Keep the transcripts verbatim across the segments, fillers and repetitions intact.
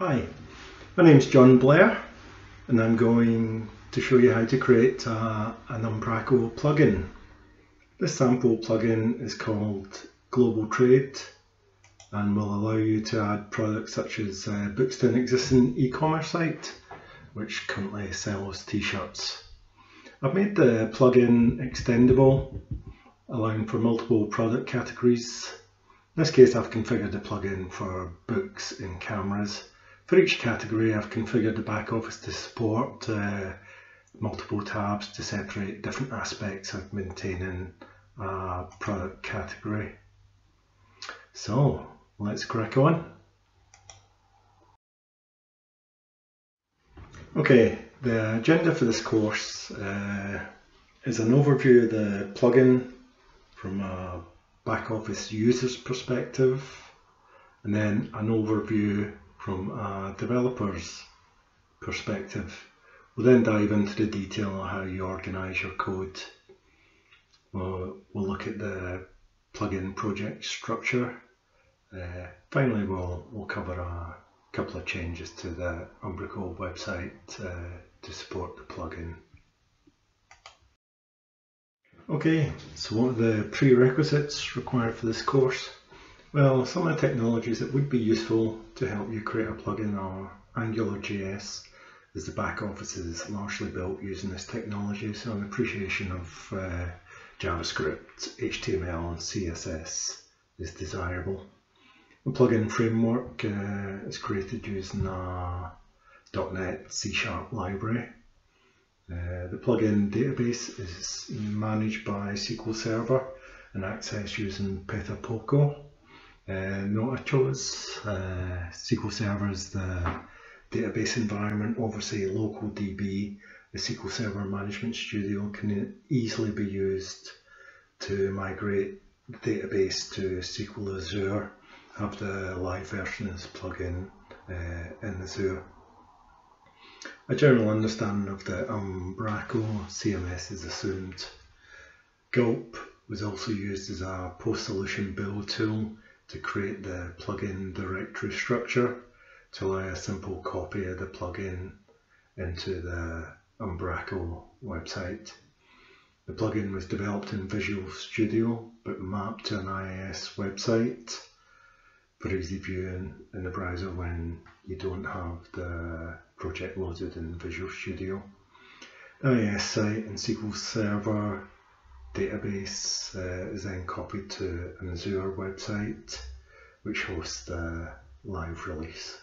Hi, my name's John Blair and I'm going to show you how to create uh, an Umbraco plugin. This sample plugin is called Global Trade and will allow you to add products such as uh, books to an existing e-commerce site which currently sells t-shirts. I've made the plugin extendable, allowing for multiple product categories. In this case I've configured the plugin for books and cameras. For each category, I've configured the back office to support uh, multiple tabs to separate different aspects of maintaining a product category. So let's crack on. Okay, the agenda for this course uh, is an overview of the plugin from a back office user's perspective, and then an overview from a developer's perspective. We'll then dive into the detail on how you organise your code. We'll, we'll look at the plugin project structure. Uh, finally, we'll, we'll cover a couple of changes to the Umbraco website uh, to support the plugin. Okay, so what are the prerequisites required for this course? Well, some of the technologies that would be useful to help you create a plugin are AngularJS, as the back office is largely built using this technology, so an appreciation of uh, JavaScript, H T M L and C S S is desirable. The plugin framework uh, is created using a dot net C sharp library. Uh, the plugin database is managed by S Q L Server and accessed using Petapoco. Uh, note I chose uh, S Q L Server as the database environment. Obviously, local D B, the S Q L Server Management Studio, can easily be used to migrate the database to S Q L Azure. Have the live version of this plugin uh, in Azure. A general understanding of the Umbraco C M S is assumed. Gulp was also used as a post-solution build tool to create the plugin directory structure to allow a simple copy of the plugin into the Umbraco website. The plugin was developed in Visual Studio but mapped to an I I S website for easy viewing in the browser when you don't have the project loaded in Visual Studio. The I I S site and S Q L Server database uh, is then copied to an Azure website which hosts the live release.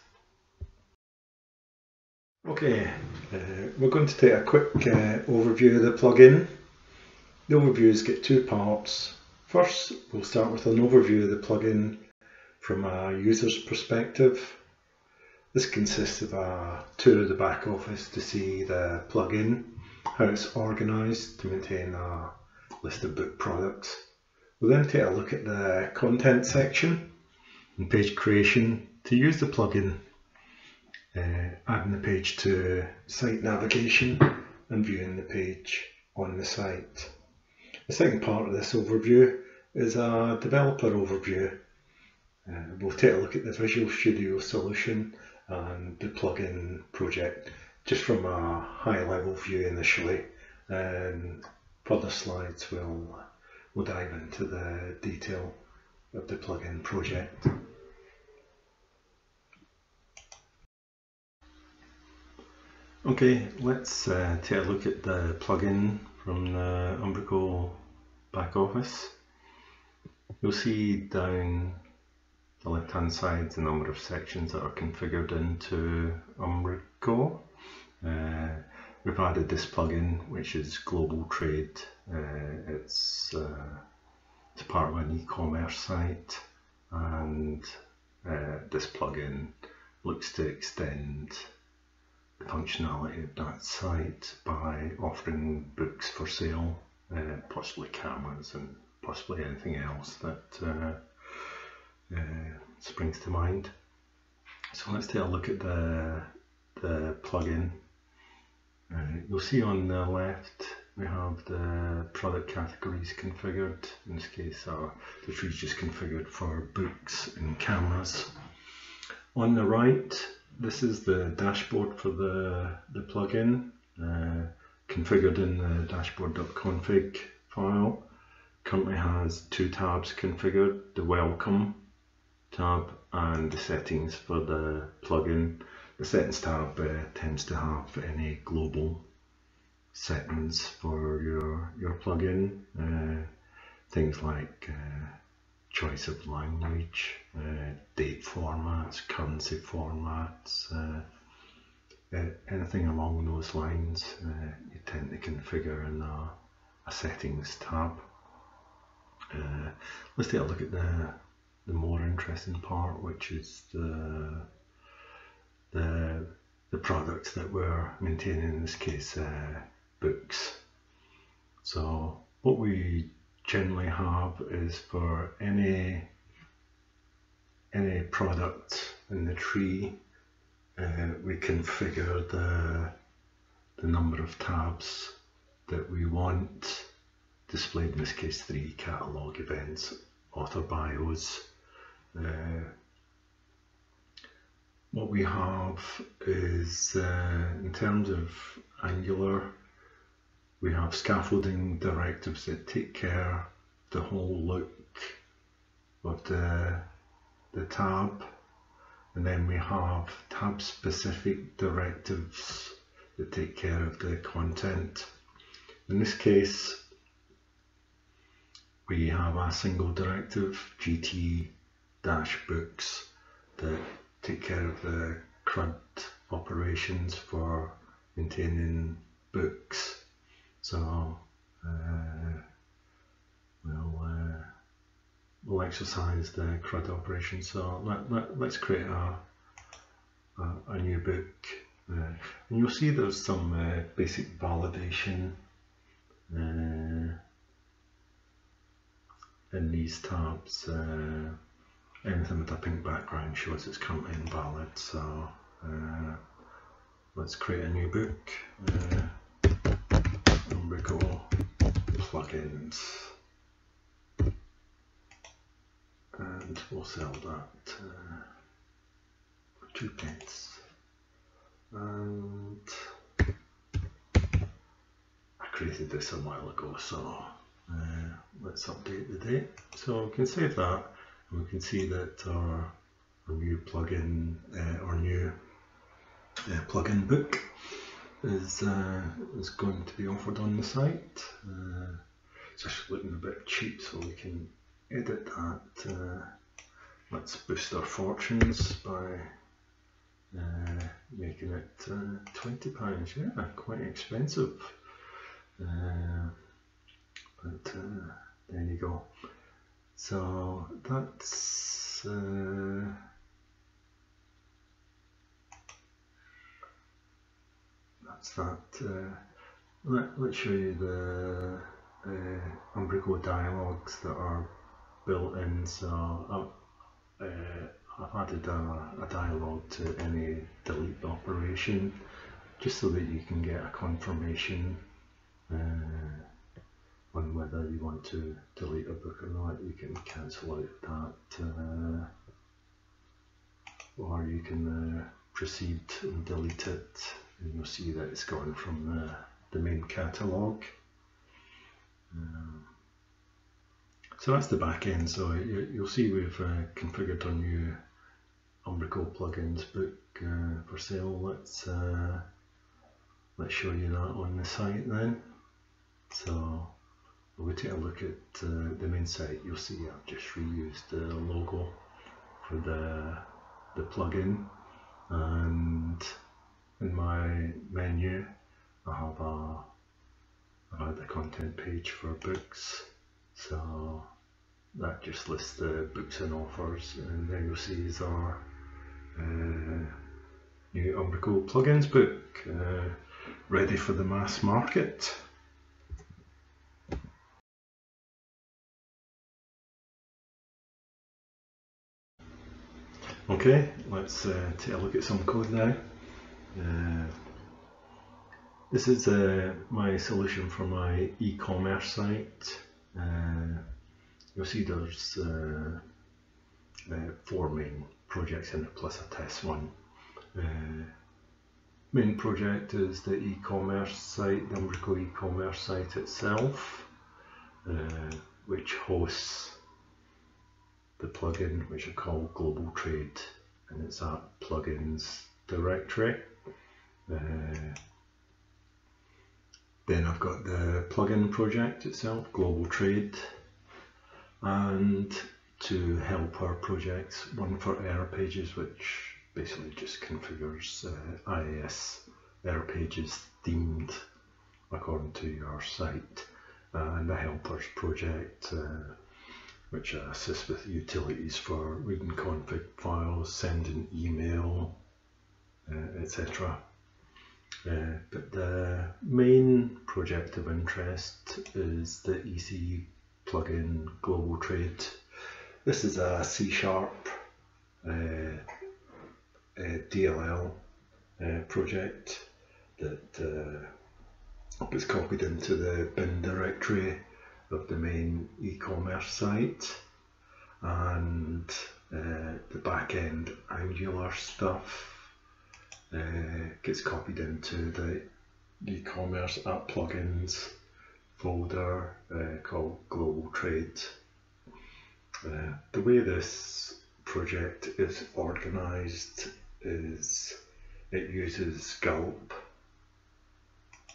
Okay, uh, we're going to take a quick uh, overview of the plugin. The overviews get two parts. First, we'll start with an overview of the plugin from a user's perspective. This consists of a tour of the back office to see the plugin, how it's organised to maintain a list of book products. We'll then take a look at the content section and page creation to use the plugin, uh, adding the page to site navigation and viewing the page on the site. The second part of this overview is a developer overview. Uh, we'll take a look at the Visual Studio solution and the plugin project just from a high level view initially. Um, Further slides will we'll dive into the detail of the plugin project. Okay, let's uh, take a look at the plugin from the Umbraco back office. You'll see down the left hand side the number of sections that are configured into Umbraco. Uh, We've added this plugin, which is Global Trade. Uh, it's, uh, it's part of an e-commerce site, and uh, this plugin looks to extend the functionality of that site by offering books for sale, uh, possibly cameras and possibly anything else that uh, uh, springs to mind. So let's take a look at the, the plugin. Uh, you'll see on the left we have the product categories configured. In this case, uh, the tree is just configured for books and cameras. On the right, this is the dashboard for the, the plugin, uh, configured in the dashboard.config file. Currently has two tabs configured, the welcome tab and the settings for the plugin. The settings tab uh, tends to have any global settings for your, your plugin, uh, things like uh, choice of language, uh, date formats, currency formats, uh, anything along those lines uh, you tend to configure in a, a settings tab. Uh, let's take a look at the, the more interesting part, which is the, the, the products that we're maintaining, in this case uh, books. So what we generally have is for any any product in the tree, uh, we configure the, the number of tabs that we want displayed, in this case three: catalog, events, author bios. Uh, what we have is, uh, in terms of Angular, we have scaffolding directives that take care of the whole look of the, the tab, and then we have tab specific directives that take care of the content. In this case we have a single directive, gt-books, that take care of the CRUD operations for maintaining books. So uh, we'll, uh, we'll exercise the CRUD operation. So let, let, let's create a, a, a new book. Uh, and you'll see there's some uh, basic validation uh, in these tabs. Uh, anything with a pink background shows it's currently invalid. So uh, let's create a new book. Uh, Umbraco plugins, and we'll sell that uh, for two pence. And I created this a while ago, so uh, let's update the date. So we can save that, and we can see that our, our new plugin, uh, our new uh, plugin book, is uh, is going to be offered on the site. Uh, it's just looking a bit cheap, so we can edit that. Uh, let's boost our fortunes by uh, making it uh, twenty pounds. Yeah, quite expensive. Uh, but uh, there you go. So that's. Uh, That's that. Uh, let, let's show you the uh, Umbraco dialogues that are built in. So uh, I've added a, a dialogue to any delete operation, just so that you can get a confirmation uh, on whether you want to delete a book or not. You can cancel out that, uh, or you can uh, proceed and delete it. And you'll see that it's gone from the, the main catalogue. Um, so that's the back end. So you, you'll see we've uh, configured our new Umbraco plugins book uh, for sale. Let's uh, let's show you that on the site then. So we'll take a look at uh, the main site. You'll see I've just reused the logo for the the plugin, and in my menu I have a, I have the content page for books, so that just lists the books and offers, and then you'll see is our uh, new Umbraco plugins book, uh, ready for the mass market. Okay, let's uh, take a look at some code now. Uh, this is uh, my solution for my e-commerce site. Uh, you'll see there's uh, uh, four main projects in it plus a test one. uh, main project is the e-commerce site, the Umbraco e-commerce site itself, uh, which hosts the plugin which I call Global Trade, and it's our plugins directory. Uh, then I've got the plugin project itself, Global Trade, and two helper projects, one for error pages, which basically just configures uh, I I S error pages themed according to your site, uh, and the helpers project, uh, which assists with utilities for reading config files, sending email, uh, et cetera. Uh, but the main project of interest is the E C plugin Global Trade. This is a C sharp uh, a D L L uh, project that uh, was copied into the bin directory of the main e-commerce site, and uh, the back-end Angular stuff uh, gets copied into the e-commerce app plugins folder uh, called Global Trade. Uh, the way this project is organized is it uses Gulp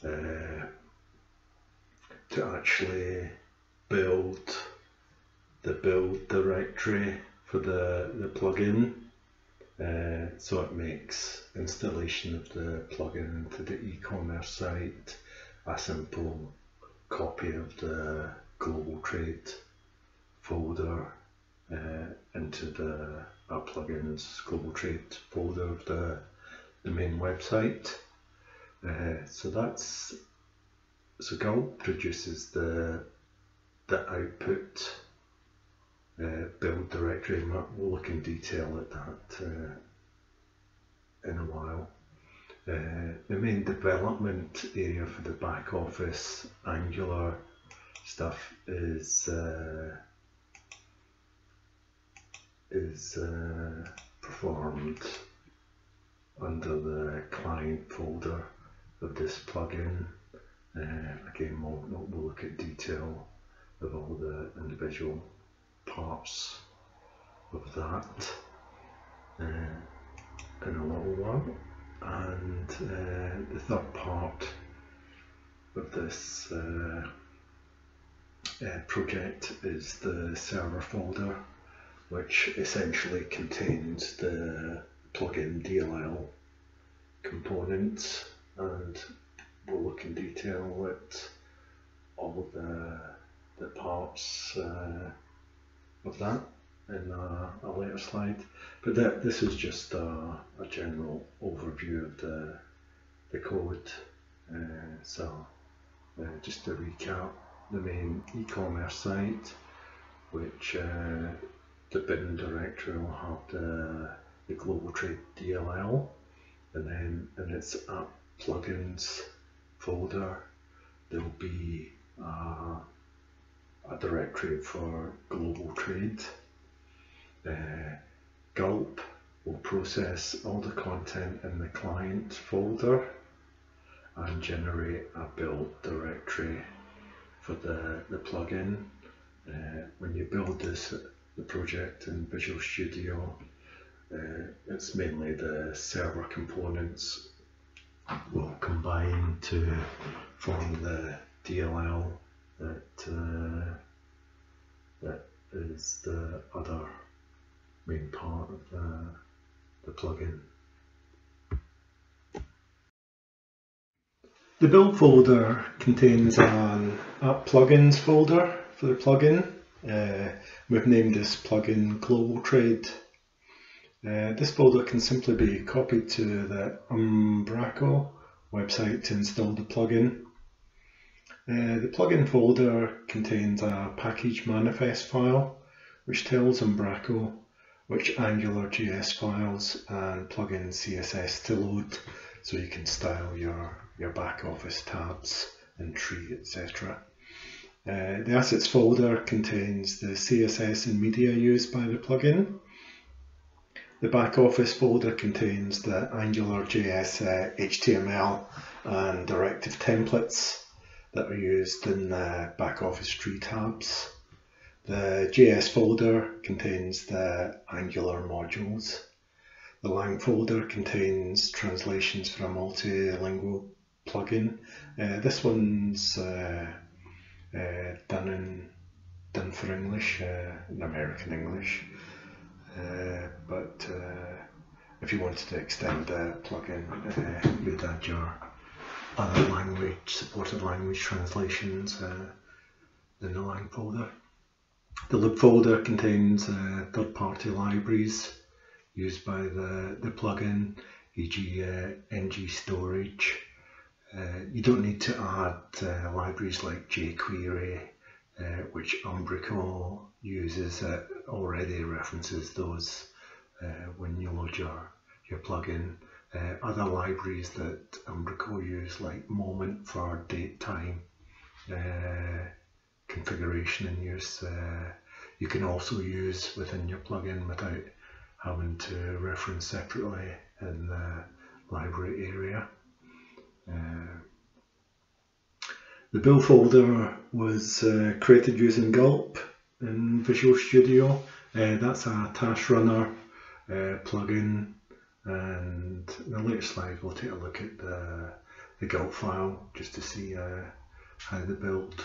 uh, to actually build the build directory for the, the plugin, uh, so it makes installation of the plugin into the e-commerce site a simple copy of the Global Trade folder uh, into the our plugins Global Trade folder of the, the main website. Uh, so that's So Gulp produces the, the output uh, build directory, and we'll look in detail at that uh, in a while. Uh, the main development area for the back office Angular stuff is uh, is uh, performed under the client folder of this plugin. Uh, again, we'll, we'll look at detail of all the individual parts of that uh, in a little while. And uh, the third part of this uh, uh, project is the server folder, which essentially contains the plugin D L L components, and we'll look in detail at all the, the parts uh, of that in a, a later slide. But that, this is just a, a general overview of the, the code. Uh, so uh, just to recap, the main e-commerce site, which uh, the bin directory will have the, the Global Trade D L L, and then in its app plugins folder there will be uh, a directory for Global Trade. Uh, Gulp will process all the content in the client folder and generate a build directory for the, the plugin. Uh, when you build this the project in Visual Studio, uh, it's mainly the server components will combine to form the D L L that, uh, that is the other main part of the, the plugin. The build folder contains an app plugins folder for the plugin. Uh, we've named this plugin Global Trade. Uh, this folder can simply be copied to the Umbraco website to install the plugin. Uh, the plugin folder contains a package manifest file which tells Umbraco which AngularJS files and plugin C S S to load, so you can style your, your back office tabs and tree, et cetera. Uh, the assets folder contains the C S S and media used by the plugin, The back office folder contains the AngularJS uh, H T M L and directive templates that are used in the back office tree tabs. The J S folder contains the Angular modules. The Lang folder contains translations for a multilingual plugin. Uh, this one's uh, uh, done in done for English, uh, in American English. Uh, but uh, if you wanted to extend the plugin, uh, you'd add your other language, supported language translations uh, in the Lang folder. The lib folder contains uh, third-party libraries used by the, the plugin, for example uh, ngStorage. Uh, you don't need to add uh, libraries like jQuery, uh, which Umbraco uses. Uh, already references those uh, when you load your, your plugin. Uh, other libraries that Umbraco use, like Moment for date time uh, configuration and use, uh, you can also use within your plugin without having to reference separately in the library area. Uh, the bill folder was uh, created using Gulp in Visual Studio. Uh, that's a task runner uh, plugin, and in the later slide we'll take a look at the, the Gulp file just to see uh, how the build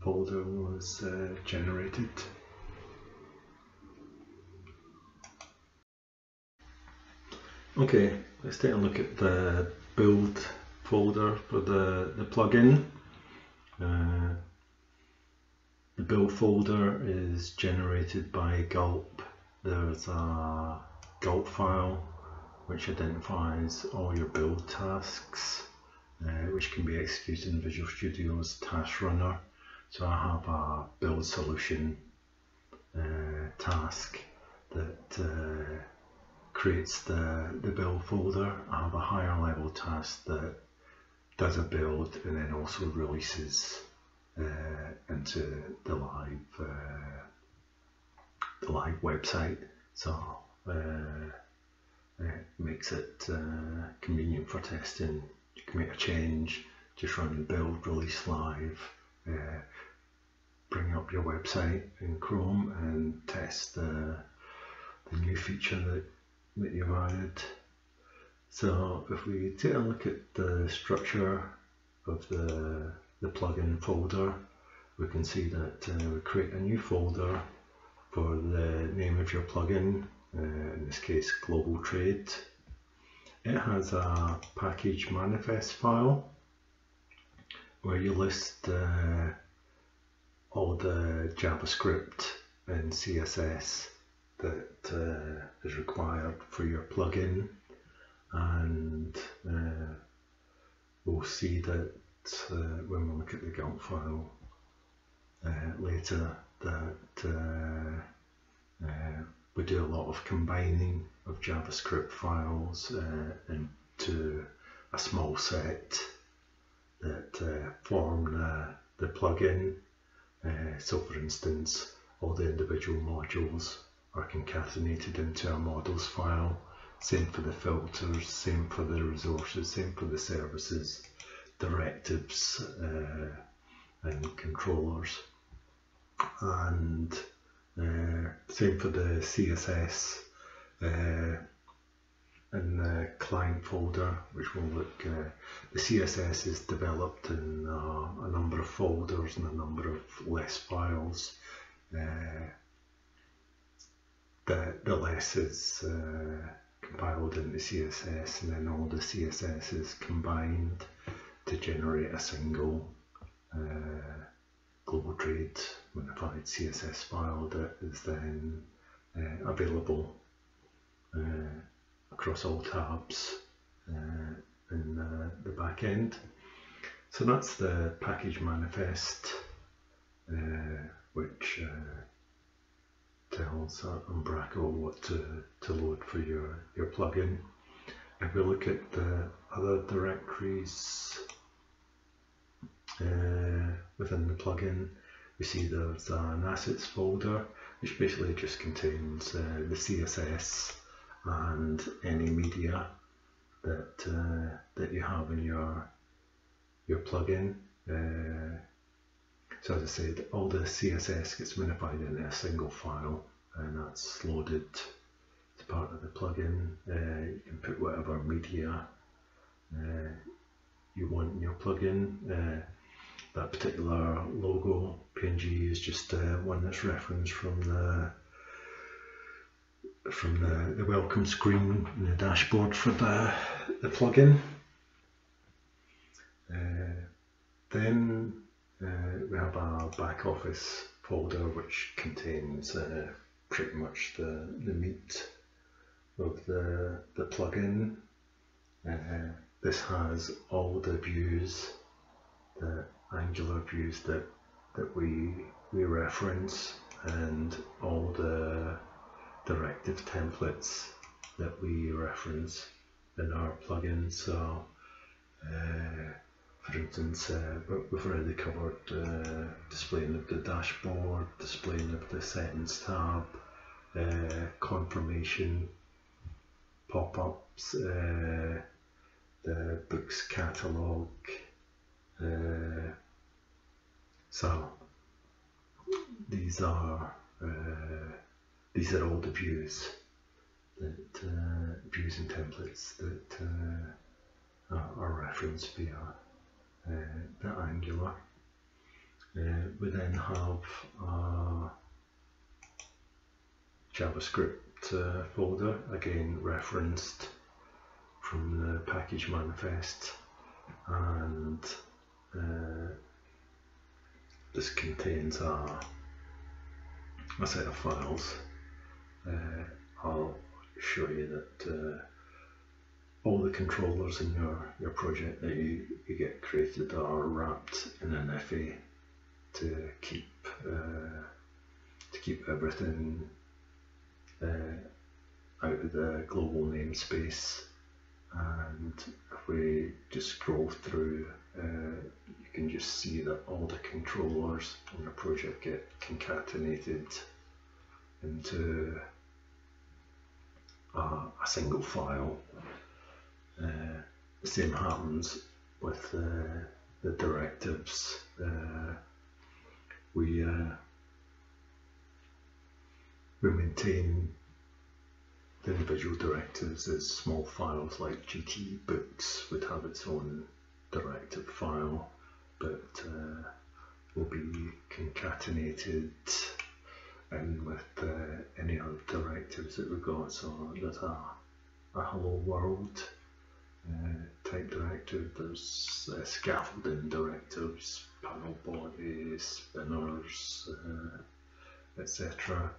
folder was uh, generated. Okay, let's take a look at the build folder for the, the plugin. Uh, The build folder is generated by Gulp. There's a Gulp file which identifies all your build tasks, uh, which can be executed in Visual Studio's task runner. So I have a build solution uh, task that uh, creates the, the build folder. I have a higher level task that does a build and then also releases Uh, into the live uh, the live website, so uh, it makes it uh, convenient for testing. You can make a change, just run the build, release live, uh, bring up your website in Chrome and test the, the new feature that, that you've added. So if we take a look at the structure of the the plugin folder, we can see that uh, we create a new folder for the name of your plugin, uh, in this case Global Trade. It has a package manifest file where you list uh, all the JavaScript and C S S that uh, is required for your plugin, and uh, we'll see that Uh, when we look at the Gulp file uh, later, that uh, uh, we do a lot of combining of JavaScript files uh, into a small set that uh, form uh, the plugin. Uh, so for instance, all the individual modules are concatenated into a models file, same for the filters, same for the resources, same for the services, directives uh, and controllers, and uh, same for the C S S uh, in the client folder, which will look uh, the C S S is developed in uh, a number of folders and a number of less files. uh, the, the less is uh, compiled into C S S, and then all the C S S is combined to generate a single uh, Global Trade modified C S S file that is then uh, available uh, across all tabs uh, in uh, the back end. So that's the package manifest, uh, which uh, tells Umbraco what to, to load for your, your plugin. If we look at the other directories Uh, within the plugin, we see there's an assets folder which basically just contains uh, the C S S and any media that uh, that you have in your your plugin. Uh, so as I said, all the C S S gets minified in a single file, and that's loaded as part of the plugin. Uh, you can put whatever media uh, you want in your plugin. Uh, that particular logo P N G is just uh, one that's referenced from the from the, the welcome screen in the dashboard for the, the plugin. Uh, then uh, we have our back office folder, which contains uh, pretty much the, the meat of the, the plugin. Uh, this has all the views, the Angular views that, that we, we reference, and all the directive templates that we reference in our plugin. So, uh, for instance, uh, we've already covered uh, displaying of the dashboard, displaying of the settings tab, uh, confirmation, pop-ups, uh, the books catalog. Uh, so these are. Uh, These are all the views, that, uh, views and templates that uh, are, are referenced via uh, the Angular. Uh, we then have a JavaScript uh, folder, again referenced from the package manifest, and uh, this contains a, a set of files. Uh, I'll show you that uh, all the controllers in your, your project that you, you get created are wrapped in an F A to keep uh, to keep everything uh, out of the global namespace. And if we just scroll through, uh, you can just see that all the controllers in your project get concatenated into a, a single file. Uh, the same happens with uh, the directives. Uh, we uh, we maintain the individual directives as small files, like G T Books would have its own directive file, but uh, will be concatenated and with uh, any other directives that we've got. So there's a, a hello world uh, type directive, there's uh, scaffolding directives, panel bodies, spinners, uh, et cetera.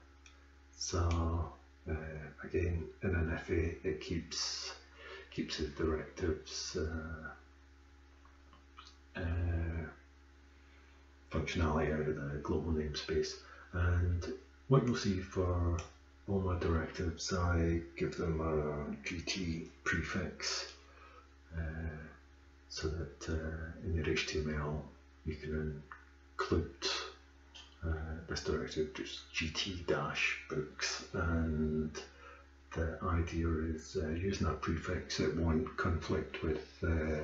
So uh, again, in an F A, it keeps keeps the directives uh, uh, functionality out of the global namespace. And what you'll see for all my directives, I give them a G T prefix uh, so that uh, in your H T M L you can include uh, this directive, just G T dash books, and the idea is uh, using that prefix, it won't conflict with uh,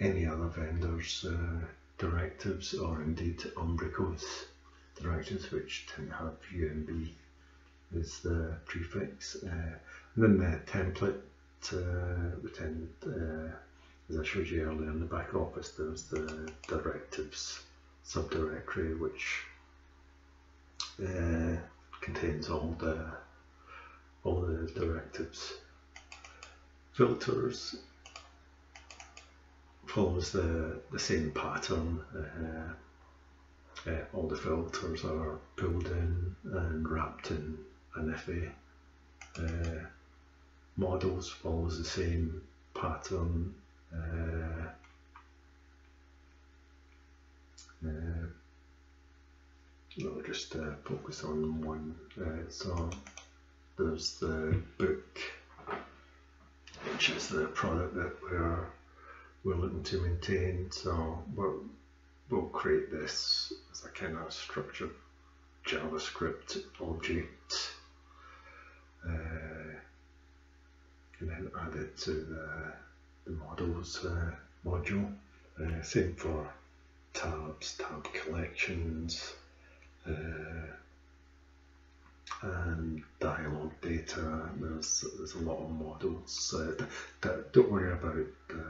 any other vendors' uh, directives, or indeed Umbraco's directives, which tend to have U M B as the prefix. Uh, and then the template, uh, we tend, uh, as I showed you earlier in the back office, there's the directives subdirectory, which uh, contains all the all the directives. Filters follows the the same pattern. Uh, Uh, all the filters are pulled in and wrapped in an F A. Uh, models follows the same pattern. Uh, uh, we'll just uh, focus on one. Uh, so there's the book, which is the product that we're we're looking to maintain. So we're We'll create this as a kind of structured JavaScript object. Uh, and then add it to the, the models uh, module. Uh, same for tabs, tab collections, uh, and dialog data. There's, there's a lot of models. Uh, that, don't worry about the,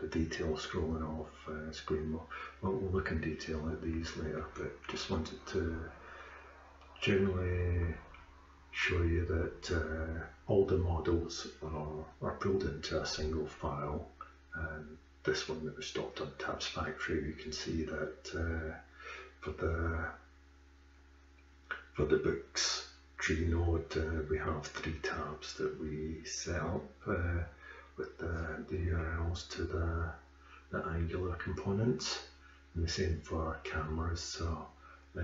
the detail scrolling off uh, screen. We'll, we'll look in detail at these later, but just wanted to generally show you that uh, all the models are, are pulled into a single file, and this one that was stopped on Tabs Factory, you can see that uh, for the for the books tree node uh, we have three tabs that we set up uh, with the, the U R Ls to the, the Angular components, and the same for cameras. So uh,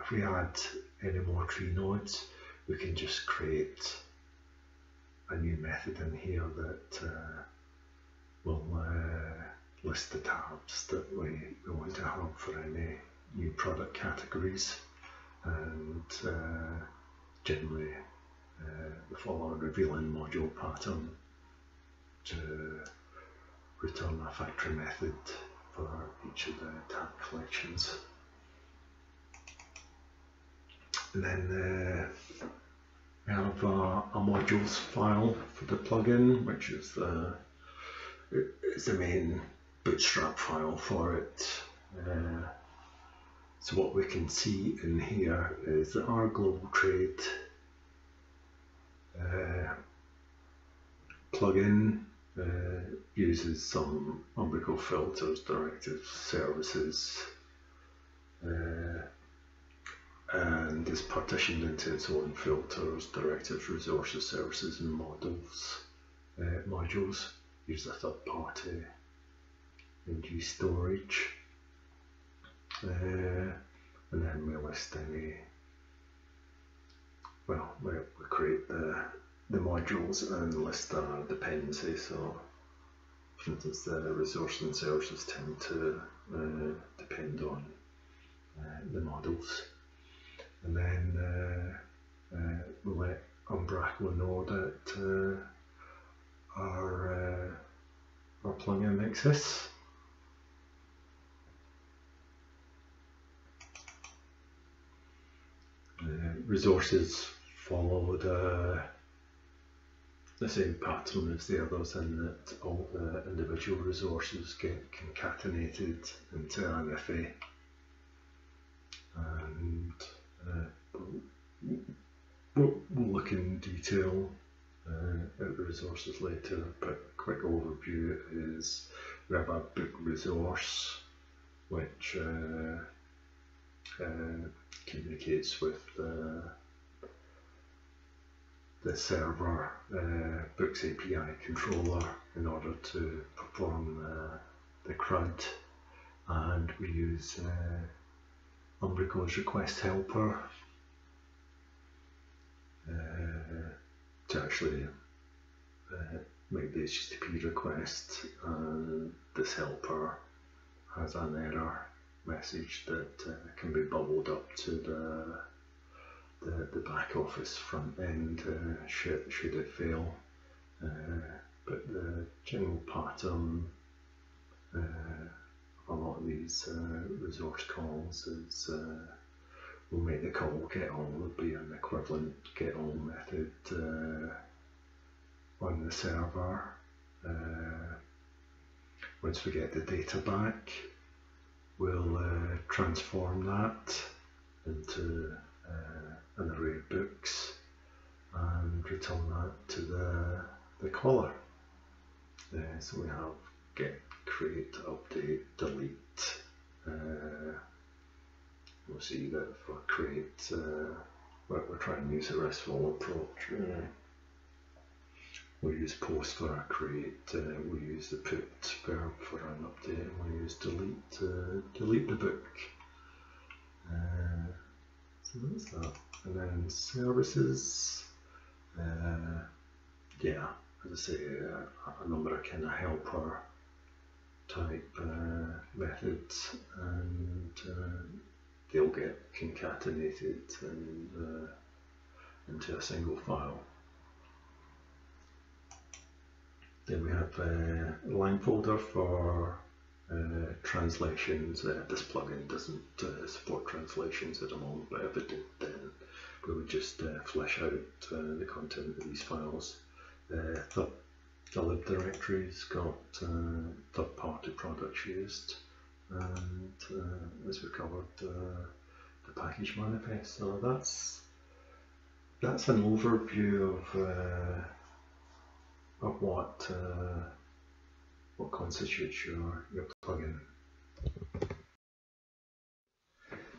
if we add any more tree nodes, we can just create a new method in here that uh, will uh, list the tabs that we, we want to have for any new product categories, and uh, generally uh, we follow a revealing module pattern to return a factory method for each of the tab collections. And then uh, we have our, our modules file for the plugin, which is the, it's the main Bootstrap file for it. Uh, so what we can see in here is that our Global Trade uh, plugin uh, uses some Umbraco filters, directives, services, uh, and is partitioned into its own filters, directives, resources, services, and models, uh, modules. Here's a third party ngStorage, uh, and then we list any, well, we create the, the modules and list our dependencies. So for instance, the resources and services tend to uh, depend on uh, the models. And then uh, uh, we we'll let Umbraco know that uh, our, uh, our plugin exists. Uh, resources follow the, the same pattern as the others, in that all the individual resources get concatenated into an F A. And Uh, we'll, we'll look in detail uh, at the resources later, but a quick overview is we have a big resource which uh, uh, communicates with uh, the server uh, Books A P I controller in order to perform uh, the C R U D, and we use uh, Umbraco's request helper uh, to actually uh, make the H T T P request, and this helper has an error message that uh, can be bubbled up to the the, the back office front end uh, should, should it fail, uh, but the general pattern uh, a lot of these uh, resource calls is uh, we'll make the call get all, would be an equivalent get all method uh, on the server. Uh, once we get the data back, we'll uh, transform that into uh, an array of books and return that to the, the caller. Uh, so we have get, create, update, delete. Uh, we'll see that for create, uh, we're, we're trying to use a RESTful approach. Uh, we'll use post for our create, uh, we'll use the put verb for an update, and we'll use delete to uh, delete the book. Uh, so that's that. And then services. Uh, yeah, as I say, uh, a number of kind of helper type uh, methods, and uh, they'll get concatenated and, uh, into a single file. Then we have a line folder for uh, translations. Uh, this plugin doesn't uh, support translations at the moment, but if it did, then we would just uh, flesh out uh, the content of these files. Uh, the, the lib directory's got uh, third-party products used, and uh, as we covered, uh, the package manifest. So that's that's an overview of uh, of what uh, what constitutes your, your plugin.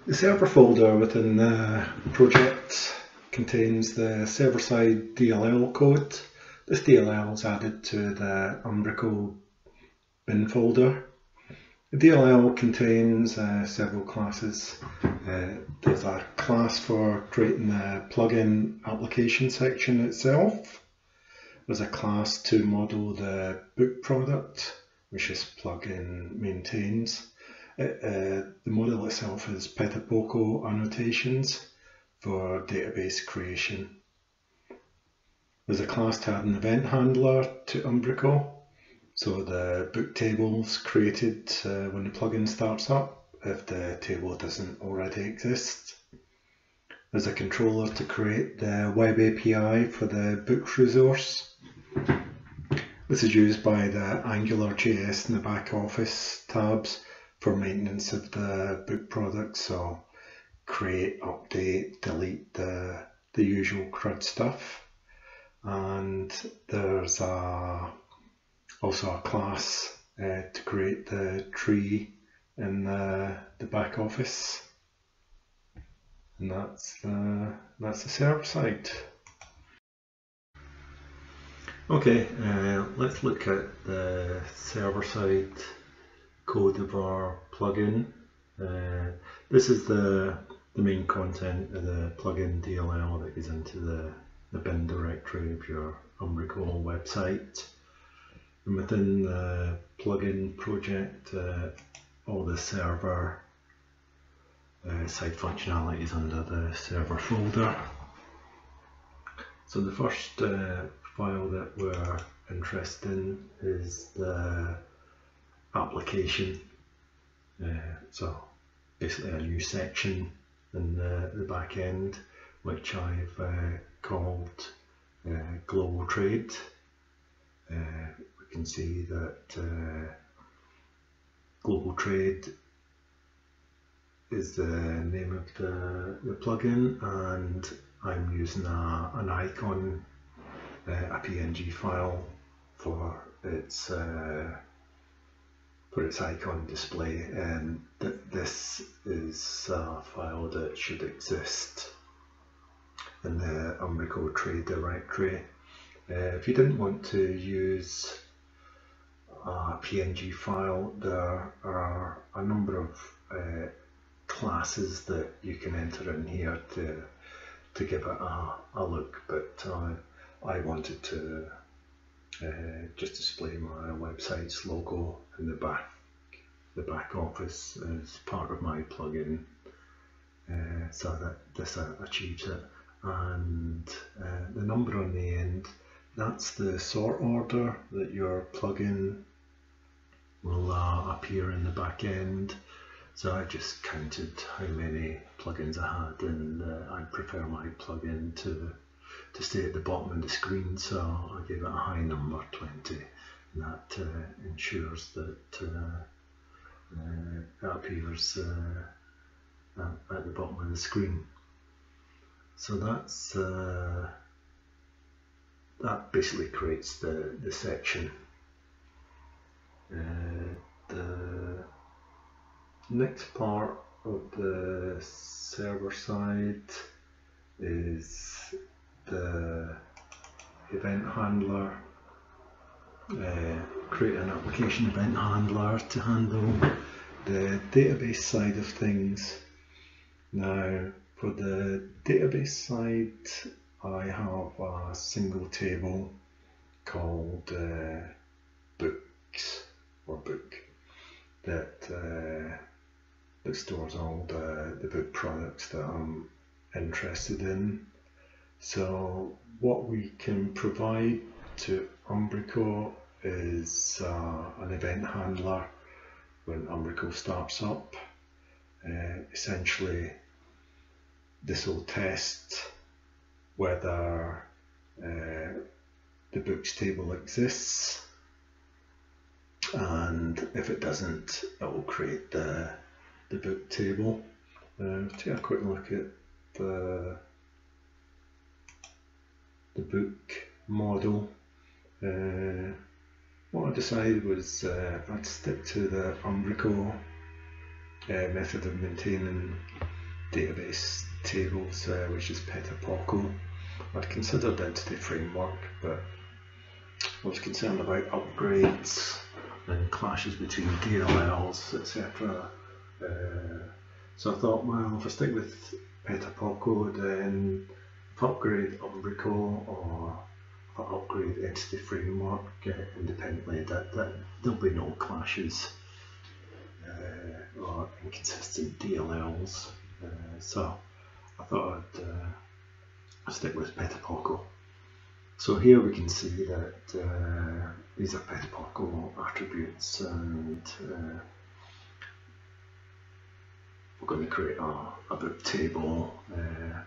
The server folder within the project contains the server-side D L L code. This D L L is added to the Umbraco bin folder. The D L L contains uh, several classes. Uh, there's a class for creating the plugin application section itself. There's a class to model the book product, which this plugin maintains. It, uh, the model itself is Petapoco annotations for database creation. There's a class to add an event handler to Umbraco, so the book table's created uh, when the plugin starts up, if the table doesn't already exist. There's a controller to create the web A P I for the book resource. This is used by the AngularJS and the back office tabs for maintenance of the book product, so create, update, delete the, the usual crud stuff. And there's a, also a class uh, to create the tree in the, the back office, and that's the, that's the server side. Okay, uh, let's look at the server side code of our plugin. Uh, this is the, the main content of the plugin D L L that goes into the the bin directory of your Umbraco website. And within the plugin project, uh, all the server uh, side functionality is under the server folder. So the first uh, file that we're interested in is the application. Uh, so basically a new section in the, the back end, which I've uh, called uh, Global Trade. Uh, we can see that uh, Global Trade is the name of the, the plugin, and I'm using a, an icon, uh, a P N G file for its uh, for its icon display, and th this is a file that should exist in the Umbraco trade directory. Uh, if you didn't want to use a P N G file, there are a number of uh, classes that you can enter in here to to give it a, a look, but uh, I wanted to uh, just display my website's logo in the back the back office as part of my plugin, uh, so that this uh, achieves it. And uh, the number on the end, that's the sort order that your plugin will uh, appear in the back end. So I just counted how many plugins I had, and uh, I prefer my plugin to to stay at the bottom of the screen, so I gave it a high number, twenty, and that uh, ensures that uh, uh, it appears uh, at the bottom of the screen. So that's uh, that basically creates the, the section. Uh, the next part of the server side is the event handler. Uh, create an application event handler to handle the database side of things. Now, for the database side, I have a single table called uh, books or book that uh, that stores all the, the book products that I'm interested in. So what we can provide to Umbraco is uh, an event handler when Umbraco starts up. Uh, essentially, this will test whether uh, the books table exists, and if it doesn't, it will create the, the book table. Uh, take a quick look at the, the book model. Uh, what I decided was uh, I'd stick to the Umbraco uh, method of maintaining database tables, uh, which is Petapoco. I'd considered Entity Framework, but I was concerned about upgrades and clashes between D L Ls, et cetera. Uh, so I thought, well, if I stick with Petapoco, then if I upgrade Umbraco or if I upgrade Entity Framework uh, independently, that, that there'll be no clashes uh, or inconsistent D L Ls. Uh, so I thought I'd uh, stick with Petapoco. So here we can see that uh, these are Petapoco attributes, and uh, we're going to create a, a book table uh,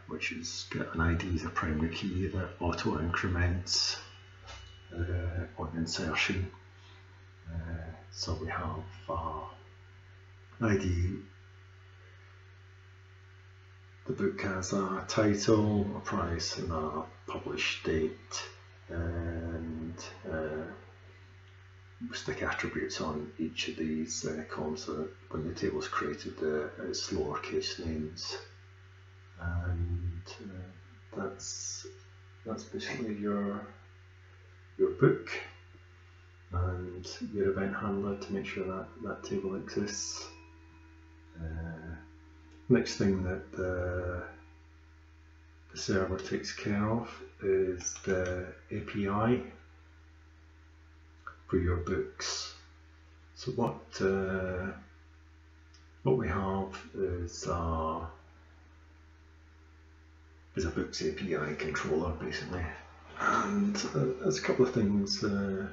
which has got an I D as a primary key that auto increments uh, on insertion. Uh, so we have uh, an I D. The book has a title, a price, and a published date, and uh, we stick attributes on each of these uh, columns. So when the table is created, uh, it's lowercase names, and uh, that's that's basically your your book and your event handler to make sure that that table exists. Uh, Next thing that the, the server takes care of is the A P I for your books. So what uh, what we have is a, is a books A P I controller, basically, and uh, there's a couple of things uh,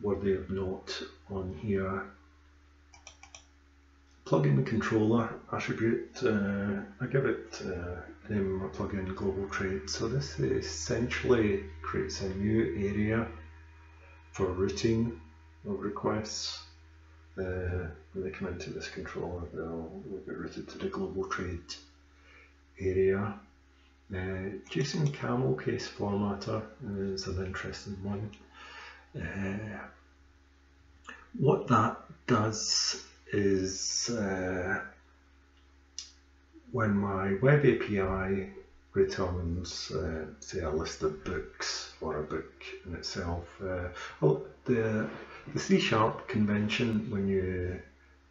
worthy of note on here. Plugin the controller attribute, uh, I give it uh, the name of my plugin, Global Trade. So this essentially creates a new area for routing of requests. Uh, when they come into this controller, they'll be routed to the Global Trade area. Uh, JSON camel case formatter is an interesting one. Uh, what that does is uh, when my web A P I returns, uh, say, a list of books or a book in itself. Uh, well, the, the C sharp convention when you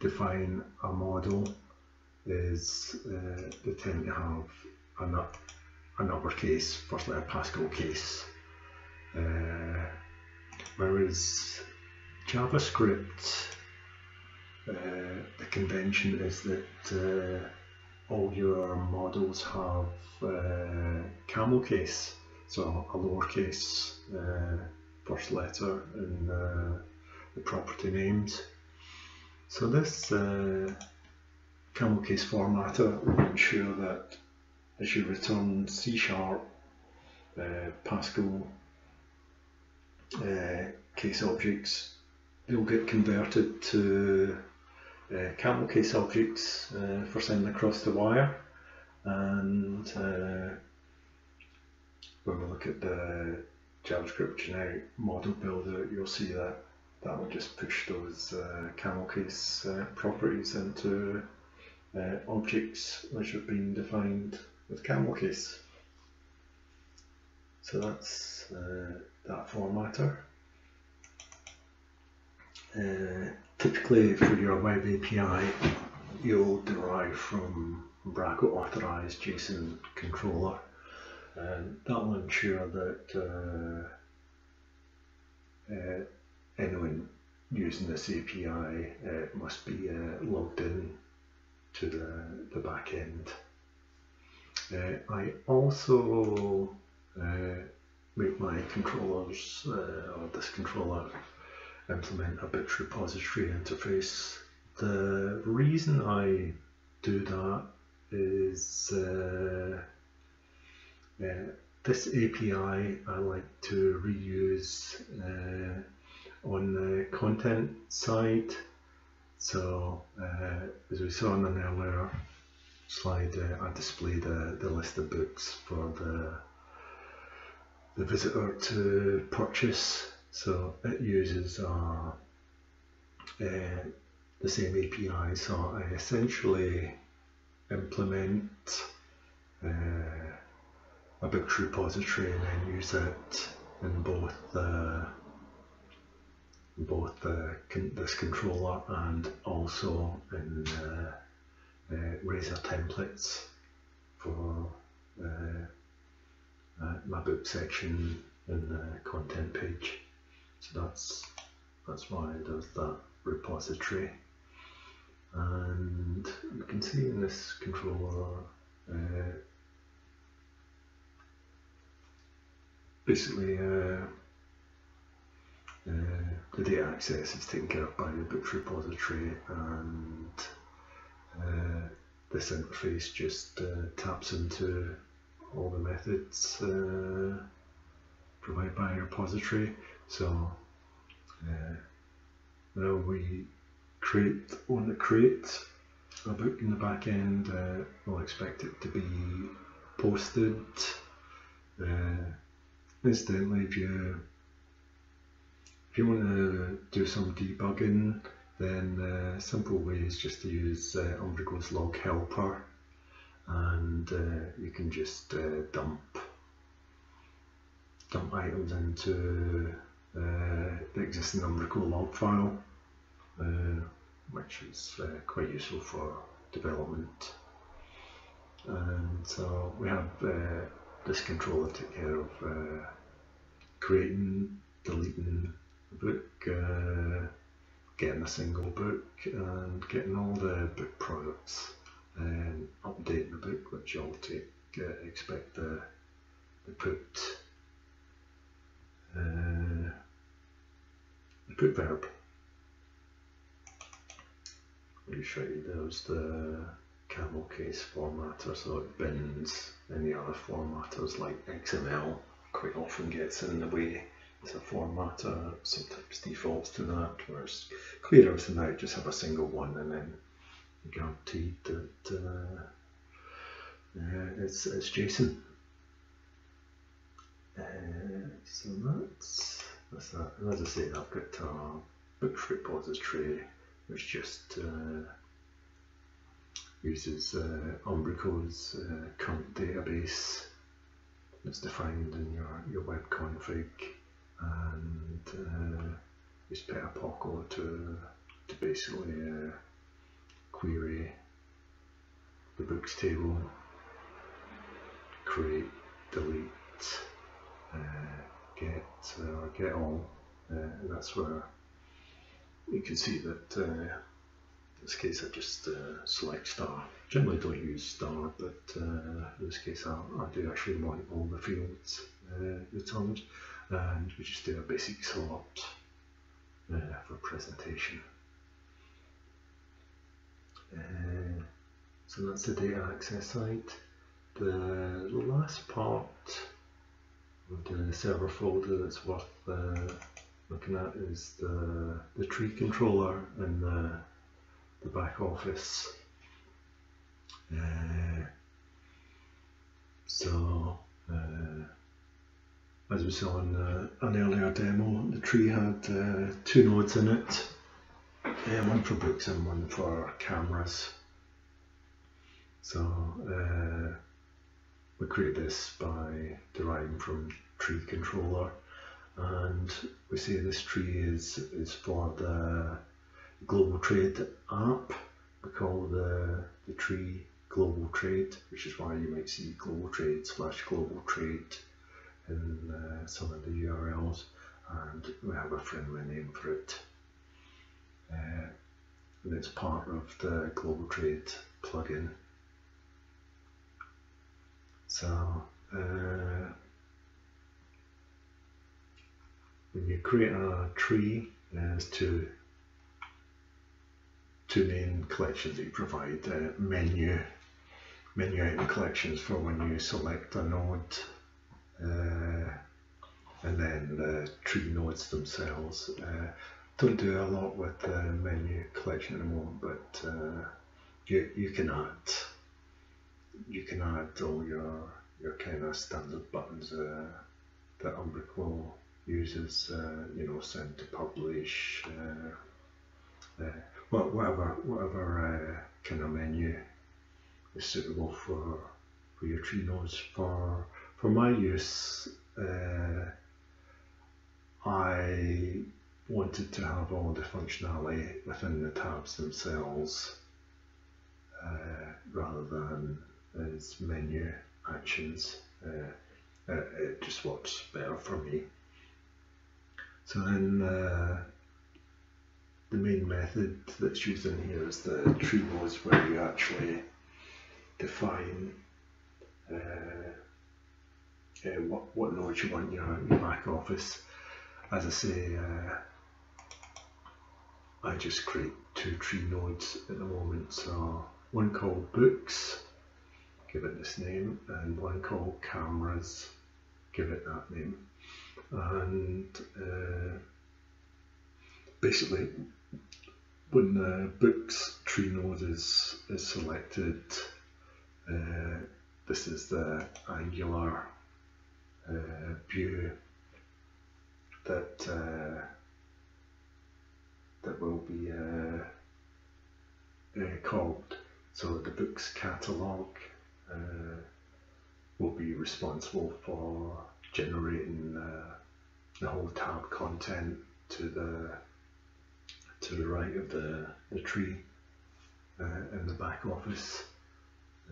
define a model is uh, they tend to have an, up, an uppercase, firstly a Pascal case, uh, whereas JavaScript, Uh, the convention is that uh, all your models have uh, camel case, so a lowercase uh, first letter in uh, the property names. So this uh, camel case formatter will ensure that as you return C sharp, uh, Pascal uh, case objects, they'll get converted to Uh, camel case objects uh, for sending across the wire, and uh, when we look at the JavaScript generic model builder, you'll see that that will just push those uh, camel case uh, properties into uh, objects which have been defined with camel case. So that's uh, that formatter. Uh, Typically for your web A P I, you'll derive from Umbraco authorized JSON controller, and that will ensure that uh, uh, anyone using this A P I uh, must be uh, logged in to the, the back end. Uh, I also uh, make my controllers uh, or this controller implement a Bits repository interface. The reason I do that is uh, uh, this A P I I like to reuse uh, on the content side. So uh, as we saw in an earlier slide, uh, I displayed uh, the list of books for the the visitor to purchase. So it uses uh, uh, the same A P I. So I essentially implement uh, a book repository and then use it in both the both the, this controller and also in uh, uh, Razor templates for uh, uh, my book section in the content page. So that's that's why it does that repository. And you can see in this controller, uh, basically uh, Uh, the data access is taken care of by the Bits repository, and uh, this interface just uh, taps into all the methods uh, provided by the repository. So uh, now we create, when we create a book in the back end, uh, we'll expect it to be posted. Uh, incidentally, if you If you want to do some debugging, then a simple way is just to use uh, Umbraco's log helper, and uh, you can just uh, dump dump items into uh, the existing Umbraco log file, uh, which is uh, quite useful for development. And so we have uh, this controller take care of uh, creating, deleting, book, uh, getting a single book, and getting all the book products, and updating the book, which you'll take, uh, expect the, the put uh, the put verb. Let me show you, there's the camel case formatter, so it bins any other formatters like X M L, quite often gets in the way. It's a formatter, sometimes defaults to that, whereas clearer than that, just have a single one and then you're guaranteed that uh, uh, it's, it's JSON. Uh, so that's, that's that. And as I say, I've got a book repository which just uh, uses uh, Umbraco's uh, current database that's defined in your, your web config. And uh, use Petapoco to, to basically uh, query the books table, create, delete, uh, get, or uh, get all. Uh, and that's where you can see that uh, in this case I just uh, select star. Generally don't use star, but uh, in this case I, I do actually want all the fields uh, returned. And we just do a basic sort uh, for presentation. Uh, so that's the data access side. The last part of the server folder that's worth uh, looking at is the, the tree controller in the, the back office. Uh, so. Uh, As we saw in uh, an earlier demo, the tree had uh, two nodes in it, uh, one for books and one for cameras. So uh, we create this by deriving from tree controller, and we say this tree is, is for the Global Trade app. We call the, the tree Global Trade, which is why you might see Global Trade slash Global Trade in uh, some of the U R Ls, and we have a friendly name for it. Uh, and it's part of the Global Trade plugin. So uh, when you create a tree, there's two, two main collections that you provide, uh, menu, menu item collections for when you select a node, uh, and then the tree nodes themselves. Uh, don't do a lot with the menu collection at the moment, but uh, you, you can add you can add all your your kind of standard buttons uh, that Umbraco uses, uh, you know, send to publish, uh, uh, well, whatever whatever uh, kind of menu is suitable for for your tree nodes. For for my use, uh, I wanted to have all the functionality within the tabs themselves, uh, rather than as menu actions. Uh, it, it just works better for me. So then uh, the main method that's used in here is the tree nodes, where you actually define uh, uh, what, what nodes you want your, your back office. As I say, uh, I just create two tree nodes at the moment, so one called Books, give it this name, and one called Cameras, give it that name. And uh, basically, when the Books tree node is, is selected, uh, this is the Angular uh, view that uh, that will be uh, uh, called. So the Books catalogue uh, will be responsible for generating uh, the whole tab content to the to the right of the, the tree uh, in the back office.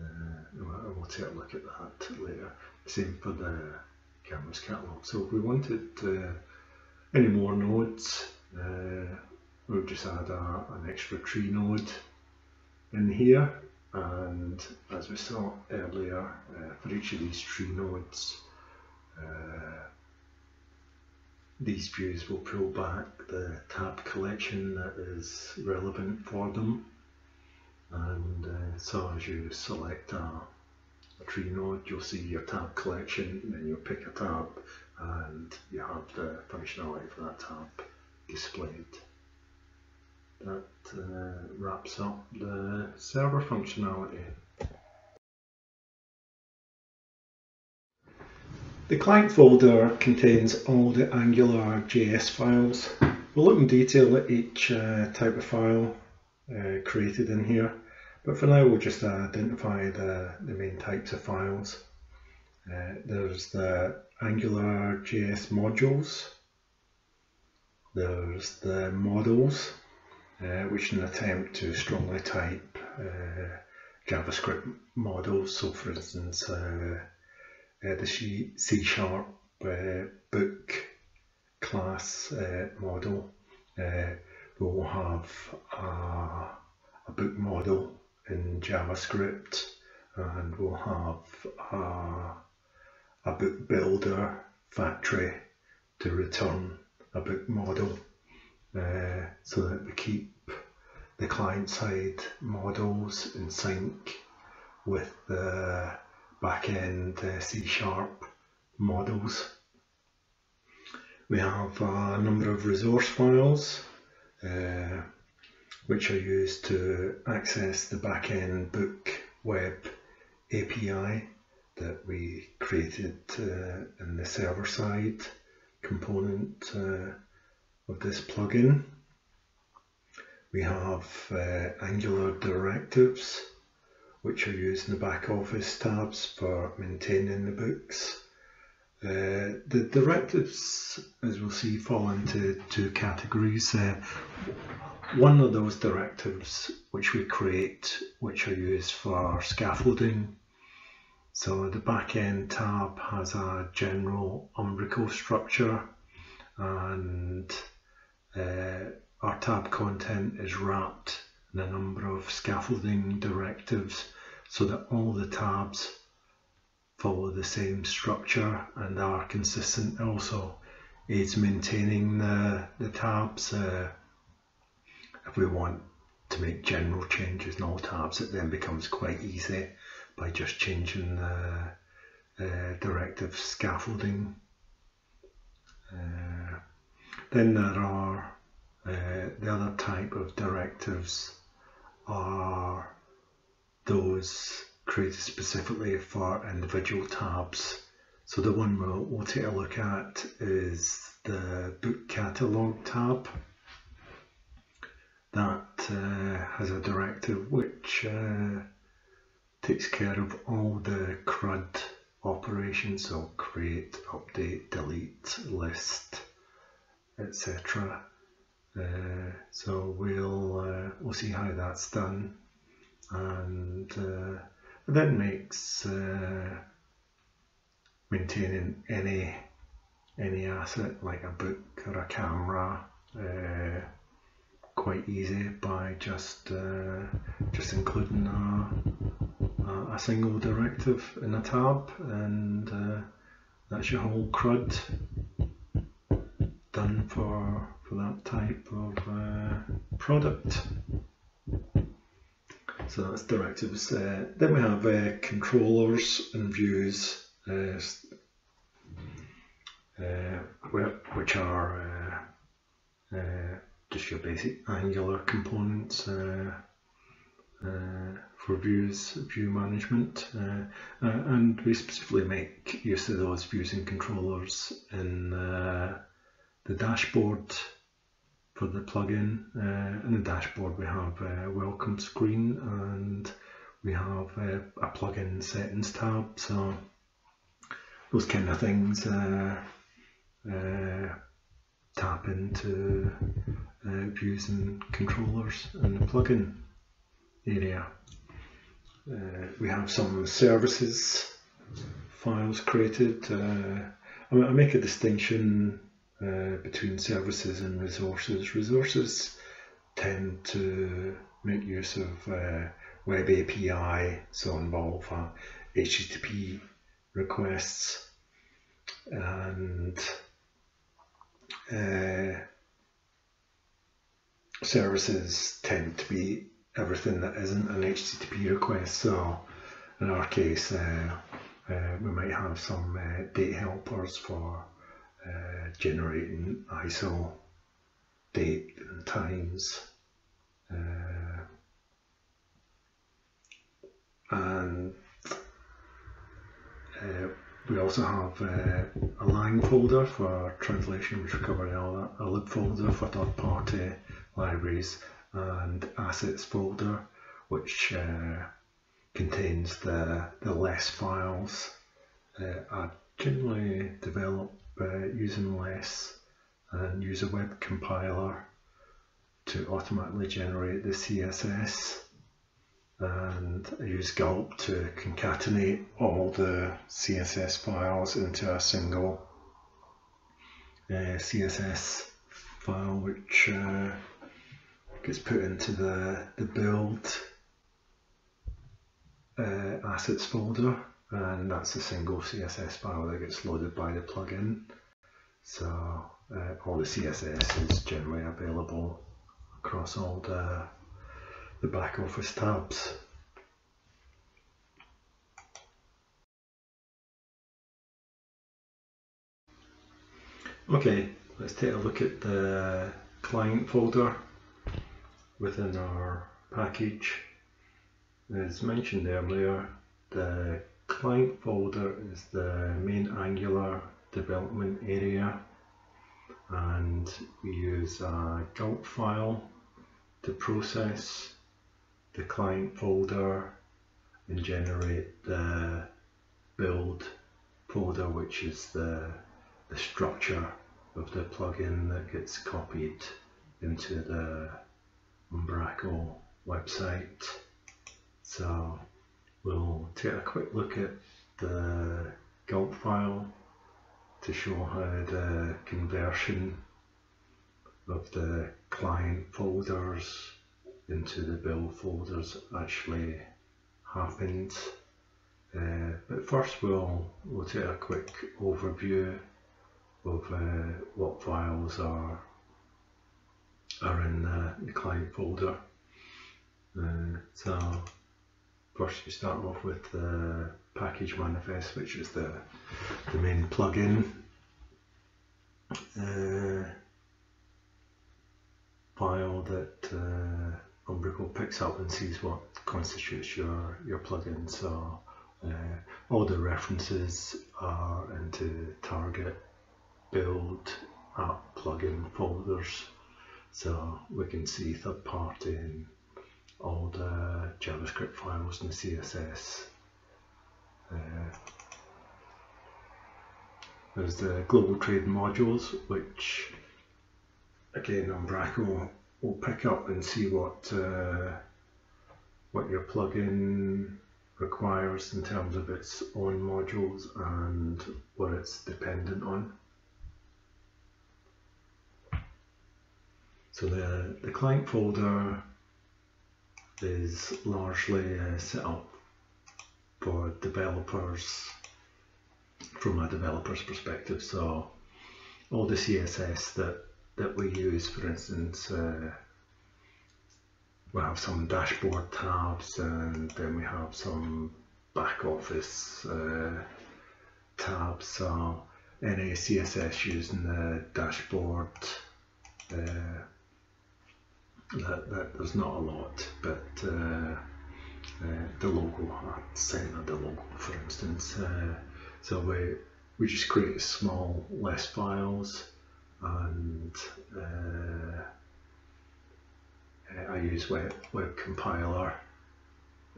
Uh, I will take a look at that later. Same for the Cameras catalogue. So if we wanted uh, any more nodes, uh, we'll just add a, an extra tree node in here, and as we saw earlier, uh, for each of these tree nodes, uh, these views will pull back the tab collection that is relevant for them. And uh, so as you select a, a tree node, you'll see your tab collection, and then you'll pick a tab, and you have the functionality for that tab displayed. That uh, wraps up the server functionality. The client folder contains all the AngularJS files. We'll look in detail at each uh, type of file uh, created in here, but for now we'll just identify the, the main types of files. Uh, there's the AngularJS modules, there's the models, uh, which in an attempt to strongly type uh, JavaScript models, so for instance uh, uh, the C, C sharp uh, book class uh, model uh, will have a, a book model in JavaScript, and we'll have a a book builder factory to return a book model, uh, so that we keep the client side models in sync with the back end uh, C sharp models. We have a number of resource files uh, which are used to access the back end book web A P I that we created uh, in the server side component uh, of this plugin. We have uh, Angular directives, which are used in the back office tabs for maintaining the books. Uh, the directives, as we'll see, fall into two categories. Uh, one of those directives which we create, which are used for scaffolding. So the backend tab has a general Umbraco structure, and uh, our tab content is wrapped in a number of scaffolding directives so that all the tabs follow the same structure and are consistent also is maintaining the, the tabs. Uh, if we want to make general changes in all tabs, it then becomes quite easy by just changing the, the directive scaffolding. Uh, then there are uh, the other type of directives are those created specifically for individual tabs. So the one we'll, we'll take a look at is the book catalog tab. That uh, has a directive which uh, takes care of all the CRUD operations, so create, update, delete, list, et cetera. Uh, so we'll uh, we'll see how that's done, and uh, that makes uh, maintaining any any asset like a book or a camera Uh, quite easy by just uh, just including a, a single directive in a tab, and uh, that's your whole CRUD done for for that type of uh, product. So that's directives. Uh, then we have uh, controllers and views, uh, uh, which are uh, uh, just your basic Angular components uh, uh, for views, view management, uh, uh, and we specifically make use of those views and controllers in uh, the dashboard for the plugin. Uh, in the dashboard we have a welcome screen, and we have a, a plugin settings tab, so those kind of things uh, uh, tap into Uh, views and controllers in the plugin area. Uh, we have some services files created. Uh, I, I make a distinction uh, between services and resources. Resources tend to make use of uh, web A P I, so involve uh, H T T P requests, and uh, services tend to be everything that isn't an H T T P request. So in our case, uh, uh, we might have some uh, date helpers for uh, generating I S O date and times, uh, and uh, we also have uh, a lang folder for translation, which we covered earlier, a lib folder for third-party libraries, and assets folder, which uh, contains the, the less files. Uh, I generally develop uh, using less and use a web compiler to automatically generate the C S S, and I use Gulp to concatenate all the C S S files into a single uh, C S S file, which uh, gets put into the, the build uh, assets folder, and that's a single C S S file that gets loaded by the plugin. So uh, all the C S S is generally available across all the, the back office tabs. Okay, let's take a look at the client folder within our package. As mentioned earlier, the client folder is the main Angular development area, and we use a Gulp file to process the client folder and generate the build folder, which is the, the structure of the plugin that gets copied into the Umbraco website. So we'll take a quick look at the Gulp file to show how the conversion of the client folders into the build folders actually happened. Uh, but first we'll, we'll take a quick overview of uh, what files are are in uh, the client folder. Uh, so first you start off with the package manifest, which is the, the main plugin. Uh, file that uh, Umbraco picks up and sees what constitutes your, your plugin. So uh, all the references are into target, build, app, plugin folders. So we can see third party and all the JavaScript files and the C S S. Uh, there's the Global Trade modules, which again Umbraco will pick up and see what uh, what your plugin requires in terms of its own modules and what it's dependent on. So the, the client folder is largely uh, set up for developers from a developer's perspective. So all the C S S that, that we use, for instance, uh, we have some dashboard tabs, and then we have some back office uh, tabs. So any C S S using the dashboard, uh, That, that there's not a lot, but uh, uh, the logo, I sent out the logo for instance, uh, so we, we just create small list files, and uh, I use web, web compiler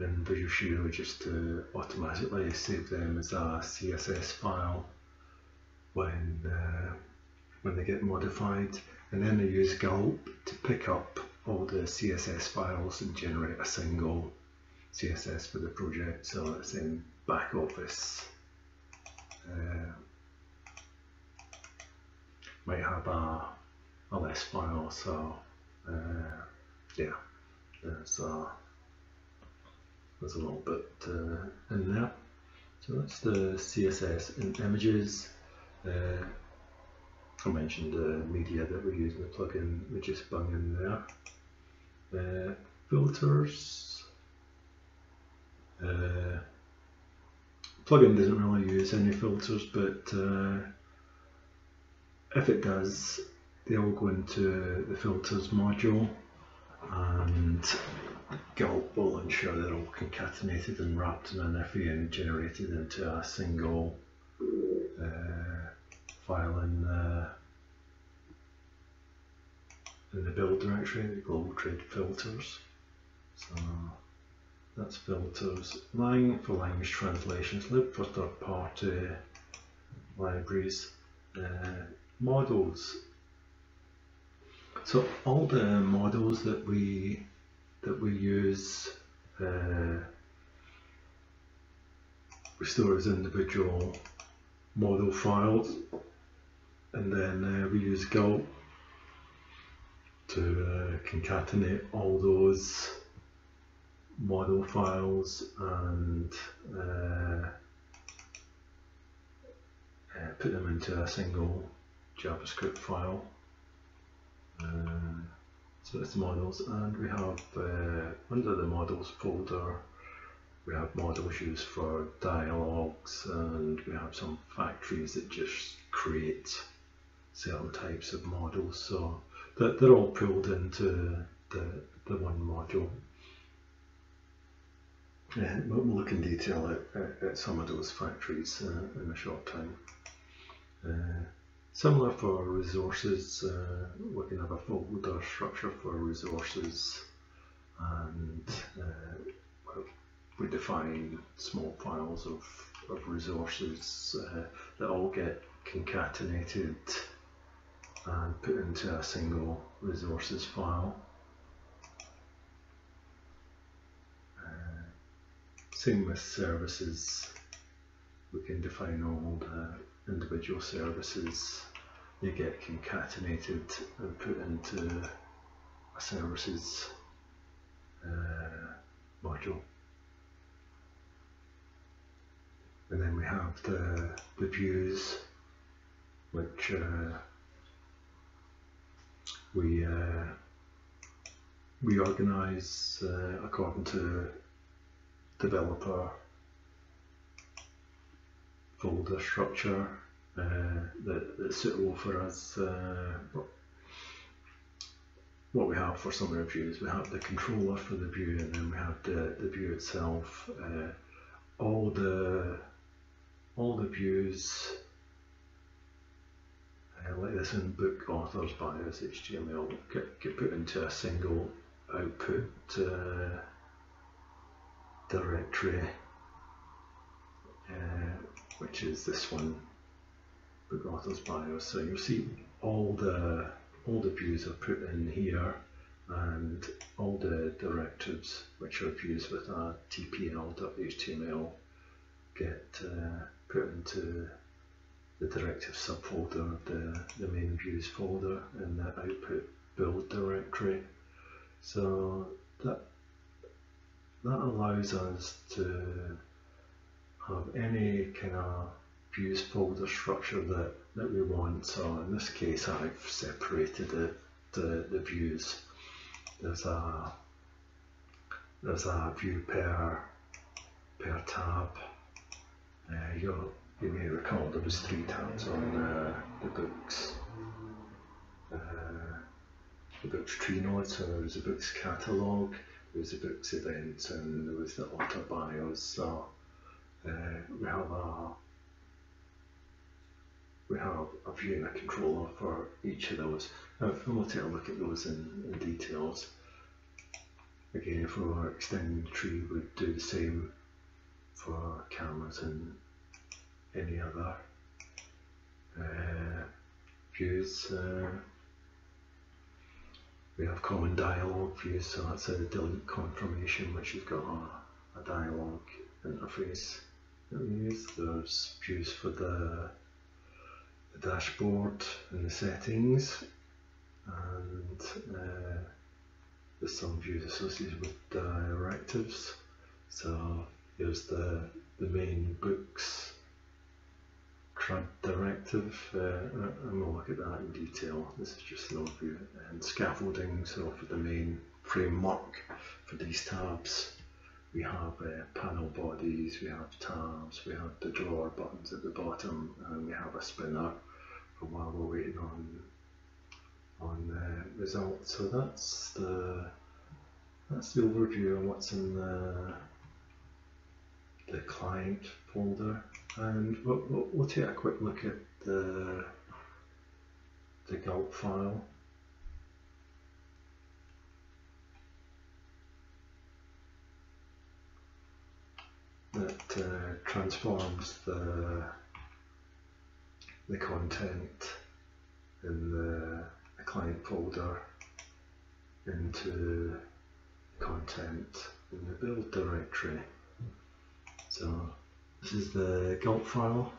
in Visual Studio just to automatically save them as a C S S file when, uh, when they get modified, and then I use Gulp to pick up all the C S S files and generate a single C S S for the project. So that's in back office. Uh, might have a, a list file, so uh, yeah, there's a, there's a little bit uh, in there. So that's the C S S and images. Uh, I mentioned the media that we're using the plugin, we just bung in there. Uh, filters. Uh, plugin doesn't really use any filters, but uh, if it does, they all go into the filters module, and Gulp will ensure they're all concatenated and wrapped in an iffy and generated into a single uh, file in, uh, in the build directory, the Global Trade filters. So that's filters, lang for language translations, lib for third party libraries, uh, models. So all the models that we that we use, uh, we store as individual model files. And then uh, we use Gulp to uh, concatenate all those model files and uh, uh, put them into a single JavaScript file. Uh, so that's the models, and we have uh, under the models folder we have models used for dialogues, and we have some factories that just create certain types of models, so that they're all pulled into the, the one module. Yeah, we'll look in detail at, at, at some of those factories uh, in a short time. Uh, similar for resources, uh, we can have a folder structure for resources, and uh, we define small files of, of resources uh, that all get concatenated and put into a single resources file. Uh, same with services, we can define all the individual services, they get concatenated and put into a services uh, module. And then we have the, the views which uh, we uh, we organize uh, according to developer folder structure uh, that, that's suitable for us. Uh, what we have for summary views, we have the controller for the view, and then we have the, the view itself. Uh, all the all the views, uh, like this in book authors bios H T M L, get, get put into a single output uh, directory, uh, which is this one, book authors bios. So you'll see all the all the views are put in here, and all the directives, which are views with a tpl.html, get uh, put into the directive subfolder, the, the main views folder, and the output build directory. So that, that allows us to have any kind of views folder structure that, that we want. So in this case, I've separated it, the, the views. There's a, there's a view per, per tab. Uh, you'll, you may recall there was three tabs on uh, the books, uh, the books tree node. So there was the books catalogue, there was the books events, and there was the author bios. So uh, we have a we have a view and a controller for each of those. Now, if we want to take a look at those in, in details, again, if we were extending the tree, we'd do the same for cameras and any other uh, views. Uh, we have common dialogue views, so that's a delete confirmation, which has got a, a dialogue interface that we use. There's views for the, the dashboard and the settings, and uh, there's some views associated with directives. So here's the, the main books C R U D directive, uh, and we'll look at that in detail. This is just an overview. And scaffolding, so for the main framework, for these tabs, we have uh, panel bodies, we have tabs, we have the drawer buttons at the bottom, and we have a spinner for while we're waiting on on the results. So that's the that's the overview on what's in the the client folder, and we'll, we'll, we'll take a quick look at the the Gulp file. That uh, transforms the the content in the, the client folder into content in the build directory. So this is the Gulp file,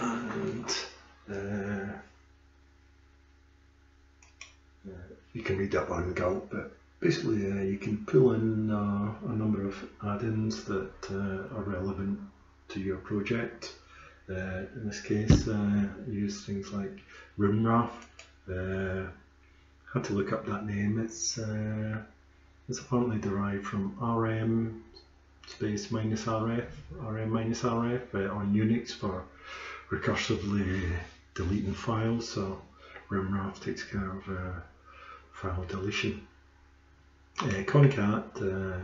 and uh, uh, you can read up on Gulp, but basically, uh, you can pull in uh, a number of add-ins that uh, are relevant to your project. Uh, in this case, uh, use things like RoomRaf. Uh, had to look up that name. It's uh, it's apparently derived from rm space minus rf, rm minus rf uh, on Unix for recursively deleting files. So RoomRaf takes care of uh, file deletion. Uh, concat uh,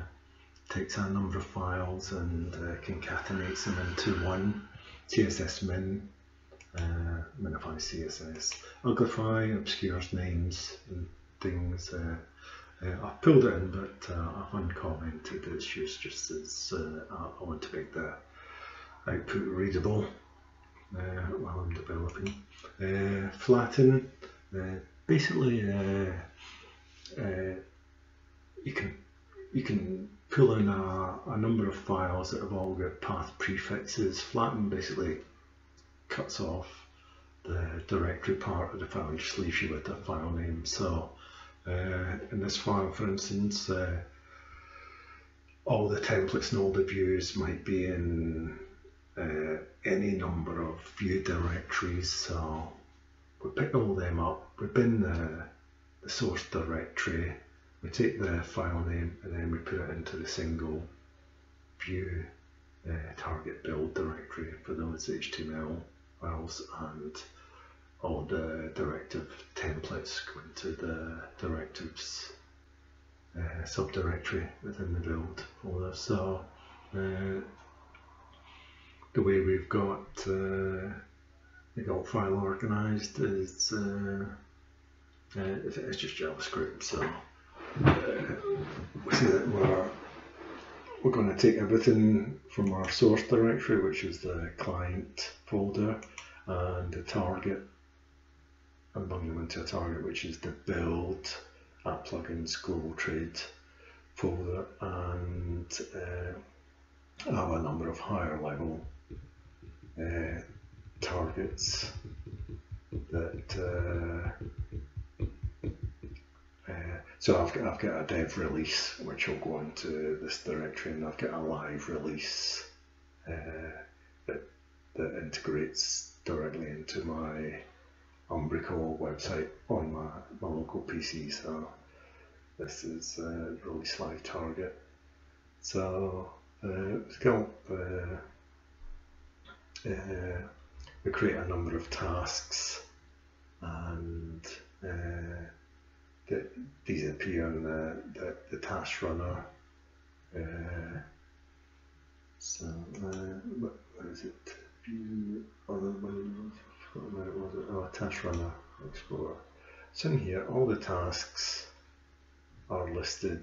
takes a number of files and uh, concatenates them into one. C S S min uh, minifies C S S. Uglify obscures names and things. Uh, uh, I've pulled it in, but uh, I've uncommented. It's used just as uh, I want to make the output readable uh, while I'm developing. Uh, flatten, uh, basically. Uh, uh, You can, you can pull in a, a number of files that have all got path prefixes. Flatten basically cuts off the directory part of the file and just leaves you with the file name. So uh, in this file, for instance, uh, all the templates and all the views might be in uh, any number of view directories. So we pick all them up, we bin the, the source directory, we take the file name, and then we put it into the single view uh, target build directory for those H T M L files, and all the directive templates go into the directives uh, subdirectory within the build folder. So uh, the way we've got uh, the Gulp file organized is uh, uh, it's just JavaScript. So uh, we see that we're we're going to take everything from our source directory, which is the client folder, and the target, and bung them into a target, which is the build at plugins global trade folder, and uh, have a number of higher level uh, targets that uh, uh, so I've got, I've got a dev release which will go into this directory, and I've got a live release uh, that, that integrates directly into my Umbraco website on my, my local P C. So this is uh, release live target. So uh, Gulp, uh, uh, we create a number of tasks, and uh, the, these appear in the, the, the task runner. Uh, so uh, what is it? Other Where was it? Oh, task runner explorer. So in here, all the tasks are listed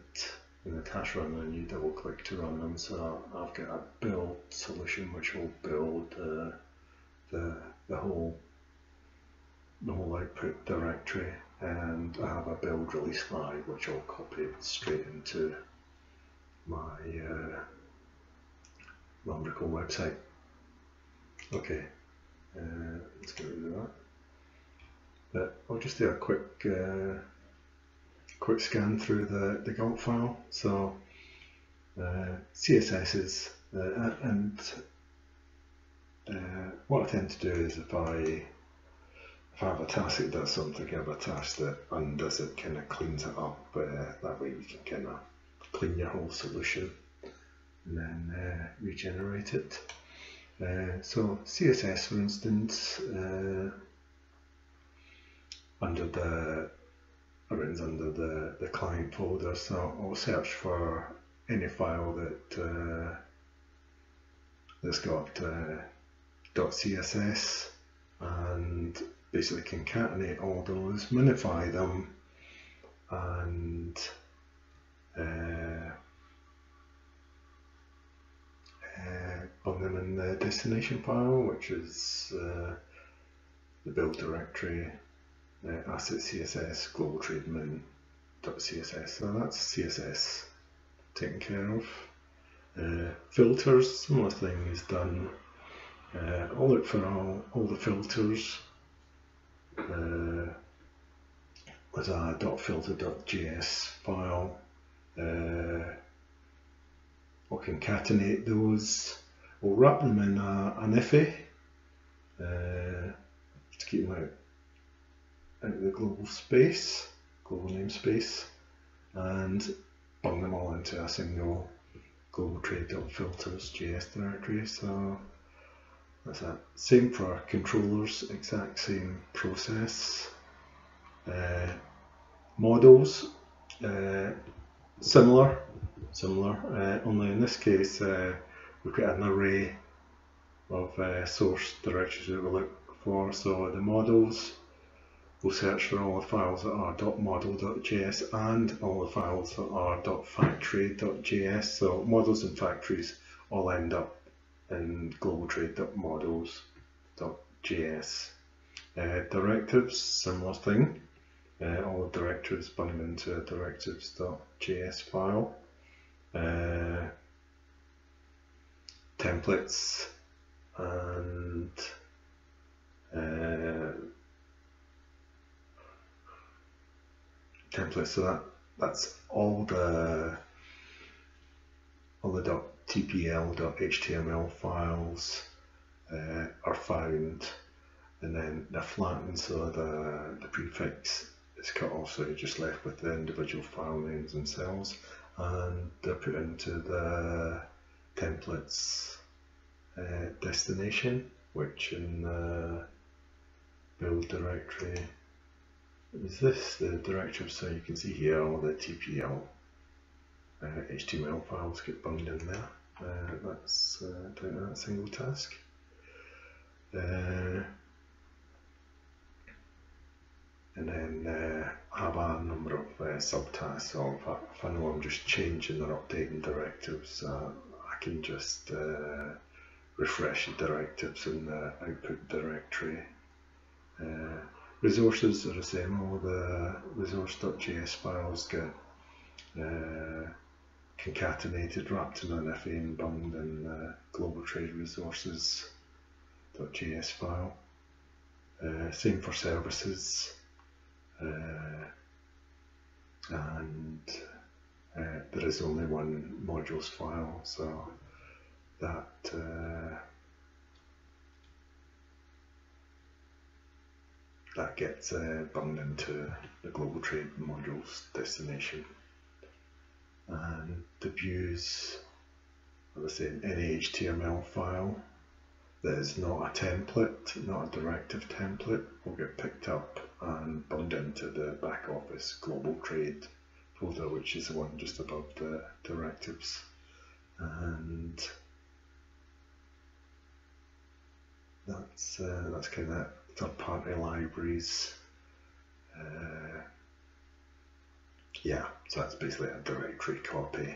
in the task runner, and you double click to run them. So I've got a build solution which will build uh, the the whole the whole output directory, and I have a build release live which I'll copy straight into my uh, Umbraco website. Okay. Uh, let's get rid of that. But I'll just do a quick uh, quick scan through the, the Gulp file. So uh, C S S is, uh, and uh, what I tend to do is if I if I have a task that does something, I have a task that undoes it, kind of cleans it up. Uh, that way you can kind of clean your whole solution and then uh, regenerate it. Uh, so C S S, for instance, uh, under the runs under the the client folder. So I'll search for any file that uh, that's got uh, .css, and basically concatenate all those, minify them, and Uh, Uh, bung them in the destination file, which is uh, the build directory, uh, asset C S S, global trade min dot C S S. So that's C S S taken care of. Uh, filters, similar thing is done. Uh, I'll look for all, all the filters. Uh, there's a .filter dot J S file. Uh, We'll concatenate those. We'll wrap them in a, an iffy uh, to keep them out, out of the global space, global namespace, and bung them all into a single global trade dot filters J S directory. So that's that. Same for controllers, exact same process. Uh, models, uh, similar. Similar, uh, only in this case uh, we create an array of uh, source directories that we look for. So the models, we'll search for all the files that are .model dot J S and all the files that are .factory dot J S. So models and factories all end up in global trade dot models dot J S. Uh, directives, similar thing. Uh, all the directives bundled into a directives dot J S file. Uh, templates and uh, templates. So that that's all the all the .tpl.html files uh, are found, and then they're flattened so the, the prefix is cut off, so you're just left with the individual file names themselves, and they're put into the templates uh, destination, which in the build directory is this, the directory, so you can see here all the T P L uh, H T M L files get bunged in there. Uh, that's uh, doing that single task. Uh, and then uh, I have a number of uh, subtasks, so if I, if I know I'm just changing or updating directives, uh, I can just uh, refresh the directives in the output directory. Uh, resources are the same, all the resource.js files get uh, concatenated, wrapped in an F A and bunged in the global trade resources.js file. Uh, same for services, uh, and uh, there is only one modules file, so that uh, that gets uh, bunged into the global trade modules destination. And the views are the same, any H T M L file that is not a template, not a directive template, will get picked up and bunged into the back office global trade folder, which is the one just above the directives. And that's uh, that's kind of third-party libraries. Uh, yeah, so that's basically a directory copy,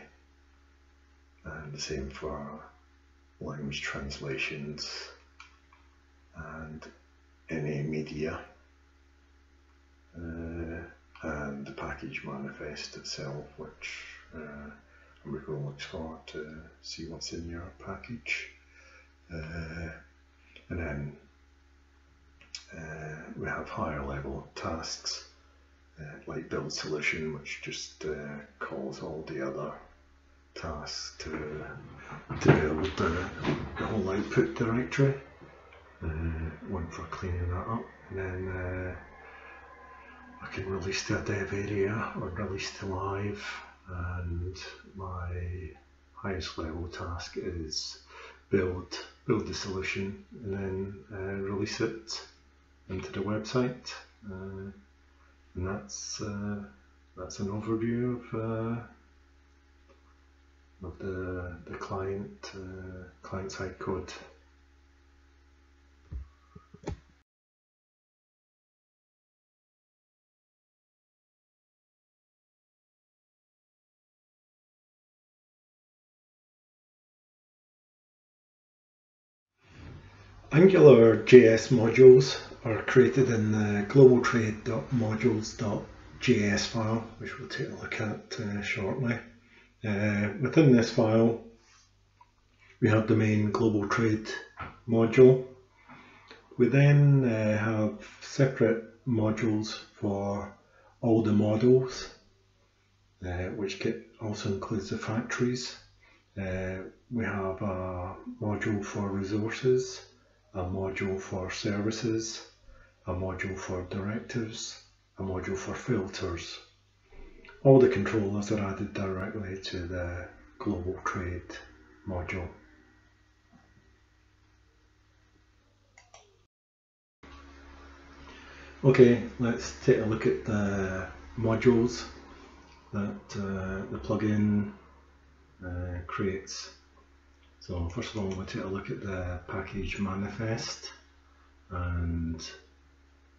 and the same for language translations and any media, uh, and the package manifest itself, which uh, Umbraco looks forward to see what's in your package. Uh, and then uh, we have higher level tasks, Uh, like build solution, which just uh, calls all the other tasks to, to build the, the whole output directory. Uh, one for cleaning that up, and then uh, I can release to a dev area or release to live, and my highest level task is build build the solution and then uh, release it into the website. Uh, And that's uh, that's an overview of, uh, of the the client uh, client side code. AngularJS modules are created in the global trade dot modules dot J S file, which we'll take a look at uh, shortly. Uh, within this file, we have the main global trade module. We then uh, have separate modules for all the models, uh, which also includes the factories. Uh, we have a module for resources, a module for services, a module for directives, a module for filters. All the controllers are added directly to the global trade module. Okay, let's take a look at the modules that uh, the plugin uh, creates. So first of all, we'll take a look at the package manifest, and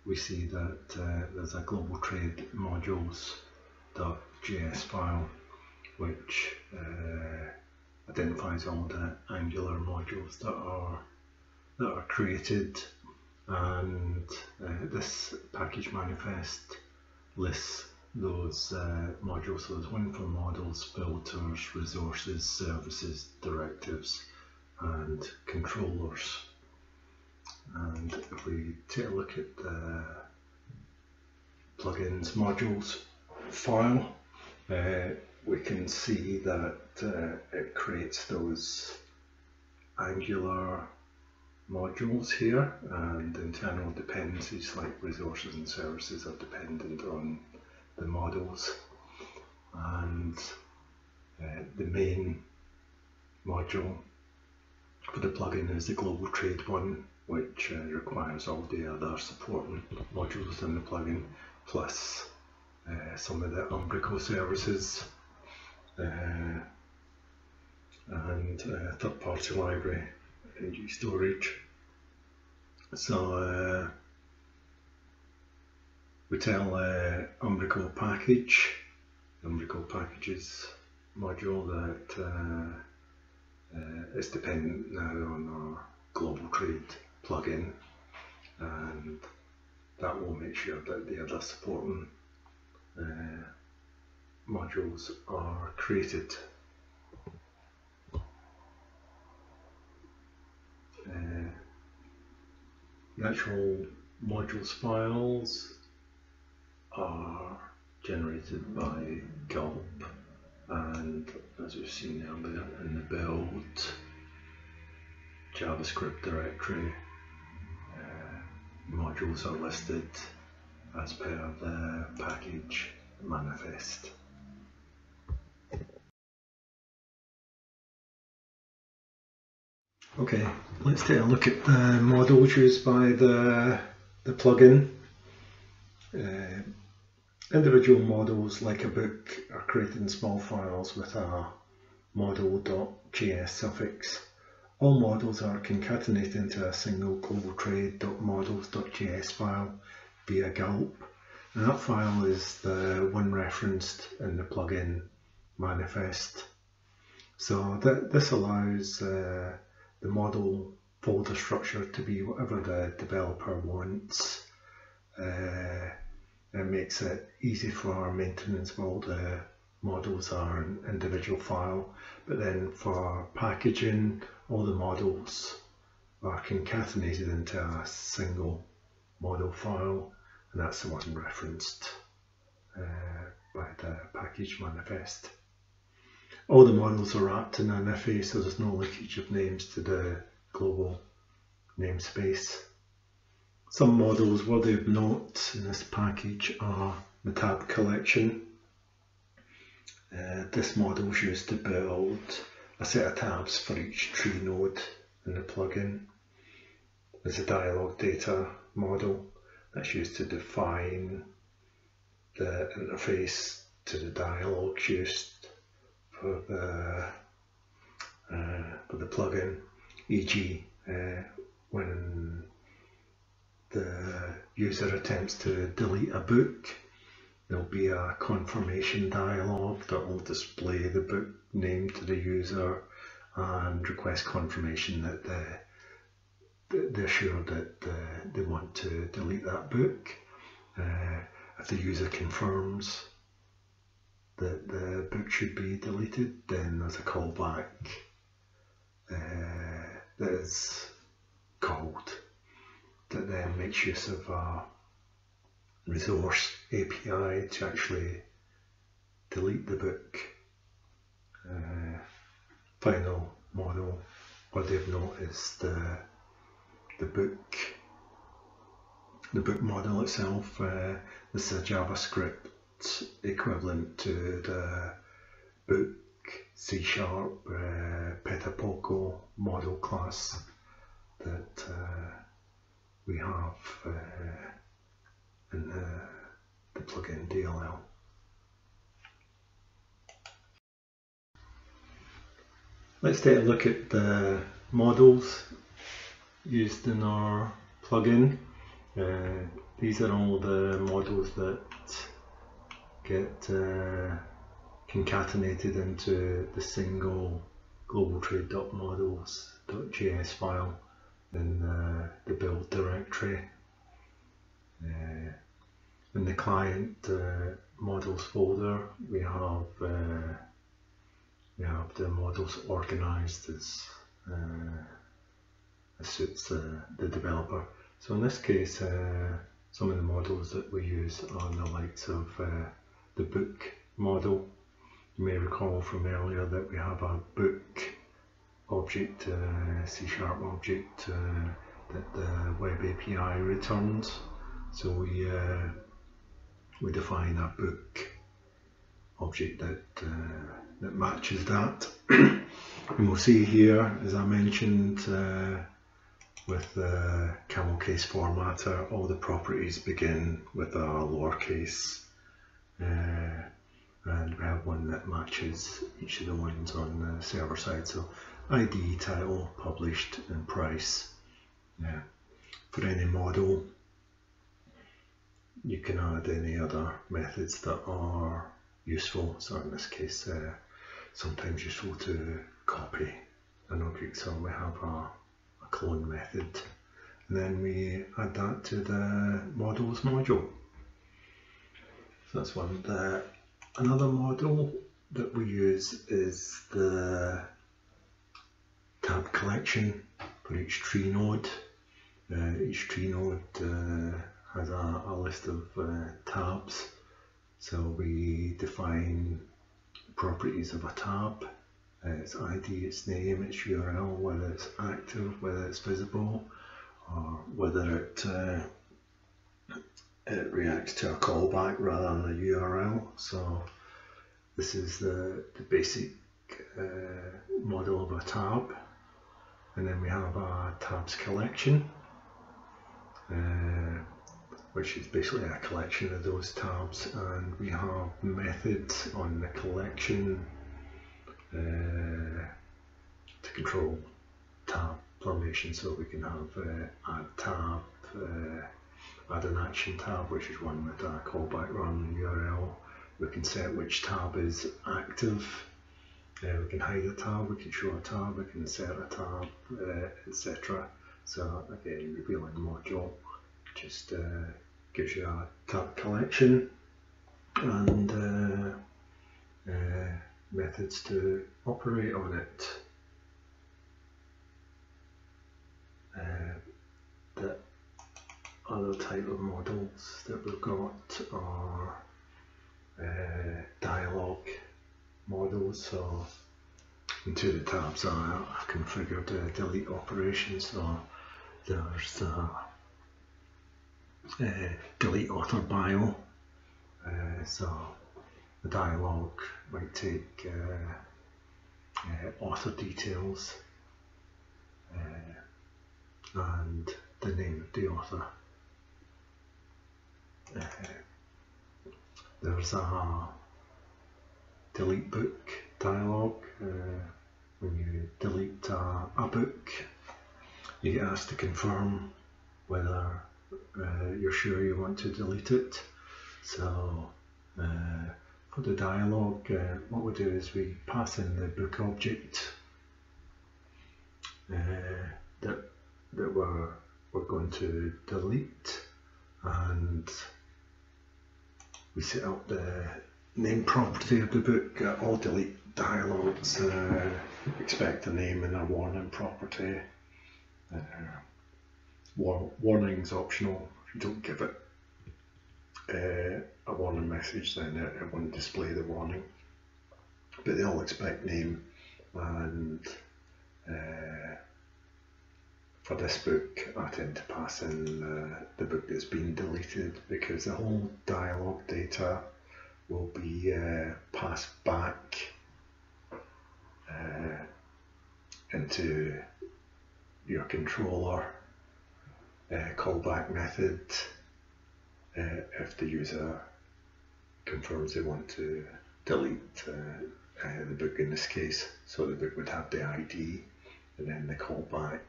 we see that uh, there's a global trade modules.js file which uh, identifies all the Angular modules that are that are created, and uh, this package manifest lists those uh, modules. So there's one for models, filters, resources, services, directives, and controllers. And if we take a look at the plugins modules file, uh, we can see that uh, it creates those Angular modules here, and internal dependencies like resources and services are dependent on the models, and uh, the main module for the plugin is the Global Trade one, which uh, requires all the other supporting modules in the plugin, plus uh, some of the Umbraco services, uh, and uh, third-party library, ngStorage. So uh, we tell uh, Umbraco package, Umbraco packages module that uh, uh, is dependent now on our Global Trade plugin, and that will make sure that the other supporting uh, modules are created. Uh, the actual modules files are generated by Gulp, and as we've seen earlier in the build, JavaScript directory uh, modules are listed as per the package manifest. Okay, let's take a look at the models used by the, the plugin. Uh, individual models, like a book, are created in small files with a model.js suffix. All models are concatenated into a single globaltrade.models.js file via Gulp, and that file is the one referenced in the plugin manifest. So th this allows uh, the model folder structure to be whatever the developer wants. Uh, it makes it easy for maintenance of all the models are an individual file, but then for packaging, all the models are concatenated into a single model file, and that's the one referenced uh, by the package manifest. All the models are wrapped in an I F A, so there's no leakage of names to the global namespace. Some models worthy of note in this package are the tab collection. Uh, this model is used to build a set of tabs for each tree node in the plugin. There's a dialog data model that's used to define the interface to the dialogues used for the, uh, for the plugin, for example uh, when the user attempts to delete a book, there'll be a confirmation dialog that will display the book name to the user and request confirmation that they, they're sure that they, they want to delete that book. Uh, if the user confirms that the book should be deleted, then there's a callback uh, that is called that then makes use of a resource A P I to actually delete the book. Uh, final model worthy of note is the the book the book model itself. Uh, this is a JavaScript equivalent to the book C sharp uh, Petapoco model class that uh, we have uh, in the, the plugin D L L. Let's take a look at the models used in our plugin. Uh, these are all the models that get uh, concatenated into the single globaltrade.models.js file in uh, the build directory. Uh, in the client uh, models folder, we have uh, we have the models organized as, uh, as suits uh, the developer. So in this case, uh, some of the models that we use are the likes of uh, the book model. You may recall from earlier that we have a book object, uh, C-sharp object uh, that the web A P I returns. So we, uh, we define a book object that, uh, that matches that. And we'll see here, as I mentioned, uh, with the camel case formatter, all the properties begin with a lowercase, uh, and we have one that matches each of the ones on the server side. So I D, title, published, and price. Yeah. For any model, you can add any other methods that are useful. So in this case, uh, sometimes useful to copy an object. So we have a clone method, and then we add that to the models module. So that's one. The, another model that we use is the tab collection for each tree node. Uh, each tree node uh, has a, a list of uh, tabs, so we define properties of a tab. Uh, its I D, its name, its U R L, whether it's active, whether it's visible, or whether it, uh, it reacts to a callback rather than a U R L. So this is the, the basic uh, model of a tab. And then we have our tabs collection, uh, which is basically a collection of those tabs, and we have methods on the collection Uh, to control tab formation, so we can have uh, add tab, uh, add an action tab, which is one with a callback run U R L. We can set which tab is active. Uh, we can hide a tab, we can show a tab, we can set a tab, uh, et cetera. So again, revealing module just uh, gives you a tab collection and. Uh, uh, methods to operate on it. Uh, the other type of models that we've got are uh, dialogue models. So into the tabs I, I configured the delete operation, so there's a, a delete author bio, uh, so the dialogue might take uh, uh, author details uh, and the name of the author. Uh, there's a delete book dialogue. Uh, when you delete a, a book, you get asked to confirm whether uh, you're sure you want to delete it. So. Uh, For the dialogue, uh, what we do is we pass in the book object uh, that, that we're, we're going to delete, and we set up the name property of the book. Uh, all delete dialogues uh, expect a name and a warning property. Uh, war warning's optional if you don't give it. Uh, a warning message, then it, it won't display the warning, but they all expect name. And uh, for this book, I tend to pass in uh, the book that's been deleted, because the whole dialogue data will be uh, passed back uh, into your controller uh, callback method. Uh, if the user confirms they want to delete uh, uh, the book in this case. So the book would have the I D, and then the callback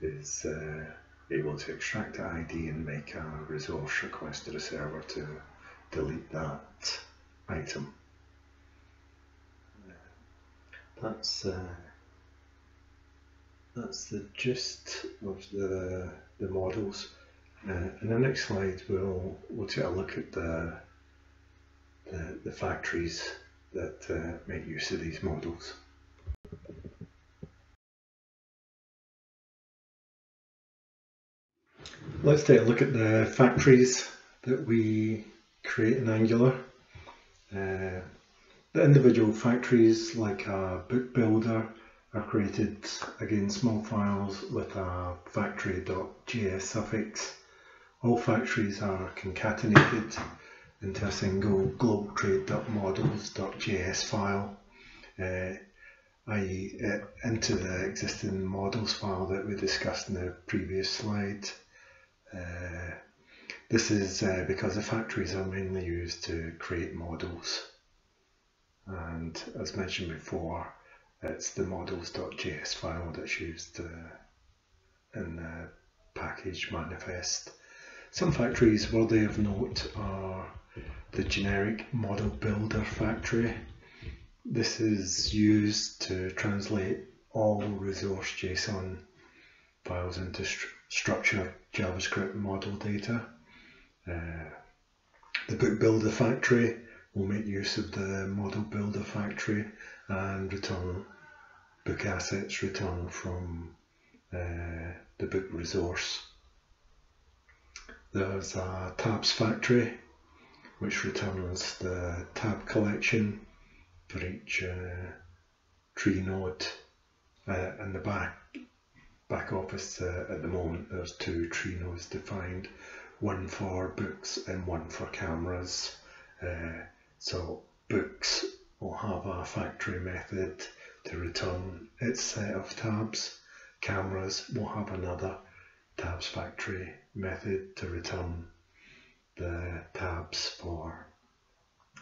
is uh, able to extract the I D and make a resource request to the server to delete that item. That's uh, that's the gist of the the models. Uh, in the next slide, we'll we'll take a look at the the, the factories that uh, make use of these models. Let's take a look at the factories that we create in Angular. Uh, the individual factories, like a book builder, I've created, again, small files with a factory.js suffix. All factories are concatenated into a single global trade.models.js file, uh, that is uh, into the existing models file that we discussed in the previous slide. Uh, this is uh, because the factories are mainly used to create models. And as mentioned before, it's the models.js file that's used uh, in the package manifest. Some factories worthy of note are the generic model builder factory. This is used to translate all resource JSON files into st structured JavaScript model data. Uh, the book builder factory will make use of the model builder factory and return book assets returned from uh, the book resource. There's a tabs factory which returns the tab collection for each uh, tree node. Uh, in the back back office uh, at the moment there's two tree nodes defined, one for books and one for cameras. Uh, so books will have a factory method to return its set of tabs. Cameras will have another tabs factory method to return the tabs for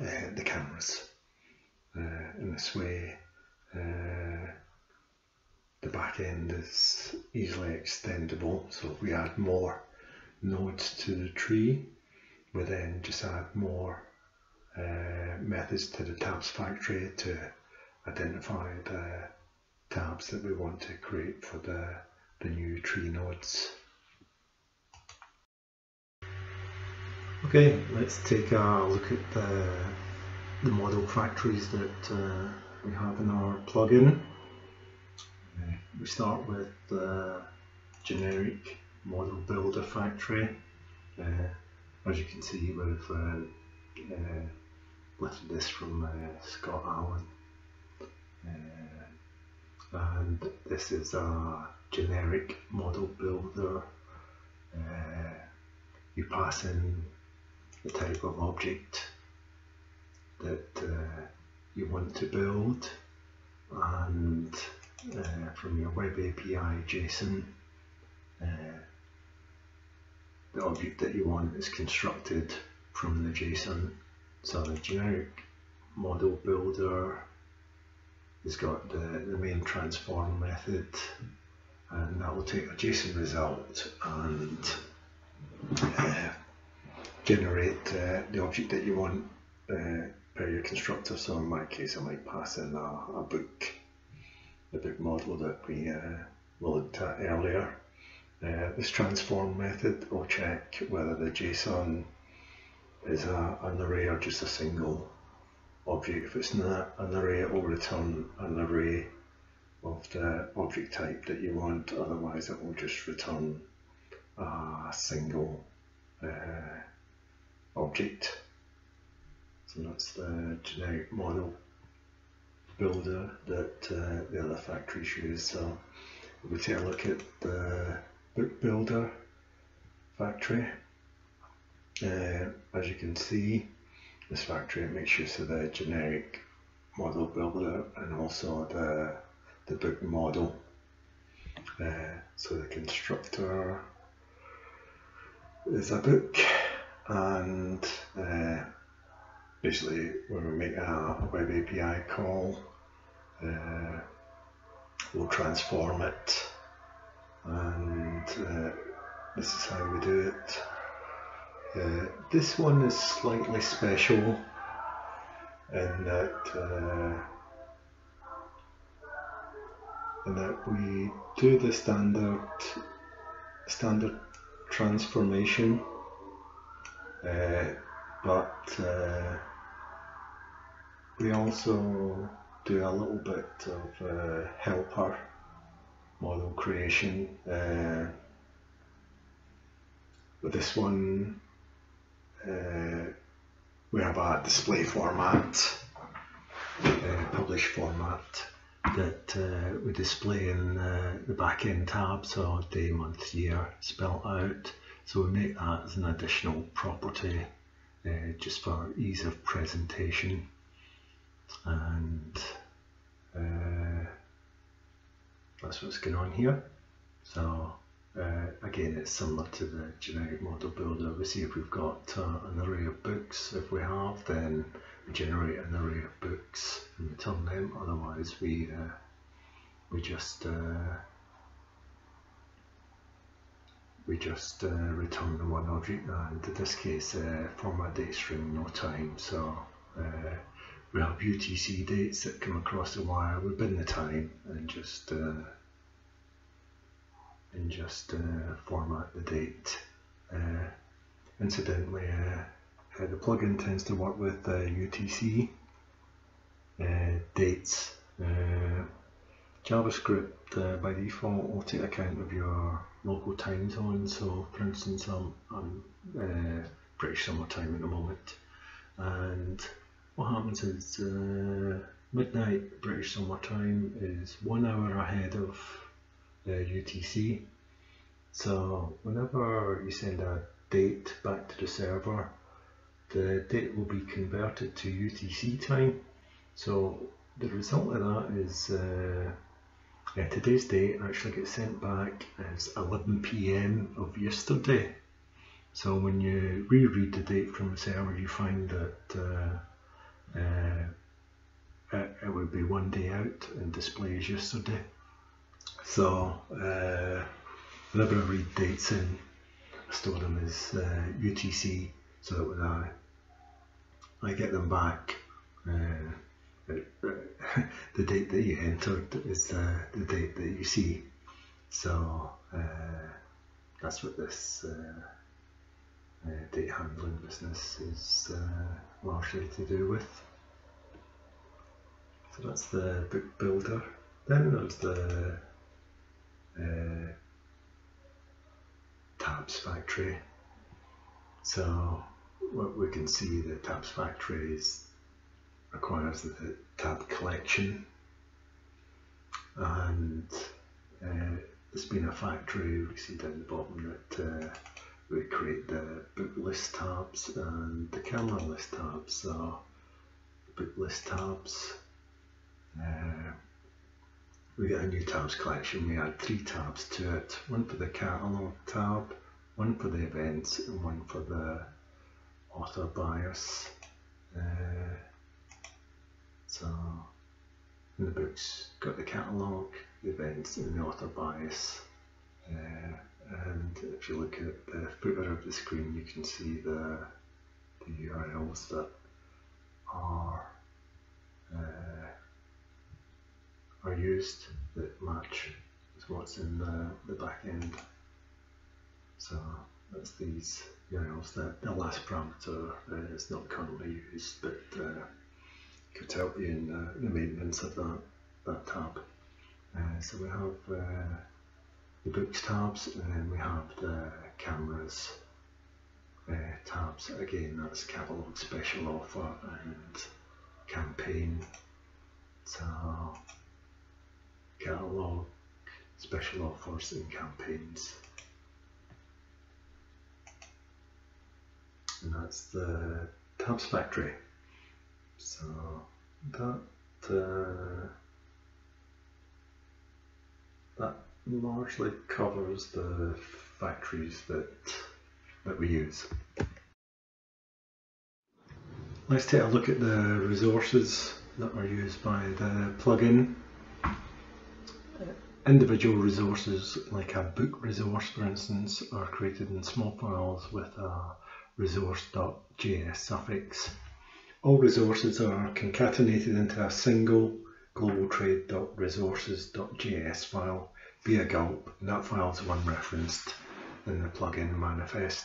uh, the cameras. Uh, in this way, uh, the back end is easily extendable. So if we add more nodes to the tree, we then just add more uh, methods to the tabs factory to identify the tabs that we want to create for the, the new tree nodes. Okay, let's take a look at the, the model factories that uh, we have in our plugin. We start with the generic model builder factory. Uh, as you can see, we've uh, uh, lifted this from uh, Scott Allen. Uh, and this is a generic model builder. Uh, you pass in the type of object that uh, you want to build, and uh, from your web A P I JSON, uh, the object that you want is constructed from the JSON. So the generic model builder has got the, the main transform method, and that will take a JSON result and uh, generate uh, the object that you want uh, per your constructor. So in my case, I might pass in a, a book, the book model that we uh, looked at earlier. Uh, this transform method will check whether the JSON is a, an array or just a single object. If it's not an array, it will return an array of the object type that you want. Otherwise, it will just return a single uh, object. So that's the generic model builder that uh, the other factories use. So we take a look at the book builder factory. Uh, as you can see, this factory makes use of the generic model builder and also the, the book model. Uh, so the constructor is a book, and uh, basically, when we make a web A P I call, uh, we'll transform it, and uh, this is how we do it. Uh, this one is slightly special in that, uh, in that we do the standard standard transformation, uh, but uh, we also do a little bit of uh, helper model creation. Uh, with this one, uh, we have a display format, uh, publish format, that uh, we display in uh, the back-end tab, so day, month, year spelled out. So we make that as an additional property uh, just for ease of presentation. And uh, that's what's going on here. So uh, again, it's similar to the generic model builder. We see if we've got uh, an array of books. If we have, then we generate an array of books and return them. Otherwise, we uh, we just uh, we just uh, return the one object. And in this case, uh, format date string, no time. So uh, we have U T C dates that come across the wire. We bin the time and just. Uh, and just uh, format the date. Uh, incidentally, uh, uh, the plugin tends to work with uh, U T C uh, dates. Uh, JavaScript uh, by default will take account of your local time zone. So, for instance, I'm, I'm uh, British summertime at the moment, and what happens is uh, midnight British summertime is one hour ahead of Uh, U T C. So whenever you send a date back to the server, the date will be converted to U T C time. So the result of that is uh, yeah, today's date actually gets sent back as eleven p m of yesterday. So when you reread the date from the server, you find that uh, uh, it, it would be one day out and displays yesterday. So uh, whenever I read dates in, I store them as uh, U T C, so that when I, I get them back, uh, the date that you entered is uh, the date that you see. So uh, that's what this uh, uh, date handling business is uh, largely to do with. So that's the book builder. Then there's the Uh, tabs factory. So what we can see, the tabs factory is, requires the tab collection, and uh, it's been a factory. We see down the bottom that uh, we create the book list tabs and the camera list tabs. So the book list tabs, uh, we get a new tabs collection. We add three tabs to it, one for the catalog tab, one for the events, and one for the author bias. Uh, so in the books, got the catalog, the events, and the author bias. Uh, and if you look at the footer of the screen, you can see the, the U R Ls that are uh, are used that match with what's in the, the back end. So that's these U R Ls. That the last parameter uh, is not currently used, but uh, could help you in uh, the maintenance of that, that tab. Uh, so we have uh, the books tabs, and then we have the cameras uh, tabs. Again, that's catalog, special offer, and campaign. So catalog, special offers, and campaigns, and that's the tabs factory. So that uh, that largely covers the factories that that we use. Let's take a look at the resources that are used by the plugin. Individual resources, like a book resource for instance, are created in small files with a resource.js suffix. All resources are concatenated into a single global trade dot resources dot j s file via Gulp, and that file is the one referenced in the plugin manifest.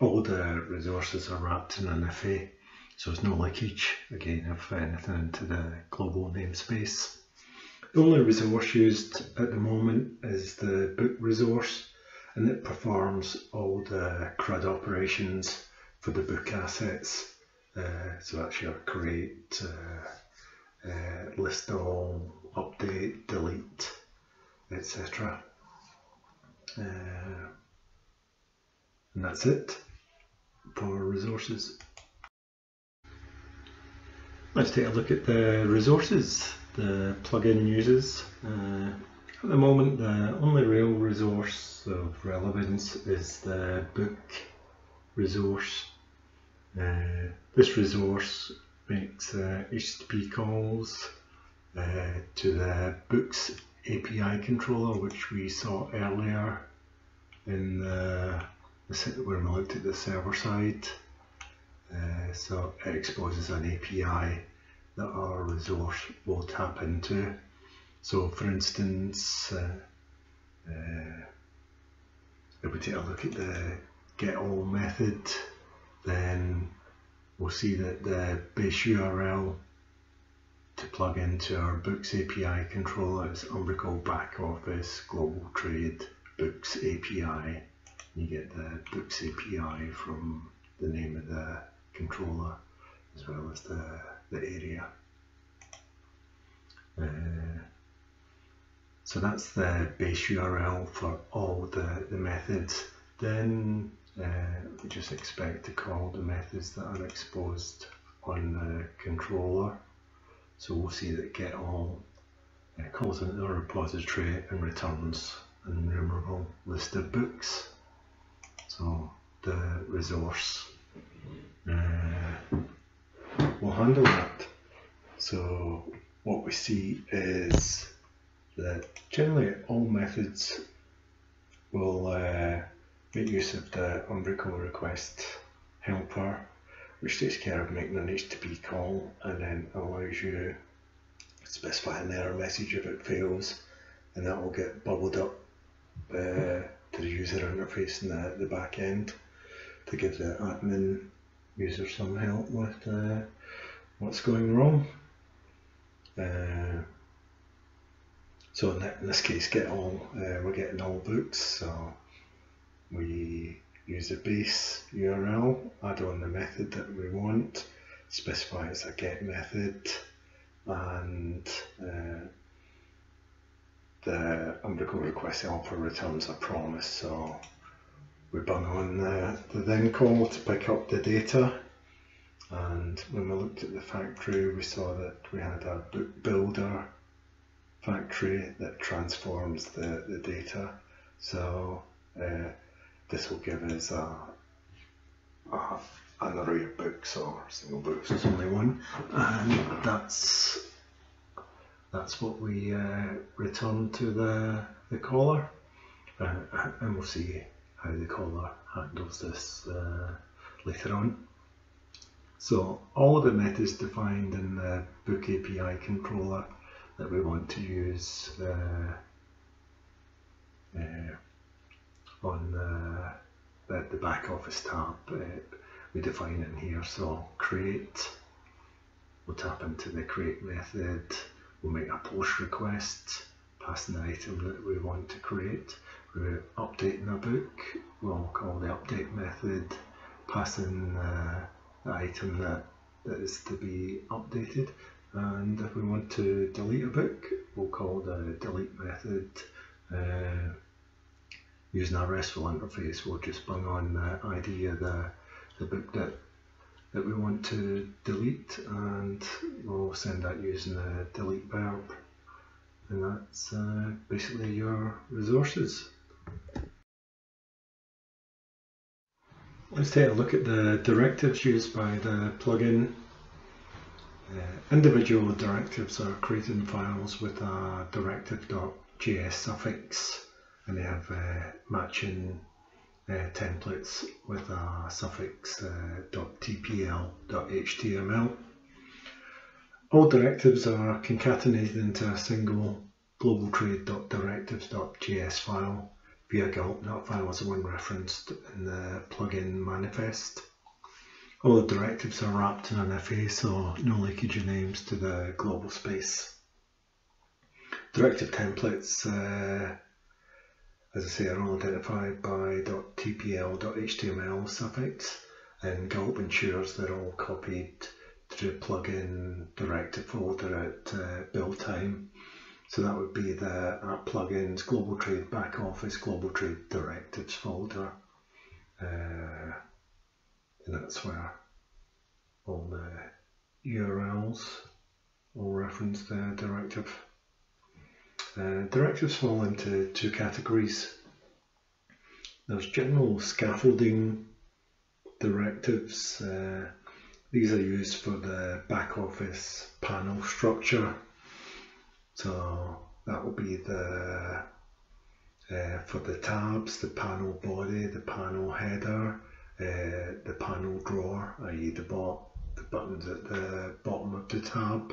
All the resources are wrapped in an F A, so there's no leakage, again, of anything into the global namespace. The only resource used at the moment is the book resource, and it performs all the C R U D operations for the book assets. Uh, so that's your create, uh, uh, list all, update, delete, et cetera. Uh, and that's it for resources. Let's take a look at the resources the plugin uses. Uh, at the moment, the only real resource of relevance is the book resource. Uh, this resource makes uh, H T T P calls uh, to the books A P I controller, which we saw earlier in the, the when we looked at the server side. Uh, so it exposes an A P I that our resource will tap into. So for instance, uh, uh, if we take a look at the getAll method, then we'll see that the base U R L to plug into our books A P I controller is Umbraco back office global trade books A P I. You get the books A P I from the name of the controller as well as the, the area. Uh, so that's the base U R L for all the, the methods. Then uh, we just expect to call the methods that are exposed on the controller. So we'll see that getAll uh, calls into the repository and returns an enumerable list of books. So the resource uh, will handle that. So what we see is that generally all methods will uh, make use of the Umbraco request helper, which takes care of making an H T T P call and then allows you to specify an error message if it fails, and that will get bubbled up uh, to the user interface in the, the back end to give the admin user some help with uh, what's going wrong. Uh, so in, that, in this case, get all uh, we're getting all books, so we use the base U R L, add on the method that we want, specify as a get method, and uh, the Umbraco request helper returns a promise. So we bung on the, the then call to pick up the data, and when we looked at the factory, we saw that we had a book builder factory that transforms the, the data. So uh, this will give us a, a, an array of books or single books, it's only one, and that's that's what we uh, return to the, the caller, uh, and we'll see how the caller handles this uh, later on. So all of the methods defined in the book A P I controller that we want to use uh, uh, on uh, the, the back office tab, uh, we define in here. So create, we'll tap into the create method, we'll make a post request, pass an item that we want to create. We're updating a book, we'll call the update method, passing uh, the item that, that is to be updated, and if we want to delete a book, we'll call the delete method. Uh, using our RESTful interface, we'll just bung on the I D of the, the book that, that we want to delete, and we'll send that using the delete verb, and that's uh, basically your resources. Let's take a look at the directives used by the plugin. Uh, individual directives are created in files with a directive.js suffix, and they have uh, matching uh, templates with a suffix uh, .tpl.html. All directives are concatenated into a single globaltrade.directives.js file via Gulp. That file is the one referenced in the plugin manifest. All the directives are wrapped in an F A, so no leakage of names to the global space. Directive templates, uh, as I say, are all identified by .tpl.html suffix, and Gulp ensures they're all copied to the plugin directive folder at uh, build time. So that would be the app plugins, Global Trade back office, Global Trade directives folder. Uh, and that's where all the U R Ls all reference the directive. Uh, directives fall into two categories. There's general scaffolding directives. Uh, these are used for the back office panel structure. So that will be the uh, for the tabs, the panel body, the panel header, uh, the panel drawer, that is the bot, the buttons at the bottom of the tab.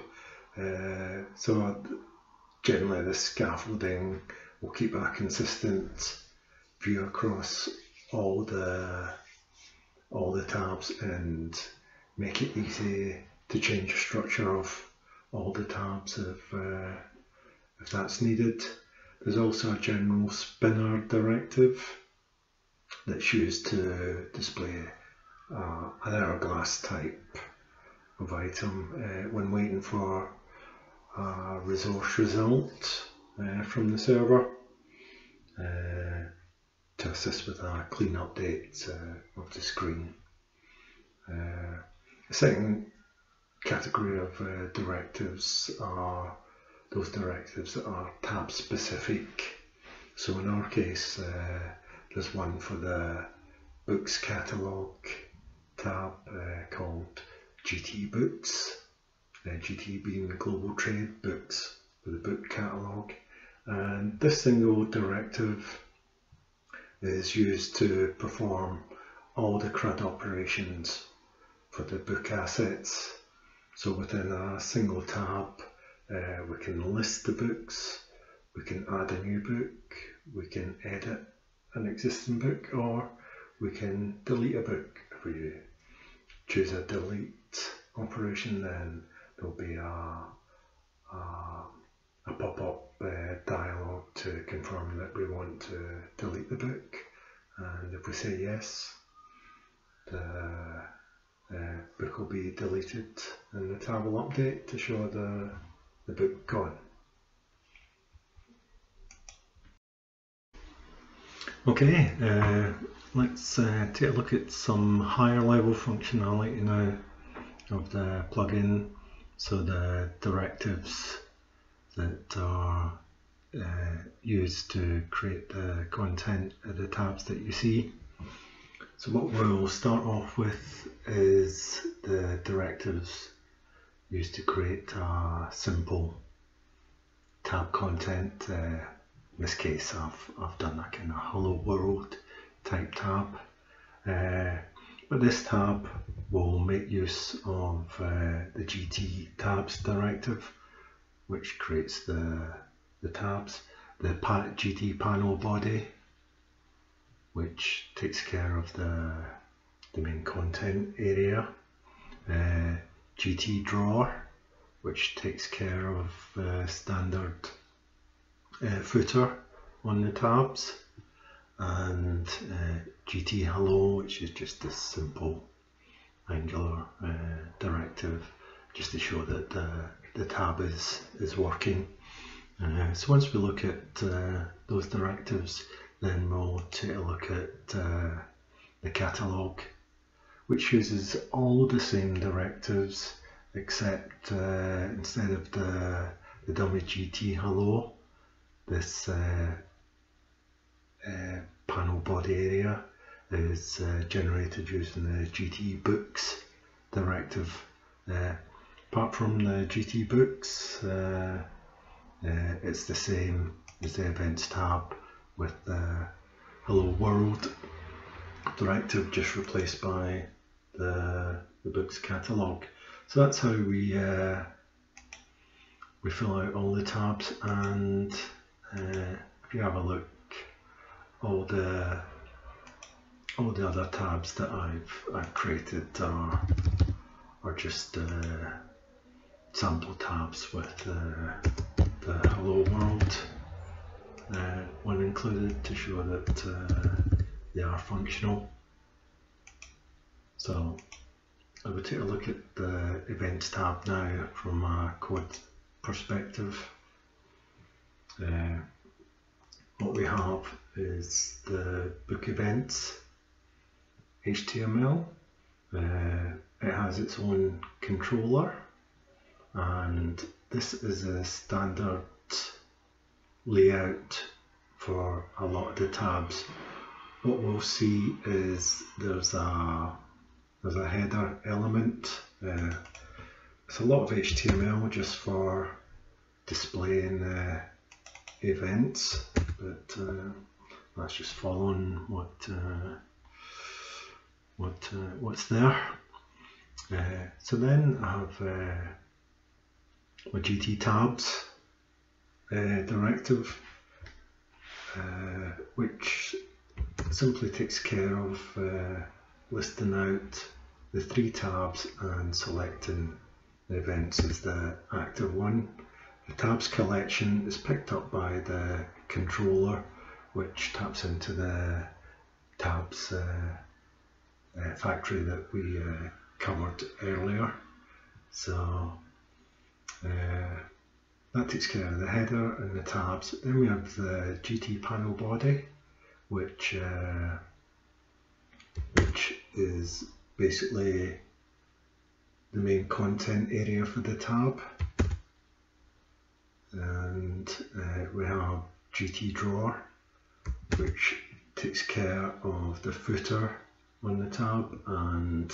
Uh, so generally, the scaffolding will keep a consistent view across all the all the tabs and make it easy to change the structure of all the tabs if, uh, if that's needed. There's also a general spinner directive that's used to display uh, an hourglass type of item uh, when waiting for a resource result uh, from the server uh, to assist with a clean update uh, of the screen. Uh, the second category of uh, directives are those directives that are tab specific. So in our case, uh, there's one for the books catalog tab uh, called G T Books, uh, G T being the Global Trade Books for the book catalog, and this single directive is used to perform all the C R U D operations for the book assets. So within a single tab, uh, we can list the books, we can add a new book, we can edit an existing book, or we can delete a book. If we choose a delete operation, then there'll be a, a, a pop-up uh, dialogue to confirm that we want to delete the book. And if we say yes, the Uh, book will be deleted and the tab will update to show the, the book gone. Okay, uh, let's uh, take a look at some higher level functionality now of the plugin. So the directives that are uh, used to create the content of the tabs that you see. So what we'll start off with is the directives used to create a simple tab content. Uh, in this case, I've, I've done a kind of hello world type tab. Uh, but this tab will make use of uh, the G T tabs directive, which creates the, the tabs, the G T panel body, which takes care of the, the main content area, uh, G T drawer, which takes care of the standard uh, footer on the tabs, and uh, G T hello, which is just a simple Angular uh, directive just to show that the, the tab is, is working. Uh, so once we look at uh, those directives, then we'll take a look at uh, the catalogue, which uses all the same directives, except uh, instead of the, the dummy G T hello, this uh, uh, panel body area is uh, generated using the G T books directive. Uh, apart from the G T books, uh, uh, it's the same as the events tab, with the hello world directive just replaced by the, the books catalogue. So that's how we uh, we fill out all the tabs, and uh, if you have a look, all the all the other tabs that I've I've created are are just uh, sample tabs with uh, the hello world Uh, one included to show that uh, they are functional. So I will take a look at the events tab now from a code perspective. Uh, what we have is the book event H T M L. Uh, it has its own controller, and this is a standard layout for a lot of the tabs. What we'll see is there's a there's a header element. Uh, it's a lot of H T M L just for displaying uh, events, but uh, that's just following what uh, what uh, what's there. Uh, so then I have uh, my G T tabs uh, directive, uh, which simply takes care of uh, listing out the three tabs and selecting the events as the active one. The tabs collection is picked up by the controller, which taps into the tabs uh, uh, factory that we uh, covered earlier. So uh, that takes care of the header and the tabs. Then we have the G T panel body, which uh, which is basically the main content area for the tab, and uh, we have G T drawer, which takes care of the footer on the tab and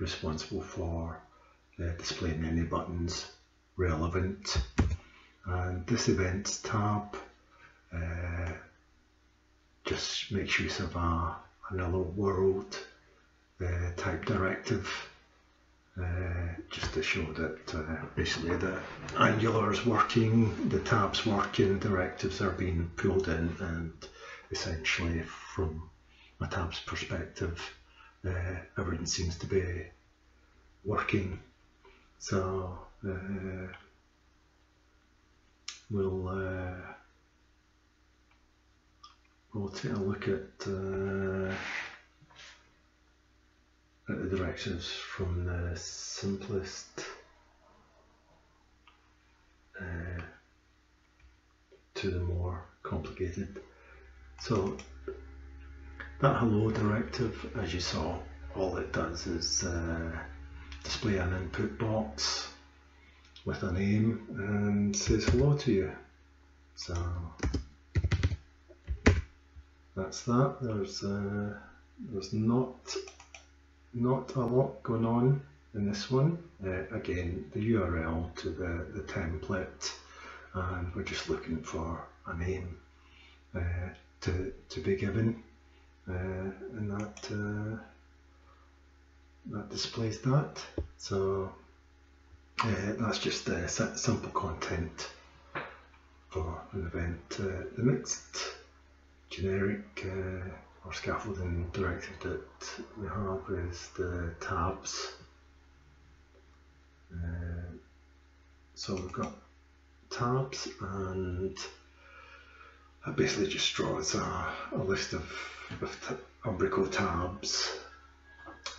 responsible for uh, displaying any buttons relevant. And this events tab uh, just makes use of a, another world uh, type directive, uh, just to show that uh, basically the Angular is working, the tabs working, directives are being pulled in, and essentially from a tab's perspective, uh, everything seems to be working. So uh, we'll uh, We'll take a look at, uh, at the directives from the simplest uh, to the more complicated. So that hello directive, as you saw, all it does is uh, display an input box with a name and says hello to you. So that's that. There's uh, there's not not a lot going on in this one. Uh, again, the U R L to the the template, and we're just looking for a name uh, to to be given, uh, and that uh, that displays that. So uh, that's just uh, simple content for an event. Uh, the next generic uh, or scaffolding directive that we have is the tabs. Uh, so we've got tabs, and that basically just draws a, a list of, of Umbraco tabs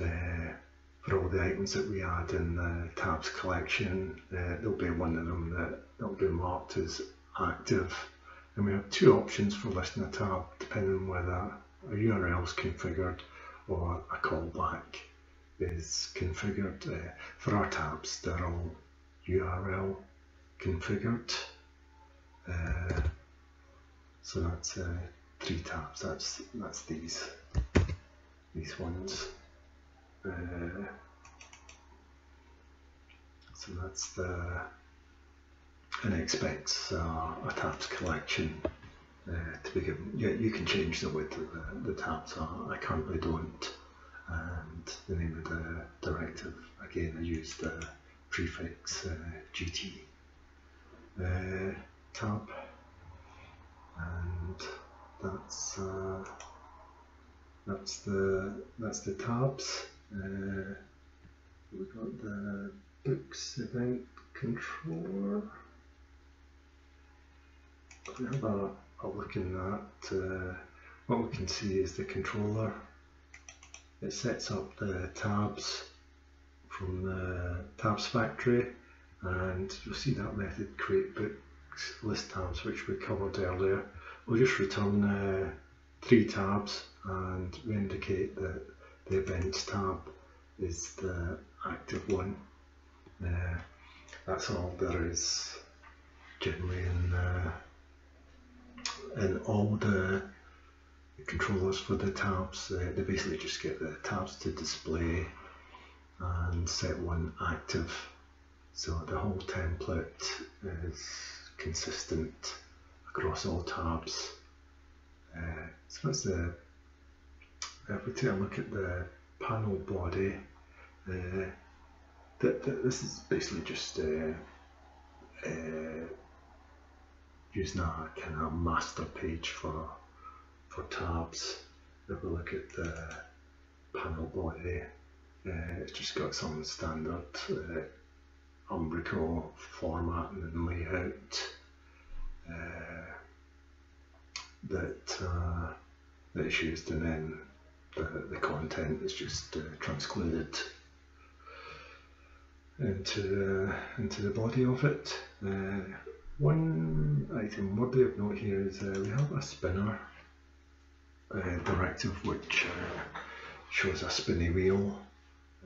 uh, for all the items that we add in the tabs collection. Uh, there'll be one of them that that'll be marked as active. And we have two options for listing a tab, depending on whether a U R L is configured or a callback is configured. Uh, for our tabs, they're all U R L configured. Uh, so that's uh, three tabs. That's that's these these ones. Uh, so that's the. And expects uh, a tabs collection uh, to be given. Yeah, you can change the width of the, the tabs. I currently don't. And the name of the directive, again, I use the prefix uh, G T uh, tab, and that's uh, that's the that's the tabs. Uh, we've got the books event controller. We have a, a look in that. Uh, what we can see is the controller. It sets up the tabs from the tabs factory, and you'll see that method create book list tabs, which we covered earlier. We'll just return uh, three tabs, and we indicate that the events tab is the active one. Uh, that's all there is generally in, uh, in all the controllers for the tabs. Uh, they basically just get the tabs to display and set one active. So the whole template is consistent across all tabs. Uh, so that's the, if we take a look at the panel body, uh, th th this is basically just uh, uh, using a kind of master page for, for tabs. If we look at the panel body, uh, it's just got some standard uh, Umbraco formatting and layout uh, that uh, that's used, and then the, the content is just uh, transcluded into uh, into the body of it. Uh, one item worthy of note here is uh, we have a spinner uh, directive which uh, shows a spinny wheel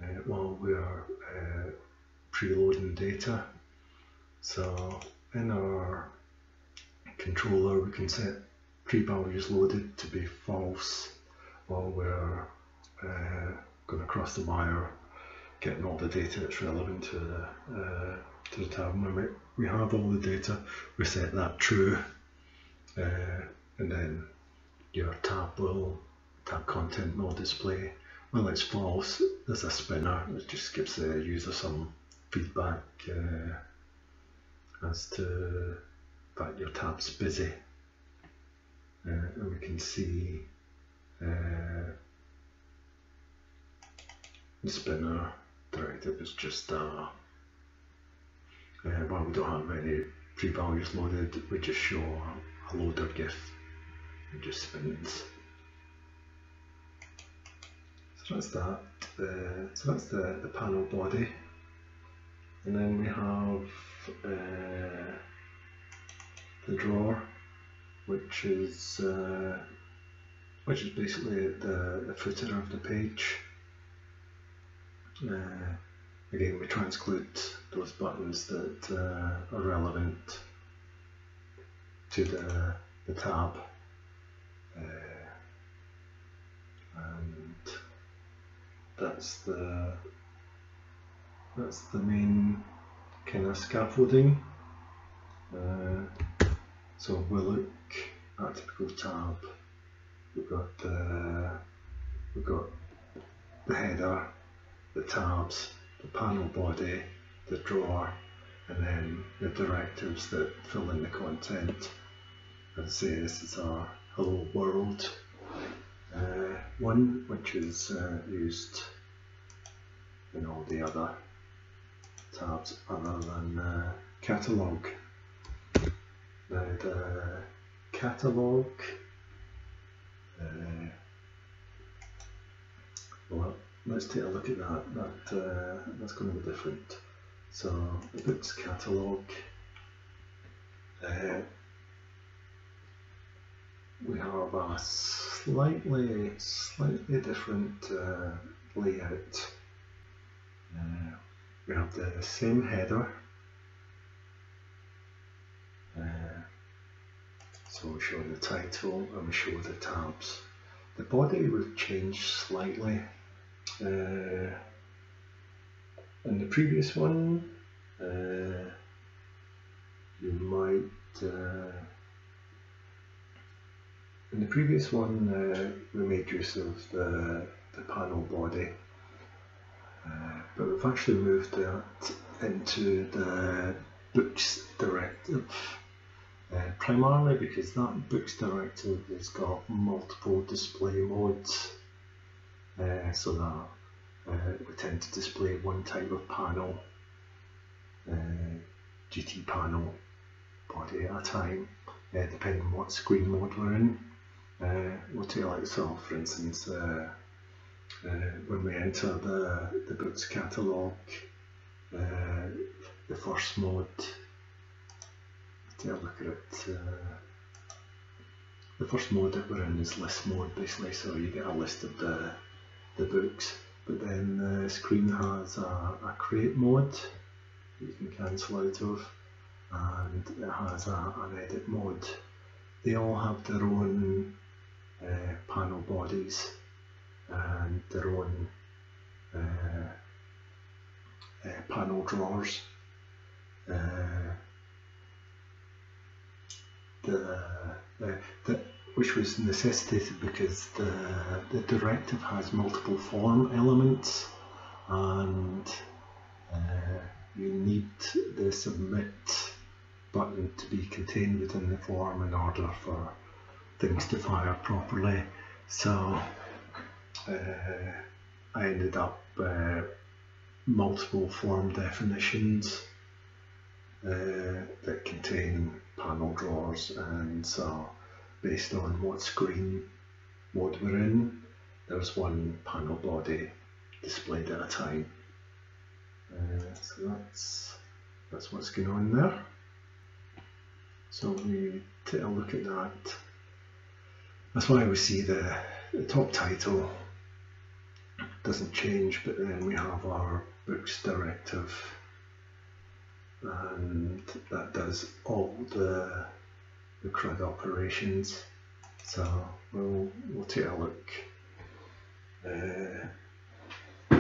uh, while we are uh, preloading data. So in our controller we can set pre-values loaded to be false while we're uh, going across the wire, getting all the data that's relevant to the, uh, to the tab. When we have all the data, we set that true, uh, and then your tab will, tab content will display. When it's false, there's a spinner that just gives the user some feedback uh, as to that your tab's busy. Uh, and we can see uh, the spinner directive is just uh, uh, while we don't have any pre-values loaded, we just show a loader gif, it just spins. So that's that. Uh, so that's the, the panel body. And then we have uh, the drawer, which is uh, which is basically the, the footer of the page. Uh, again, we transclude those buttons that uh, are relevant to the, the tab, uh, and that's the that's the main kind of scaffolding. Uh, so we'll look at a typical tab. We've got the we've got the header, the tabs, the panel body, the drawer, and then the directives that fill in the content. As I say, this is our hello world uh, one, which is uh, used in all the other tabs other than uh, catalogue. Now the catalogue uh, well, let's take a look at that. That uh, that's going to be different. So it's catalogue. Uh, we have a slightly slightly different uh, layout. Uh, we have the same header. Uh, so we show the title and we show the tabs. The body we've changed slightly. Uh, in the previous one, uh, you might. Uh, in the previous one, uh, we made use of the the panel body, uh, but we've actually moved that into the books directive. Uh, primarily because that books directive has got multiple display modes, uh, so that uh, we tend to display one type of panel, uh, G T panel body at a time, uh, depending on what screen mode we're in. Uh, we'll take like so, for instance, uh, uh, when we enter the, the books catalogue, uh, the first mode to have a look at it. Uh, the first mode that we're in is list mode, basically, so you get a list of the, the books, but then the screen has a, a create mode that you can cancel out of, and it has a, an edit mode. They all have their own uh, panel bodies and their own uh, uh, panel drawers. Uh, the, the, the, which was necessitated because the, the directive has multiple form elements, and uh, you need the submit button to be contained within the form in order for things to fire properly. So uh, I ended up uh, multiple form definitions uh, that contain panel drawers, and so based on what screen mode we're in, there's one panel body displayed at a time. Uh, so that's that's what's going on there. So we take a look at that. That's why we see the, the top title doesn't change, but then we have our books directive, and that does all the, the C R U D operations. So we'll, we'll take a look. Uh,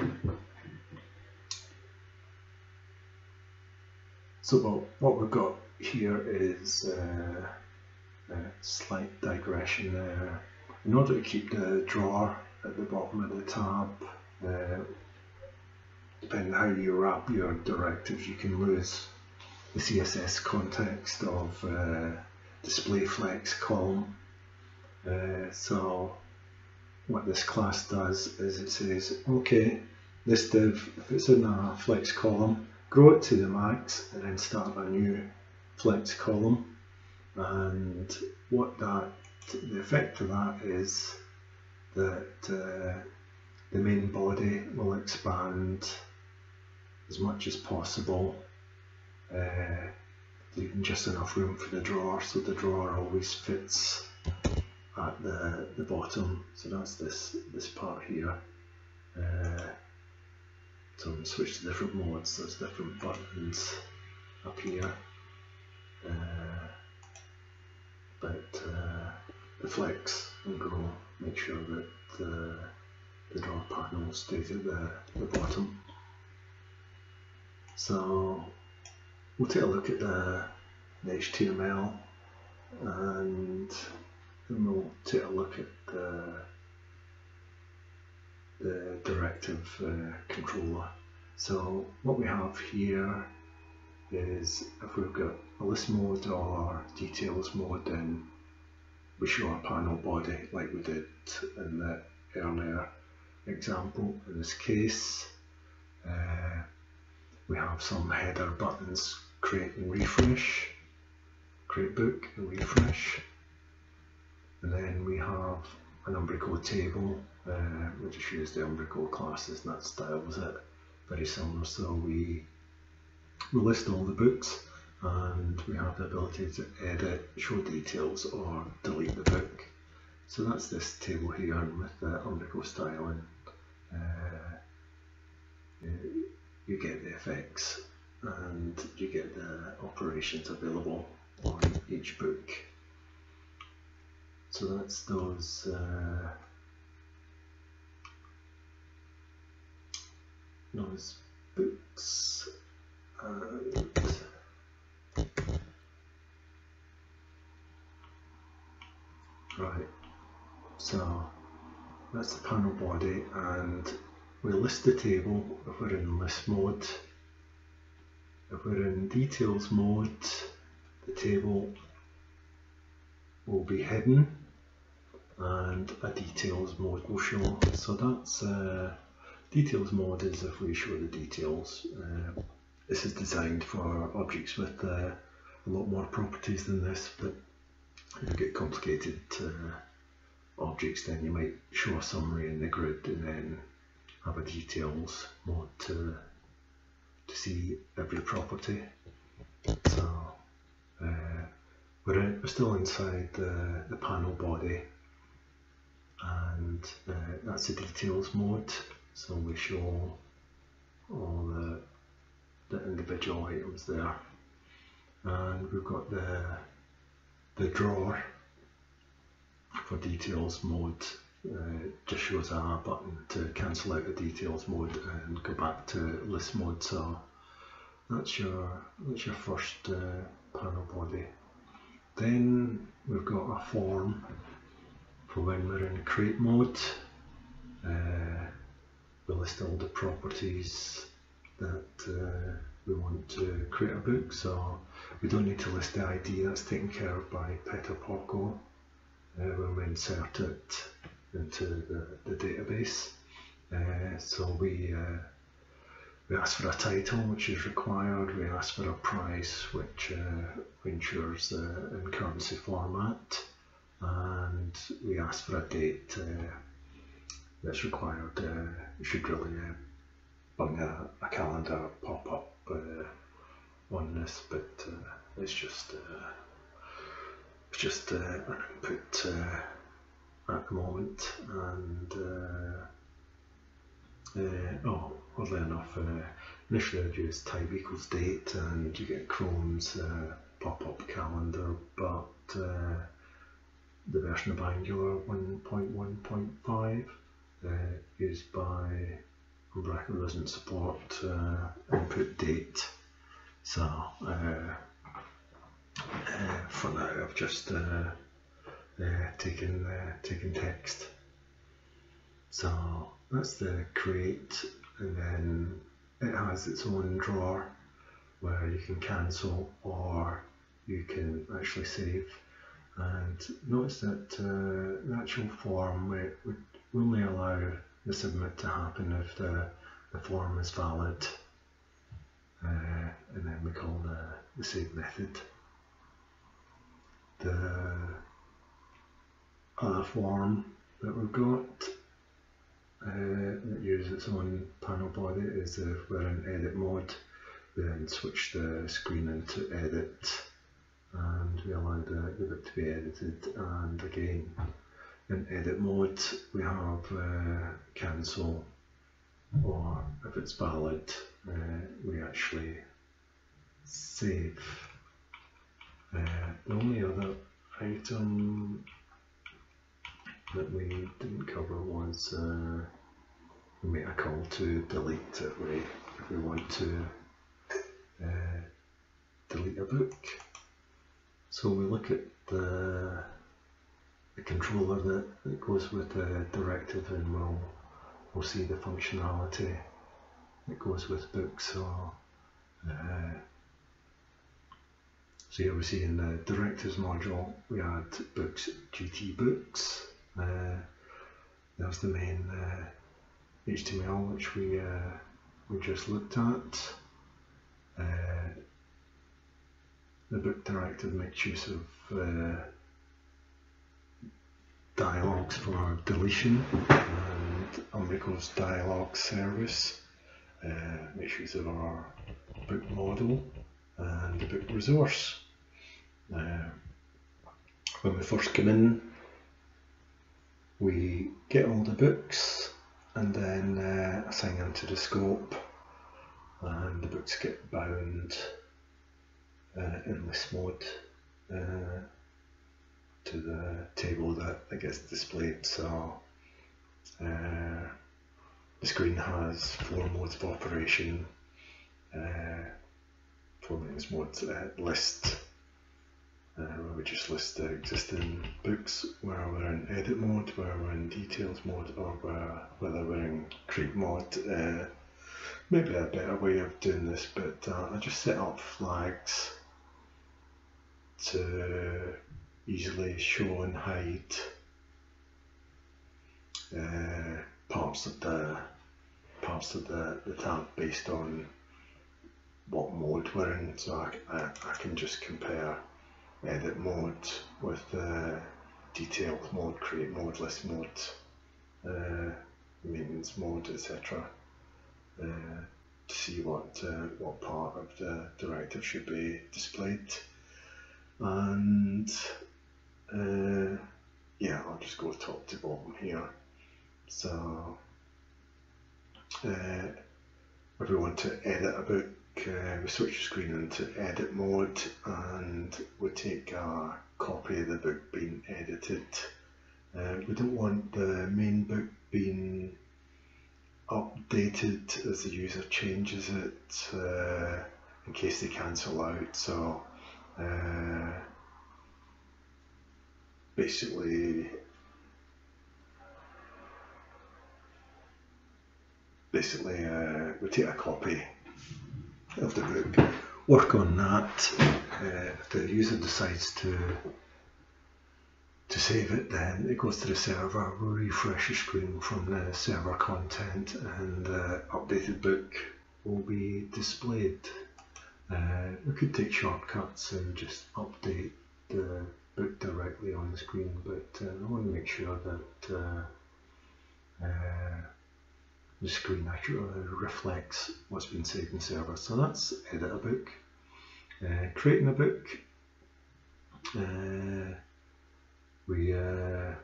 so well, what we've got here is uh, a slight digression there. In order to keep the drawer at the bottom of the tab, uh, depending on how you wrap your directives, you can lose the C S S context of uh, display flex column. Uh, so what this class does is it says, okay, this div, if it's in a flex column, grow it to the max and then start a new flex column. And what that, the effect of that is that uh, the main body will expand as much as possible, uh, leaving just enough room for the drawer, so the drawer always fits at the, the bottom. So that's this this part here. Uh, so we switch to different modes, there's different buttons up here, uh, but uh, the flex and grow make sure that uh, the drawer panel stays at the, the bottom. So we'll take a look at the, the H T M L, and then we'll take a look at the, the directive uh, controller. So what we have here is if we've got a list mode or details mode, then we show our panel body like we did in the earlier example. In this case, uh, we have some header buttons: create and refresh, create book and refresh, and then we have an Umbraco table. Uh, we just use the Umbraco classes, and that styles it very similar. So we we list all the books, and we have the ability to edit, show details, or delete the book. So that's this table here with the Umbraco styling. Uh, you, you get the effects, and you get the operations available on each book. So that's those uh, those books. And right, so that's the panel body, and we list the table if we're in list mode. If we're in details mode, the table will be hidden and a details mode will show. So that's uh, details mode is if we show the details. Uh, this is designed for objects with uh, a lot more properties than this, but if you get complicated uh, objects, then you might show a summary in the grid and then have a details mode to, to see every property. So uh, we're, in, we're still inside the, the panel body, and uh, that's the details mode. So we show all the, the individual items there, and we've got the the drawer for details mode. Uh, just shows a button to cancel out the details mode and go back to list mode. So that's your that's your first uh, panel body. Then we've got a form for when we're in create mode. Uh, we list all the properties that uh, we want to create a book, so we don't need to list the I D. That's taken care of by Petapoco uh, when we insert it into the, the database. Uh, so we uh, we ask for a title, which is required. We ask for a price, which uh, ensures the uh, in currency format, and we ask for a date uh, that's required. Uh, we should really uh, bung a, a calendar pop up uh, on this, but uh, it's just uh, it's just uh, an input uh, at the moment. And uh, uh, oh, oddly enough, uh, initially I'd use type equals date, and you get Chrome's uh, pop-up calendar, but uh, the version of Angular one point one point five, uh, used by Umbraco, doesn't support uh, input date. So uh, uh, for now, I've just uh, Uh, taking uh, taking text. So that's the create, and then it has its own drawer where you can cancel or you can actually save. And notice that uh, the actual form would only allow the submit to happen if the, the form is valid, uh, and then we call the, the save method. The other form that we've got uh, that uses its own panel body is if we're in edit mode, we then switch the screen into edit, and we allow the, the book to be edited. And again, in edit mode, we have uh, cancel, or if it's valid, uh, we actually save. Uh, the only other item that we didn't cover was uh, we make a call to delete if we, if we want to uh, delete a book. So we look at the, the controller that, that goes with the directive, and we'll, we'll see the functionality that goes with books. So, uh, so here we see in the directives module we add books, G T books. Uh, there's the main uh, H T M L which we uh, we just looked at. Uh, the book directive makes use of uh, dialogues for deletion, and Umbraco's dialogue service uh, makes use of our book model and the book resource. Uh, when we first come in, we get all the books and then uh, assign them to the scope, and the books get bound uh, in list mode uh, to the table that, that gets displayed. So uh, the screen has four modes of operation, uh, four main modes: uh, list, Uh, where we just list the existing books, where we're in edit mode, where we're in details mode, or where, whether we're in create mode. Uh, maybe a better way of doing this, but uh, I just set up flags to easily show and hide uh, parts of the parts of the, the tab based on what mode we're in. So I, I, I can just compare edit mode with uh, detail mode, create mode, list mode, uh, maintenance mode, et cetera. Uh, to see what uh, what part of the directive should be displayed. and uh, yeah, I'll just go top to bottom here. So uh, if we want to edit a book, uh, we switch the screen into edit mode, and we take a copy of the book being edited. Uh, we don't want the main book being updated as the user changes it, uh, in case they cancel out. So uh, basically basically uh, we take a copy of the book, work on that. Uh, if the user decides to to save it, then it goes to the server, we refresh the screen from the server content, and the updated book will be displayed. Uh, we could take shortcuts and just update the book directly on the screen, but uh, I want to make sure that uh, uh, the screen accurately reflects what's been saved in the server. So that's edit a book, uh, creating a book. Uh, We, uh,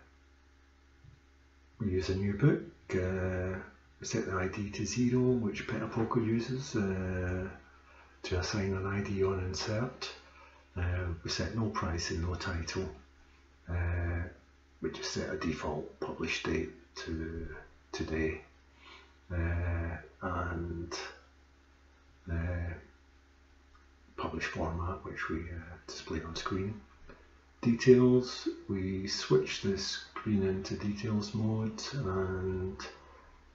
we use a new book, uh, we set the I D to zero, which Petapoco uses uh, to assign an I D on insert. Uh, we set no price and no title. Uh, we just set a default publish date to today, uh, and uh, publish format, which we uh, display on screen. Details, we switch the screen into details mode, and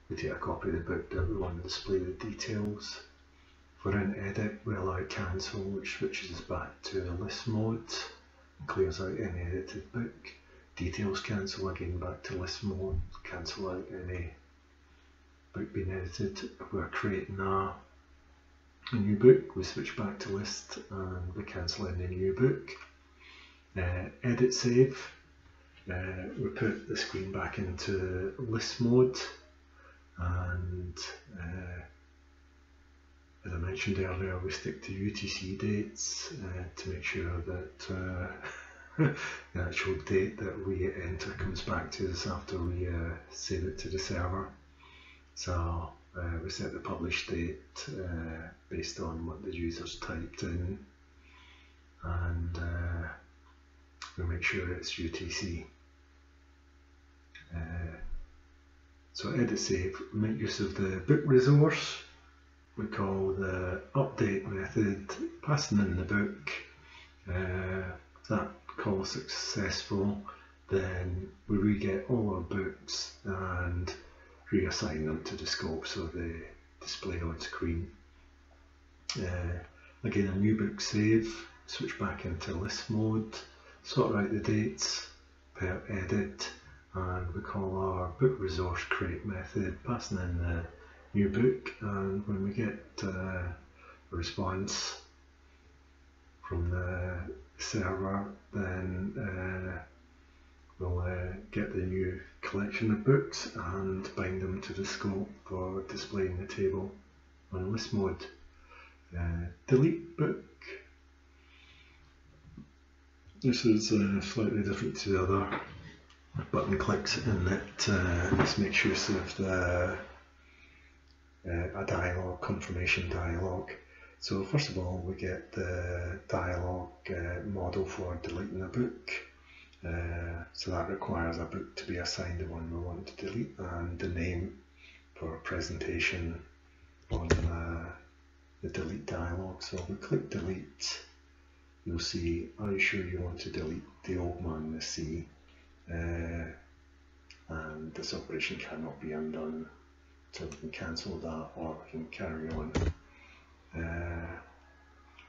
we take a copy of the book that we want to display the details. For an edit, we allow cancel, which switches us back to the list mode and clears out any edited book. Details cancel, again back to list mode, cancel out any book being edited. If we're creating a, a new book, we switch back to list and we cancel any new book. Uh, edit save, uh, we put the screen back into list mode, and uh, as I mentioned earlier, we stick to U T C dates uh, to make sure that uh, the actual date that we enter comes back to us after we uh, save it to the server. So uh, we set the publish date uh, based on what the user's typed in, and uh, we make sure it's U T C. Uh, so edit save, make use of the book resource. We call the update method, passing in the book. Uh, if that call is successful, then we re-get all our books and reassign them to the scope so they display on screen. Uh, again, a new book save, switch back into list mode, sort out the dates per edit, and we call our book resource create method, passing in the new book, and when we get uh, a response from the server, then uh, we'll uh, get the new collection of books and bind them to the scope for displaying the table on list mode. Uh, delete book. This is uh, slightly different to the other button clicks in that uh, this makes use of the, uh, a dialogue, confirmation dialogue. So first of all, we get the dialogue uh, model for deleting a book. Uh, so that requires a book to be assigned the one we want to delete, and the name for presentation on uh, the delete dialogue. So we click delete. You'll see, are you sure you want to delete the old man, the sea? Uh, and this operation cannot be undone, so we can cancel that or we can carry on. Uh,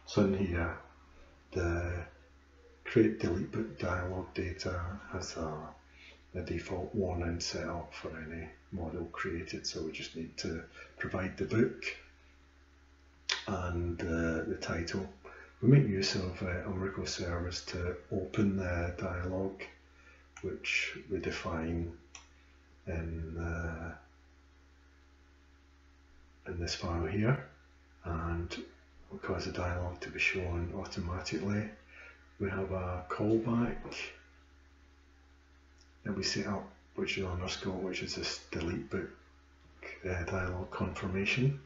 so in here, the create delete book dialog data has a, a default warning set up for any model created, so we just need to provide the book and uh, the title. We make use of uh, Umbraco service to open the dialogue, which we define in, uh, in this file here, and we cause the dialogue to be shown automatically. We have our callback. Then we set up which is underscore, which is this delete book uh, dialog confirmation.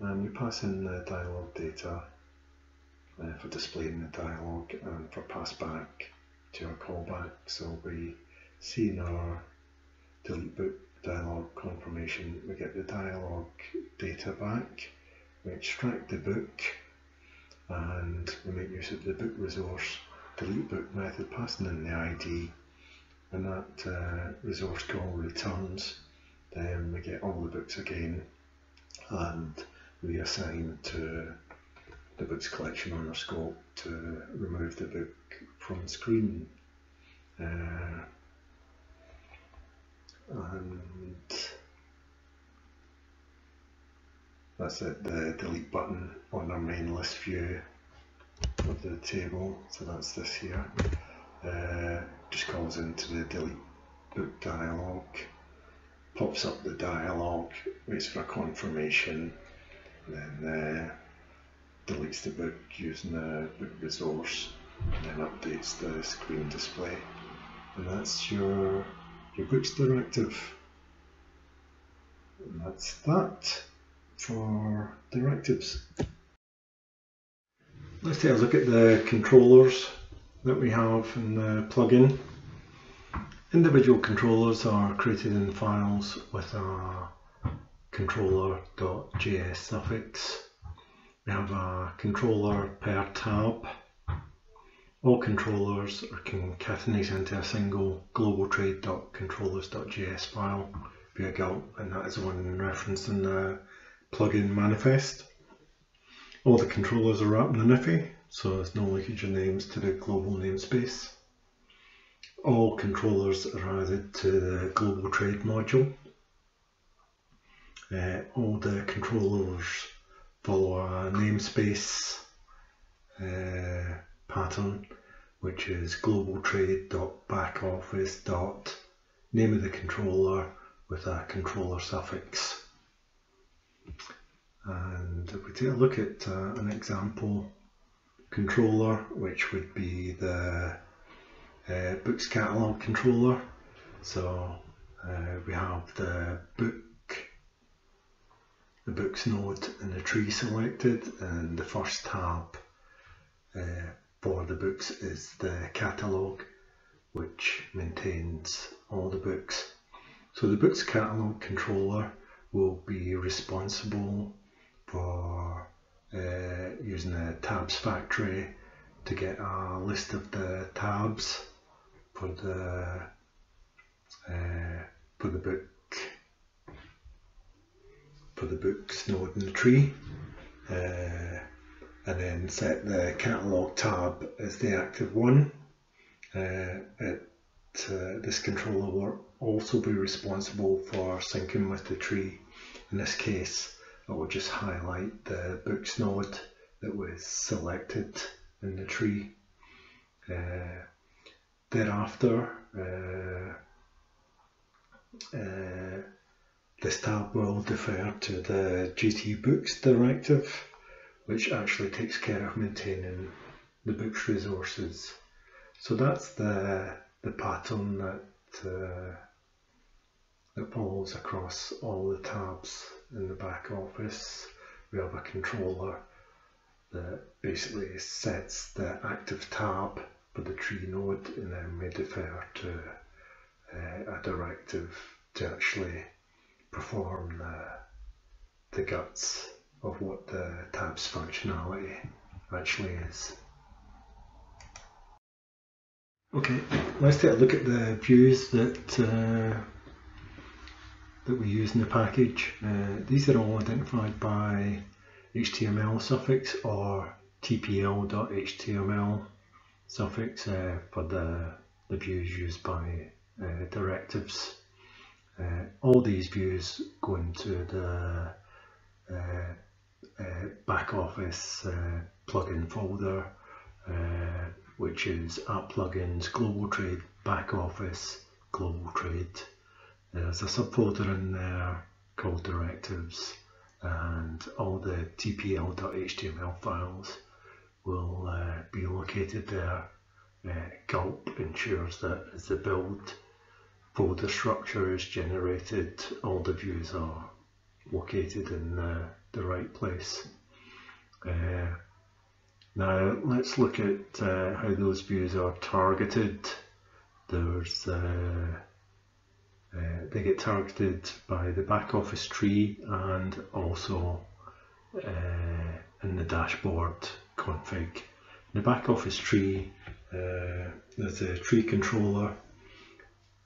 And we pass in the dialog data uh, for displaying the dialog and for pass back to our callback. So we see in our delete book dialog confirmation, we get the dialog data back, we extract the book, and we make use of the book resource delete book method, passing in the I D, and that uh, resource call returns. Then we get all the books again and we assign to the books collection on our scope to remove the book from screen. Uh, and that's it, the delete button on our main list view of the table, so that's this here, uh, just calls into the delete book dialog, pops up the dialog, waits for a confirmation, and then uh, deletes the book using the book resource, and then updates the screen display, and that's your your books directive. And that's that for directives. Let's take a look at the controllers that we have in the plugin. Individual controllers are created in files with a controller.js suffix. We have a controller per tab. All controllers are concatenated into a single global trade dot controllers dot J S file via Gulp, and that is the one referenced in the plugin manifest. All the controllers are wrapped in an iffy, so there's no linkage of names to the global namespace. All controllers are added to the global trade module. Uh, all the controllers follow a namespace uh, pattern, which is global trade dot backoffice. Name of the controller with a controller suffix. And if we take a look at uh, an example controller, which would be the uh, books catalog controller. So uh, we have the book, the books node in the tree selected, and the first tab uh, for the books is the catalogue, which maintains all the books. So the books catalogue controller will be responsible for uh, using the tabs factory to get a list of the tabs for the uh, for the book for the books node in the tree. Uh, and then set the catalogue tab as the active one. Uh, it, uh, this controller will also be responsible for syncing with the tree. In this case, I will just highlight the books node that was selected in the tree. Uh, thereafter, uh, uh, this tab will defer to the G T Books directive, which actually takes care of maintaining the book's resources. So that's the, the pattern that, uh, that follows across all the tabs in the back office. We have a controller that basically sets the active tab for the tree node, and then we defer to uh, a directive to actually perform the, the guts of what the tabs functionality actually is. Okay, let's take a look at the views that uh, that we use in the package. Uh, these are all identified by H T M L suffix or T P L dot H T M L suffix uh, for the, the views used by uh, directives. Uh, all these views go into the uh, Uh, back office uh, plugin folder, uh, which is app plugins, global trade, back office, global trade. There's a subfolder in there called directives, and all the T P L dot H T M L files will uh, be located there Uh, Gulp ensures that as the build folder structure is generated, all the views are located in the, the right place. Uh, now let's look at uh, how those views are targeted. There's uh, uh, they get targeted by the back office tree and also uh, in the dashboard config. The back office tree, uh, there's a tree controller.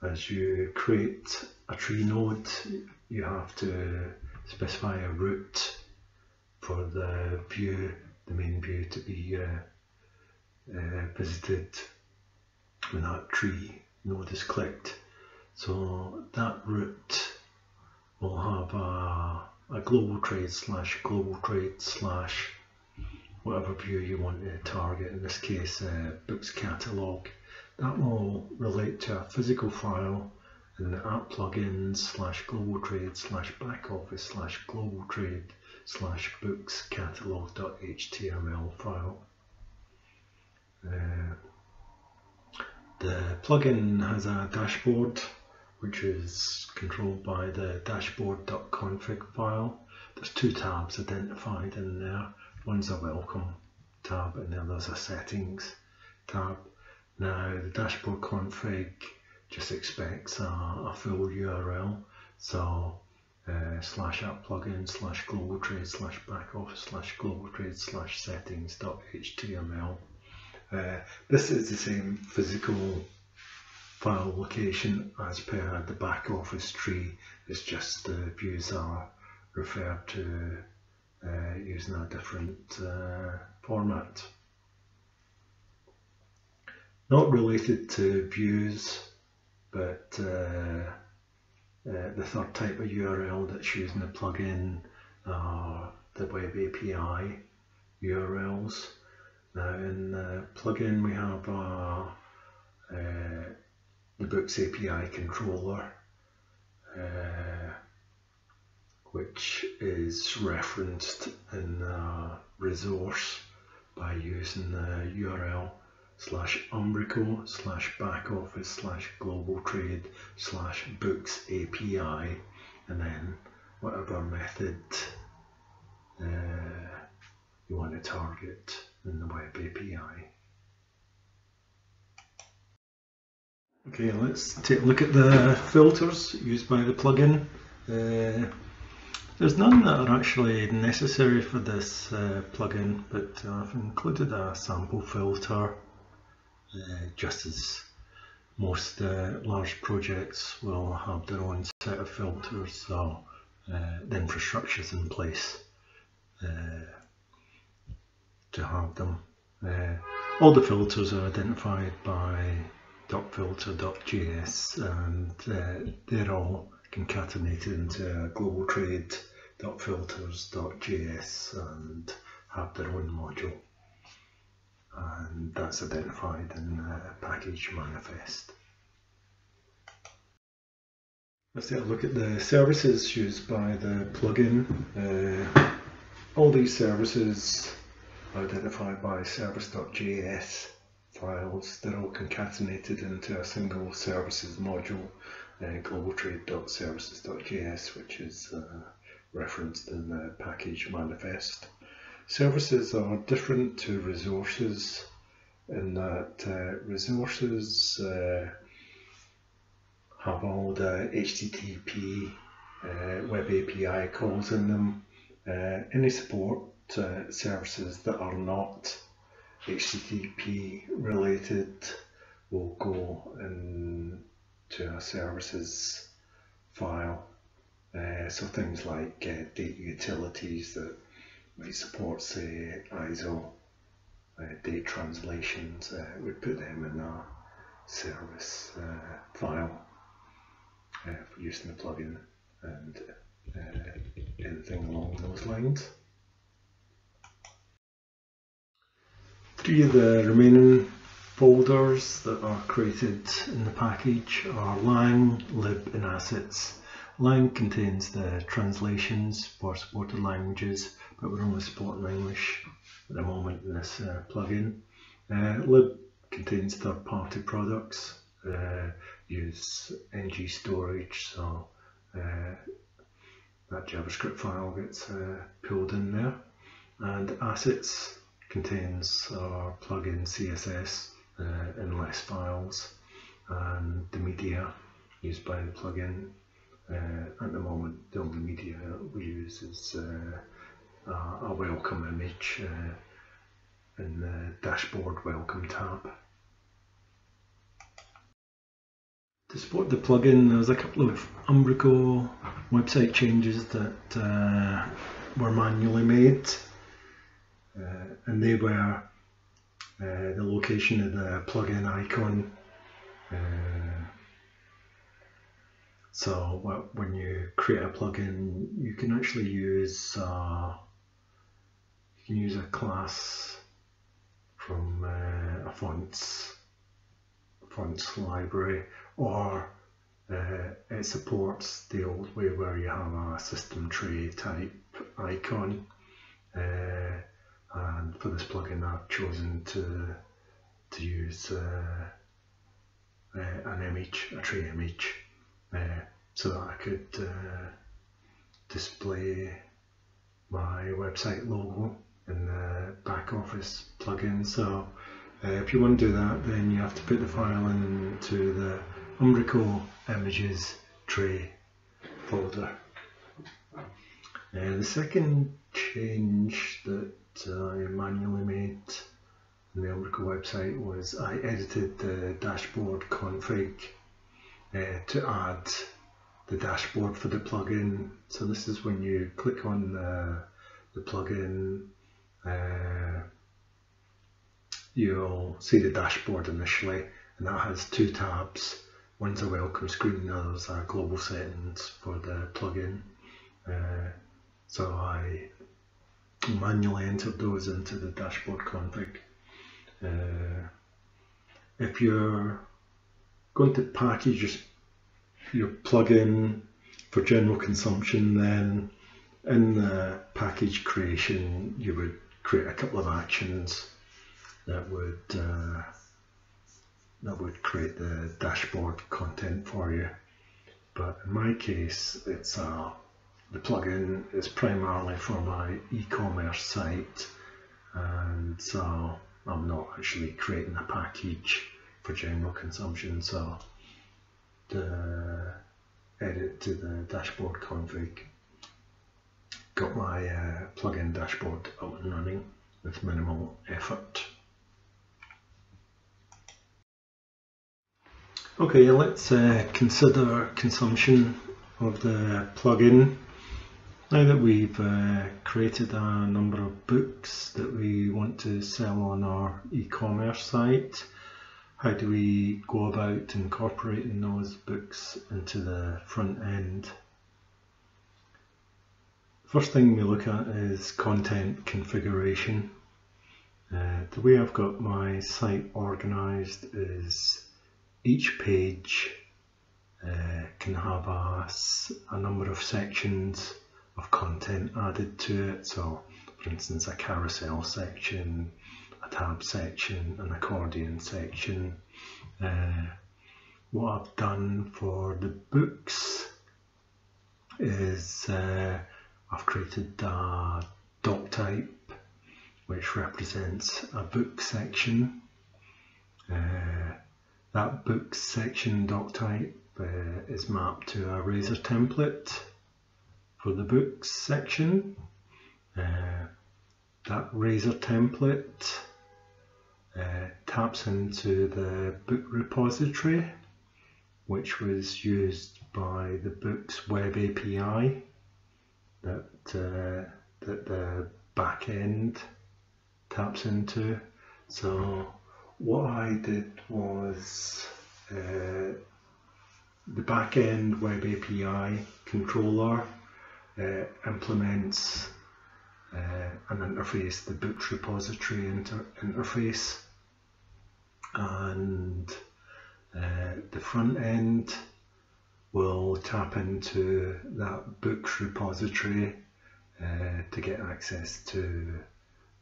As you create a tree node, you have to specify a route for the view, the main view, to be uh, uh, visited when that tree node is clicked. So that route will have a, a global trade slash global trade slash whatever view you want to target, in this case uh, books catalogue. That will relate to a physical file in the app plugin slash global trade slash back office slash global trade slash books catalogue.html file. Uh, the plugin has a dashboard which is controlled by the dashboard.config file. There's two tabs identified in there. One's a welcome tab and the other's a settings tab. Now the dashboard config just expects a, a full U R L, so uh, slash app plugin slash global trade slash back office slash global trade slash settings dot html. Uh, this is the same physical file location as per the back office tree. It's just the views are referred to Uh, using a different uh, format. Not related to views, but uh, uh, the third type of U R L that's using the plugin are the web A P I U R Ls. Now in the plugin we have our, uh, the Books A P I controller, uh, which is referenced in a resource by using the U R L slash Umbraco slash back office slash global trade slash books A P I, and then whatever method uh, you want to target in the web A P I. Okay, let's take a look at the filters used by the plugin. Uh, There's none that are actually necessary for this uh, plugin, but uh, I've included a sample filter, uh, just as most uh, large projects will have their own set of filters, so uh, the infrastructure's in place uh, to have them. Uh, all the filters are identified by .filter.js, and uh, they're all concatenated into global trade.filters.js and have their own module, and that's identified in the package manifest. Let's take a look at the services used by the plugin. Uh, all these services are identified by service.js files. They're all concatenated into a single services module, Uh, globaltrade.services.js, which is uh, referenced in the package manifest. Services are different to resources in that uh, resources uh, have all the H T T P uh, web A P I calls in them. Uh, any support uh, services that are not H T T P related will go in to our services file, uh, so things like uh, data utilities that might support, say, I S O uh, date translations, uh, would put them in our service uh, file uh, for use in the plugin, and uh, anything along those lines. Three of the remaining folders that are created in the package are lang, lib and assets. Lang contains the translations for supported languages, but we're only supporting English at the moment in this uh, plugin. Uh, lib contains third-party products, uh, use ngStorage, so uh, that JavaScript file gets uh, pulled in there. And assets contains our plugin C S S uh, inless files, and the media used by the plugin. Uh, at the moment, the only media we use is uh, a welcome image uh, in the dashboard welcome tab. To support the plugin, there's a couple of Umbraco website changes that uh, were manually made. Uh, and they were uh, the location of the plugin icon. Uh, so what, when you create a plugin, you can actually use uh, you can use a class from uh, a fonts fonts library, or uh, it supports the old way where you have a system tray type icon. Uh, And for this plugin, I've chosen to to use uh, uh, an image, a tree image, uh, so that I could uh, display my website logo in the back office plugin. So uh, if you want to do that, then you have to put the file into the Umbraco images tray folder. Uh, the second change that I manually made on the Umbraco website was I edited the dashboard config uh, to add the dashboard for the plugin. So this is when you click on the, the plugin, uh, you'll see the dashboard initially, and that has two tabs. One's a welcome screen, the other's a global settings for the plugin. Uh, so I manually entered those into the dashboard config. Uh, if you're going to package your, your plugin for general consumption, then in the package creation you would create a couple of actions that would uh, that would create the dashboard content for you. But in my case, it's a the plugin is primarily for my e-commerce site, and so I'm not actually creating a package for general consumption. So the edit to the dashboard config got my uh, plugin dashboard up and running with minimal effort. Okay, let's uh, consider consumption of the plugin. Now that we've uh, created a number of books that we want to sell on our e-commerce site, how do we go about incorporating those books into the front end? First thing we look at is content configuration. Uh, the way I've got my site organized is each page uh, can have a, a number of sections of content added to it. So for instance, a carousel section, a tab section, an accordion section. Uh, what I've done for the books is uh, I've created a doc type which represents a book section. Uh, that book section doc type uh, is mapped to a Razor template for the books section. Uh, that Razor template uh, taps into the book repository, which was used by the book's web A P I that, uh, that the back end taps into. So what I did was uh, the back end web A P I controller Uh, implements uh, an interface, the books repository inter interface, and uh, the front end will tap into that books repository uh, to get access to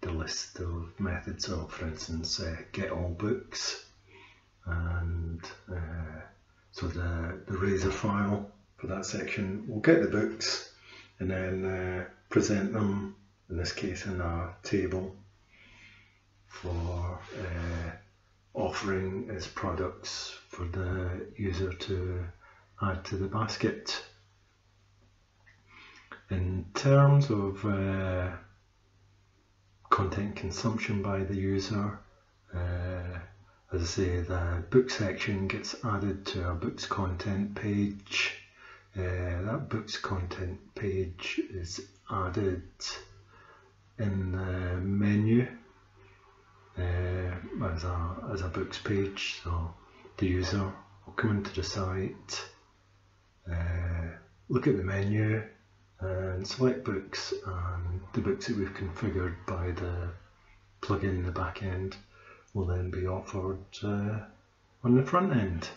the list of methods. So for instance, uh, get all books and uh, so the, the Razor file for that section will get the books and then uh, present them, in this case in a table, for uh, offering as products for the user to add to the basket. In terms of uh, content consumption by the user, uh, as I say, the book section gets added to our books content page. Uh, that books content page is added in the menu uh, as, a, as a books page, so the user will come into the site, uh, look at the menu and select books, and the books that we've configured by the plugin in the back end will then be offered uh, on the front end.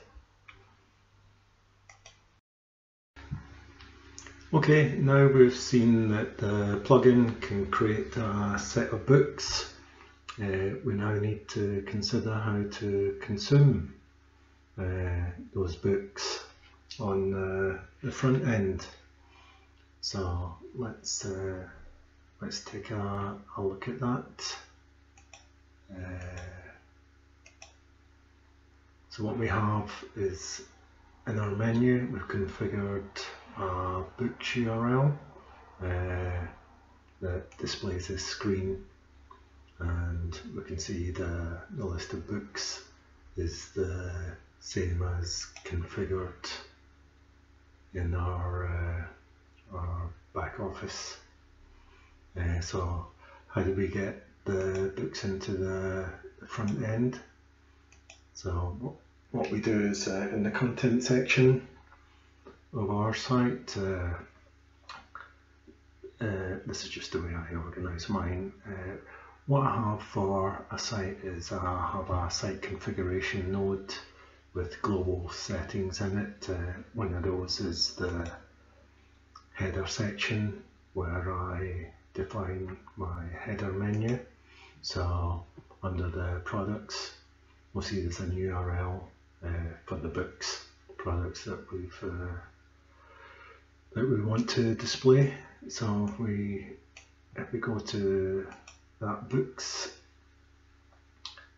Okay, now we've seen that the plugin can create a set of books. Uh, we now need to consider how to consume uh, those books on uh, the front end. So let's uh, let's take a, a look at that. Uh, so what we have is in our menu we've configured a books U R L uh, that displays this screen, and we can see the, the list of books is the same as configured in our uh, our back office. Uh, so how do we get the books into the, the front end? So what we do is uh, in the content section of our site, uh, uh, this is just the way I organise mine. Uh, what I have for a site is I have a site configuration node with global settings in it. Uh, one of those is the header section where I define my header menu. So under the products we'll see there's a new U R L uh, for the books products that we've uh, that we want to display. So if we if we go to that books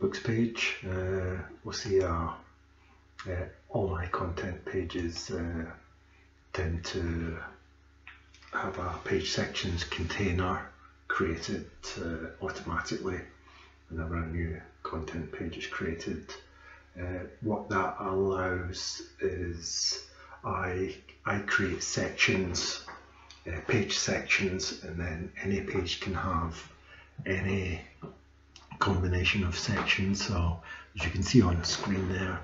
books page, uh, we'll see our uh, all my content pages uh, tend to have our page sections container created uh, automatically whenever a new content page is created. Uh, what that allows is I, I create sections, uh, page sections, and then any page can have any combination of sections. So as you can see on the screen there,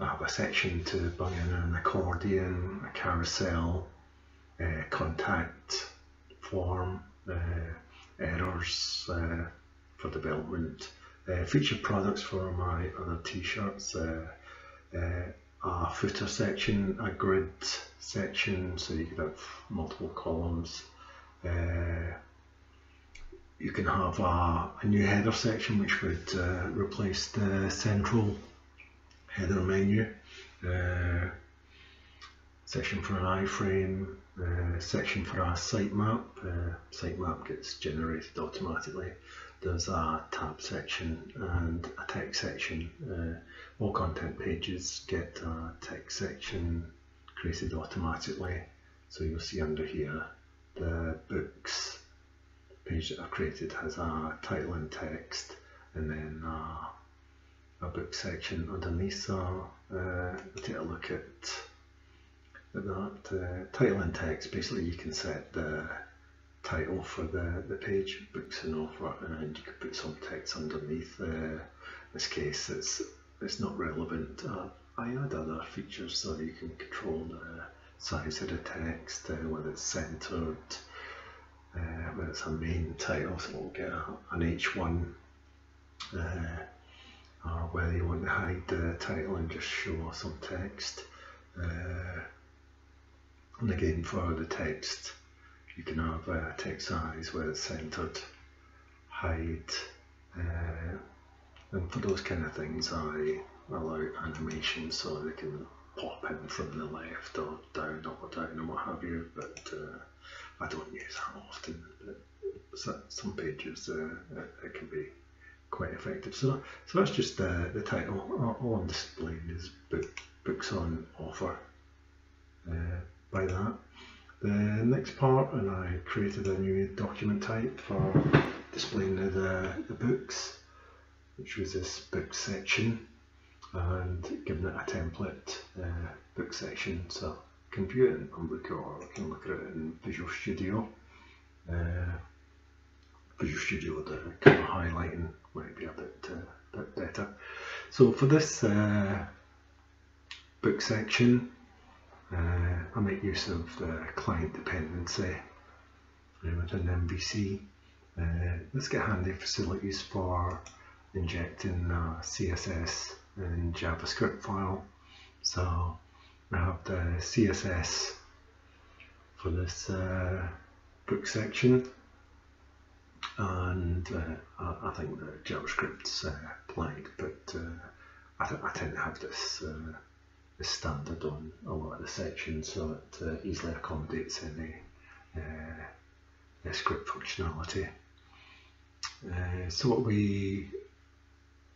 I have a section to bung in an accordion, a carousel, Uh, contact form, uh, errors uh, for development, uh, featured products for my other t-shirts, uh, uh, a footer section, a grid section, so you could have multiple columns. Uh, you can have a, a new header section which would uh, replace the central header menu, uh, section for an iframe, Uh, section for our sitemap. Uh, sitemap gets generated automatically. There's a tab section and a text section. Uh, all content pages get a text section created automatically. So you'll see under here the books page that I've created has a title and text, and then uh, a book section underneath. So uh, we'll take a look at that uh, title and text. Basically you can set the title for the, the page, books and offer, and you can put some text underneath. Uh, in this case it's it's not relevant. Uh, I add other features so you can control the size of the text, uh, whether it's centered, uh, whether it's a main title, so we'll get a, an H one, uh, or whether you want to hide the title and just show some text. Uh, And again, for the text, you can have uh, text size where it's centered, hide, uh, and for those kind of things, I allow animation so they can pop in from the left or down or down and what have you, but uh, I don't use that often. But some pages uh, it can be quite effective. So, so that's just uh, the title. All I'm displaying is book, books on offer uh, by that. The next part, and I created a new document type for displaying the, the books, which was this book section, and giving it a template uh, book section. So I can view it in Umbraco, or I can look at it in Visual Studio. Uh, Visual Studio, the kind of highlighting might be a bit, uh, bit better. So for this uh, book section, Uh, I make use of the client dependency uh, within M V C. Uh, let's get handy facilities for injecting a C S S and JavaScript file. So I have the C S S for this uh, book section, and uh, I, I think the JavaScript's uh, blank, but uh, I, th I tend to have this uh, is standard on a lot of the sections, so it uh, easily accommodates any uh, script functionality. Uh, so what we,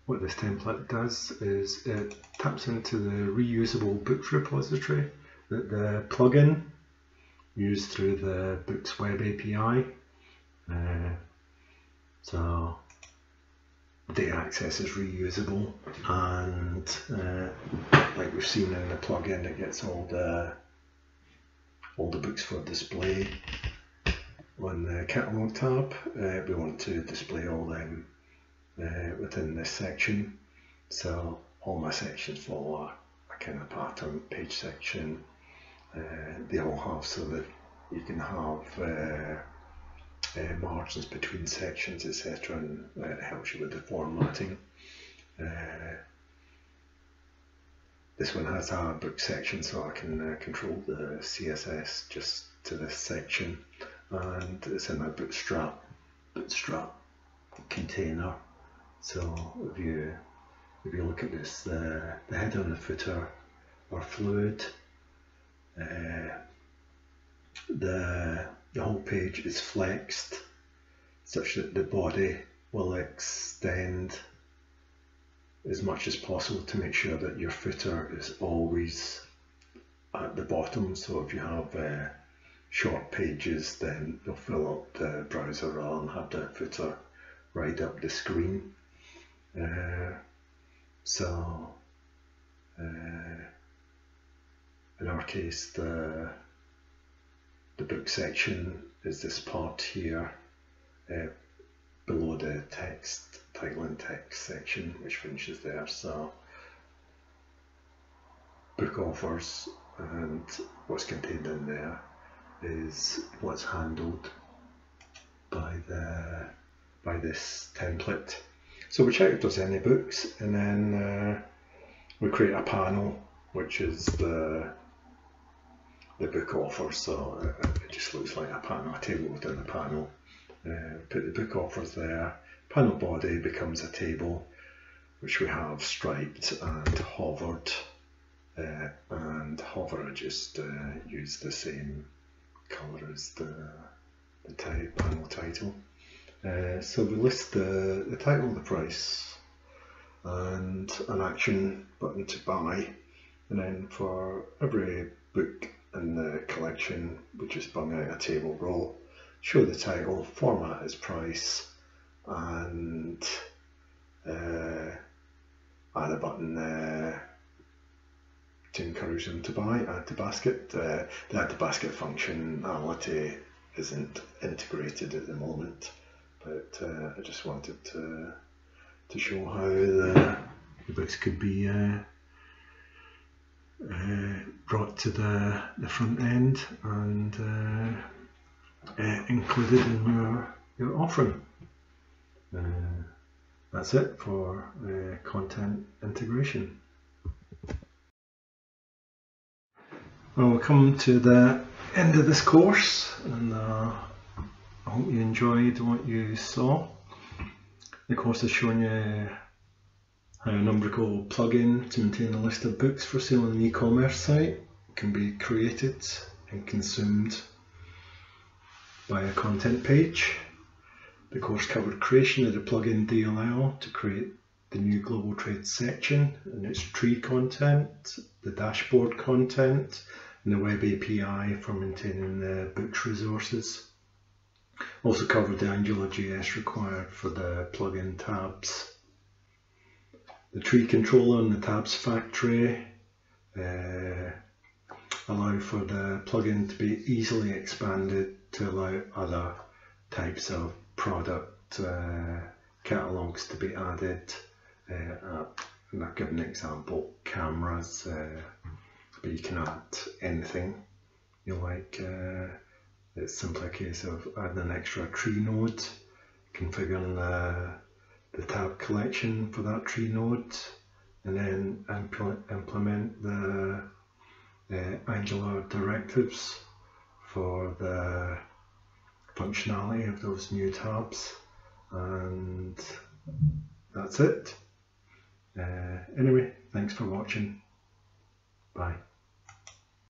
what this template does is it taps into the reusable books repository that the plugin used through the Books Web A P I. Uh, so data access is reusable, and uh, like we've seen in the plugin, it gets all the all the books for display on the catalog tab. Uh, we want to display all them uh, within this section. So all my sections follow a, a kind of pattern. Page section, uh, they all have, so that you can have Uh, Uh, margins between sections, et cetera, and uh, it helps you with the formatting. Uh, this one has a book section, so I can uh, control the C S S just to this section, and it's in a Bootstrap Bootstrap container. So if you if you look at this, the the header and the footer are fluid. Uh, the The whole page is flexed such that the body will extend as much as possible to make sure that your footer is always at the bottom. So if you have uh, short pages, then they'll fill up the browser rather than have the footer right up the screen. Uh, so uh, in our case, the The book section is this part here uh, below the text, title and text section, which finishes there. So book offers, and what's contained in there is what's handled by the by this template. So we check if there's any books, and then uh, we create a panel which is the the book offers. So it just looks like a panel, a table within a panel. Uh, put the book offers there. Panel body becomes a table, which we have striped and hovered. Uh, and hover, I just uh, use the same color as the, the type, panel title. Uh, so we list the, the title, the price, and an action button to buy. And then for every book in the collection, we just bung out a table row, show the title, format as price, and uh, add a button uh, to encourage them to buy, add to basket. Uh, the add to basket functionality isn't integrated at the moment, but uh, I just wanted to, to show how the, the books could be uh, Uh, brought to the, the front end and uh, uh, included in your, your offering. Uh, that's it for uh, content integration. Well, we'll come to the end of this course, and uh, I hope you enjoyed what you saw. The course has shown you An Umbraco plugin to maintain a list of books for sale on an e-commerce site can be created and consumed by a content page. The course covered creation of the plugin D L L to create the new Global Trade section and its tree content, the dashboard content, and the web A P I for maintaining the books resources. Also covered the AngularJS required for the plugin tabs. The tree controller and the tabs factory uh, allow for the plugin to be easily expanded to allow other types of product uh, catalogues to be added. Uh, and I've given an example, cameras, uh, but you can add anything you like. Uh, it's simply a case of adding an extra tree node, configuring the the tab collection for that tree node, and then impl implement the uh, Angular directives for the functionality of those new tabs, and that's it. Uh, anyway, thanks for watching. Bye.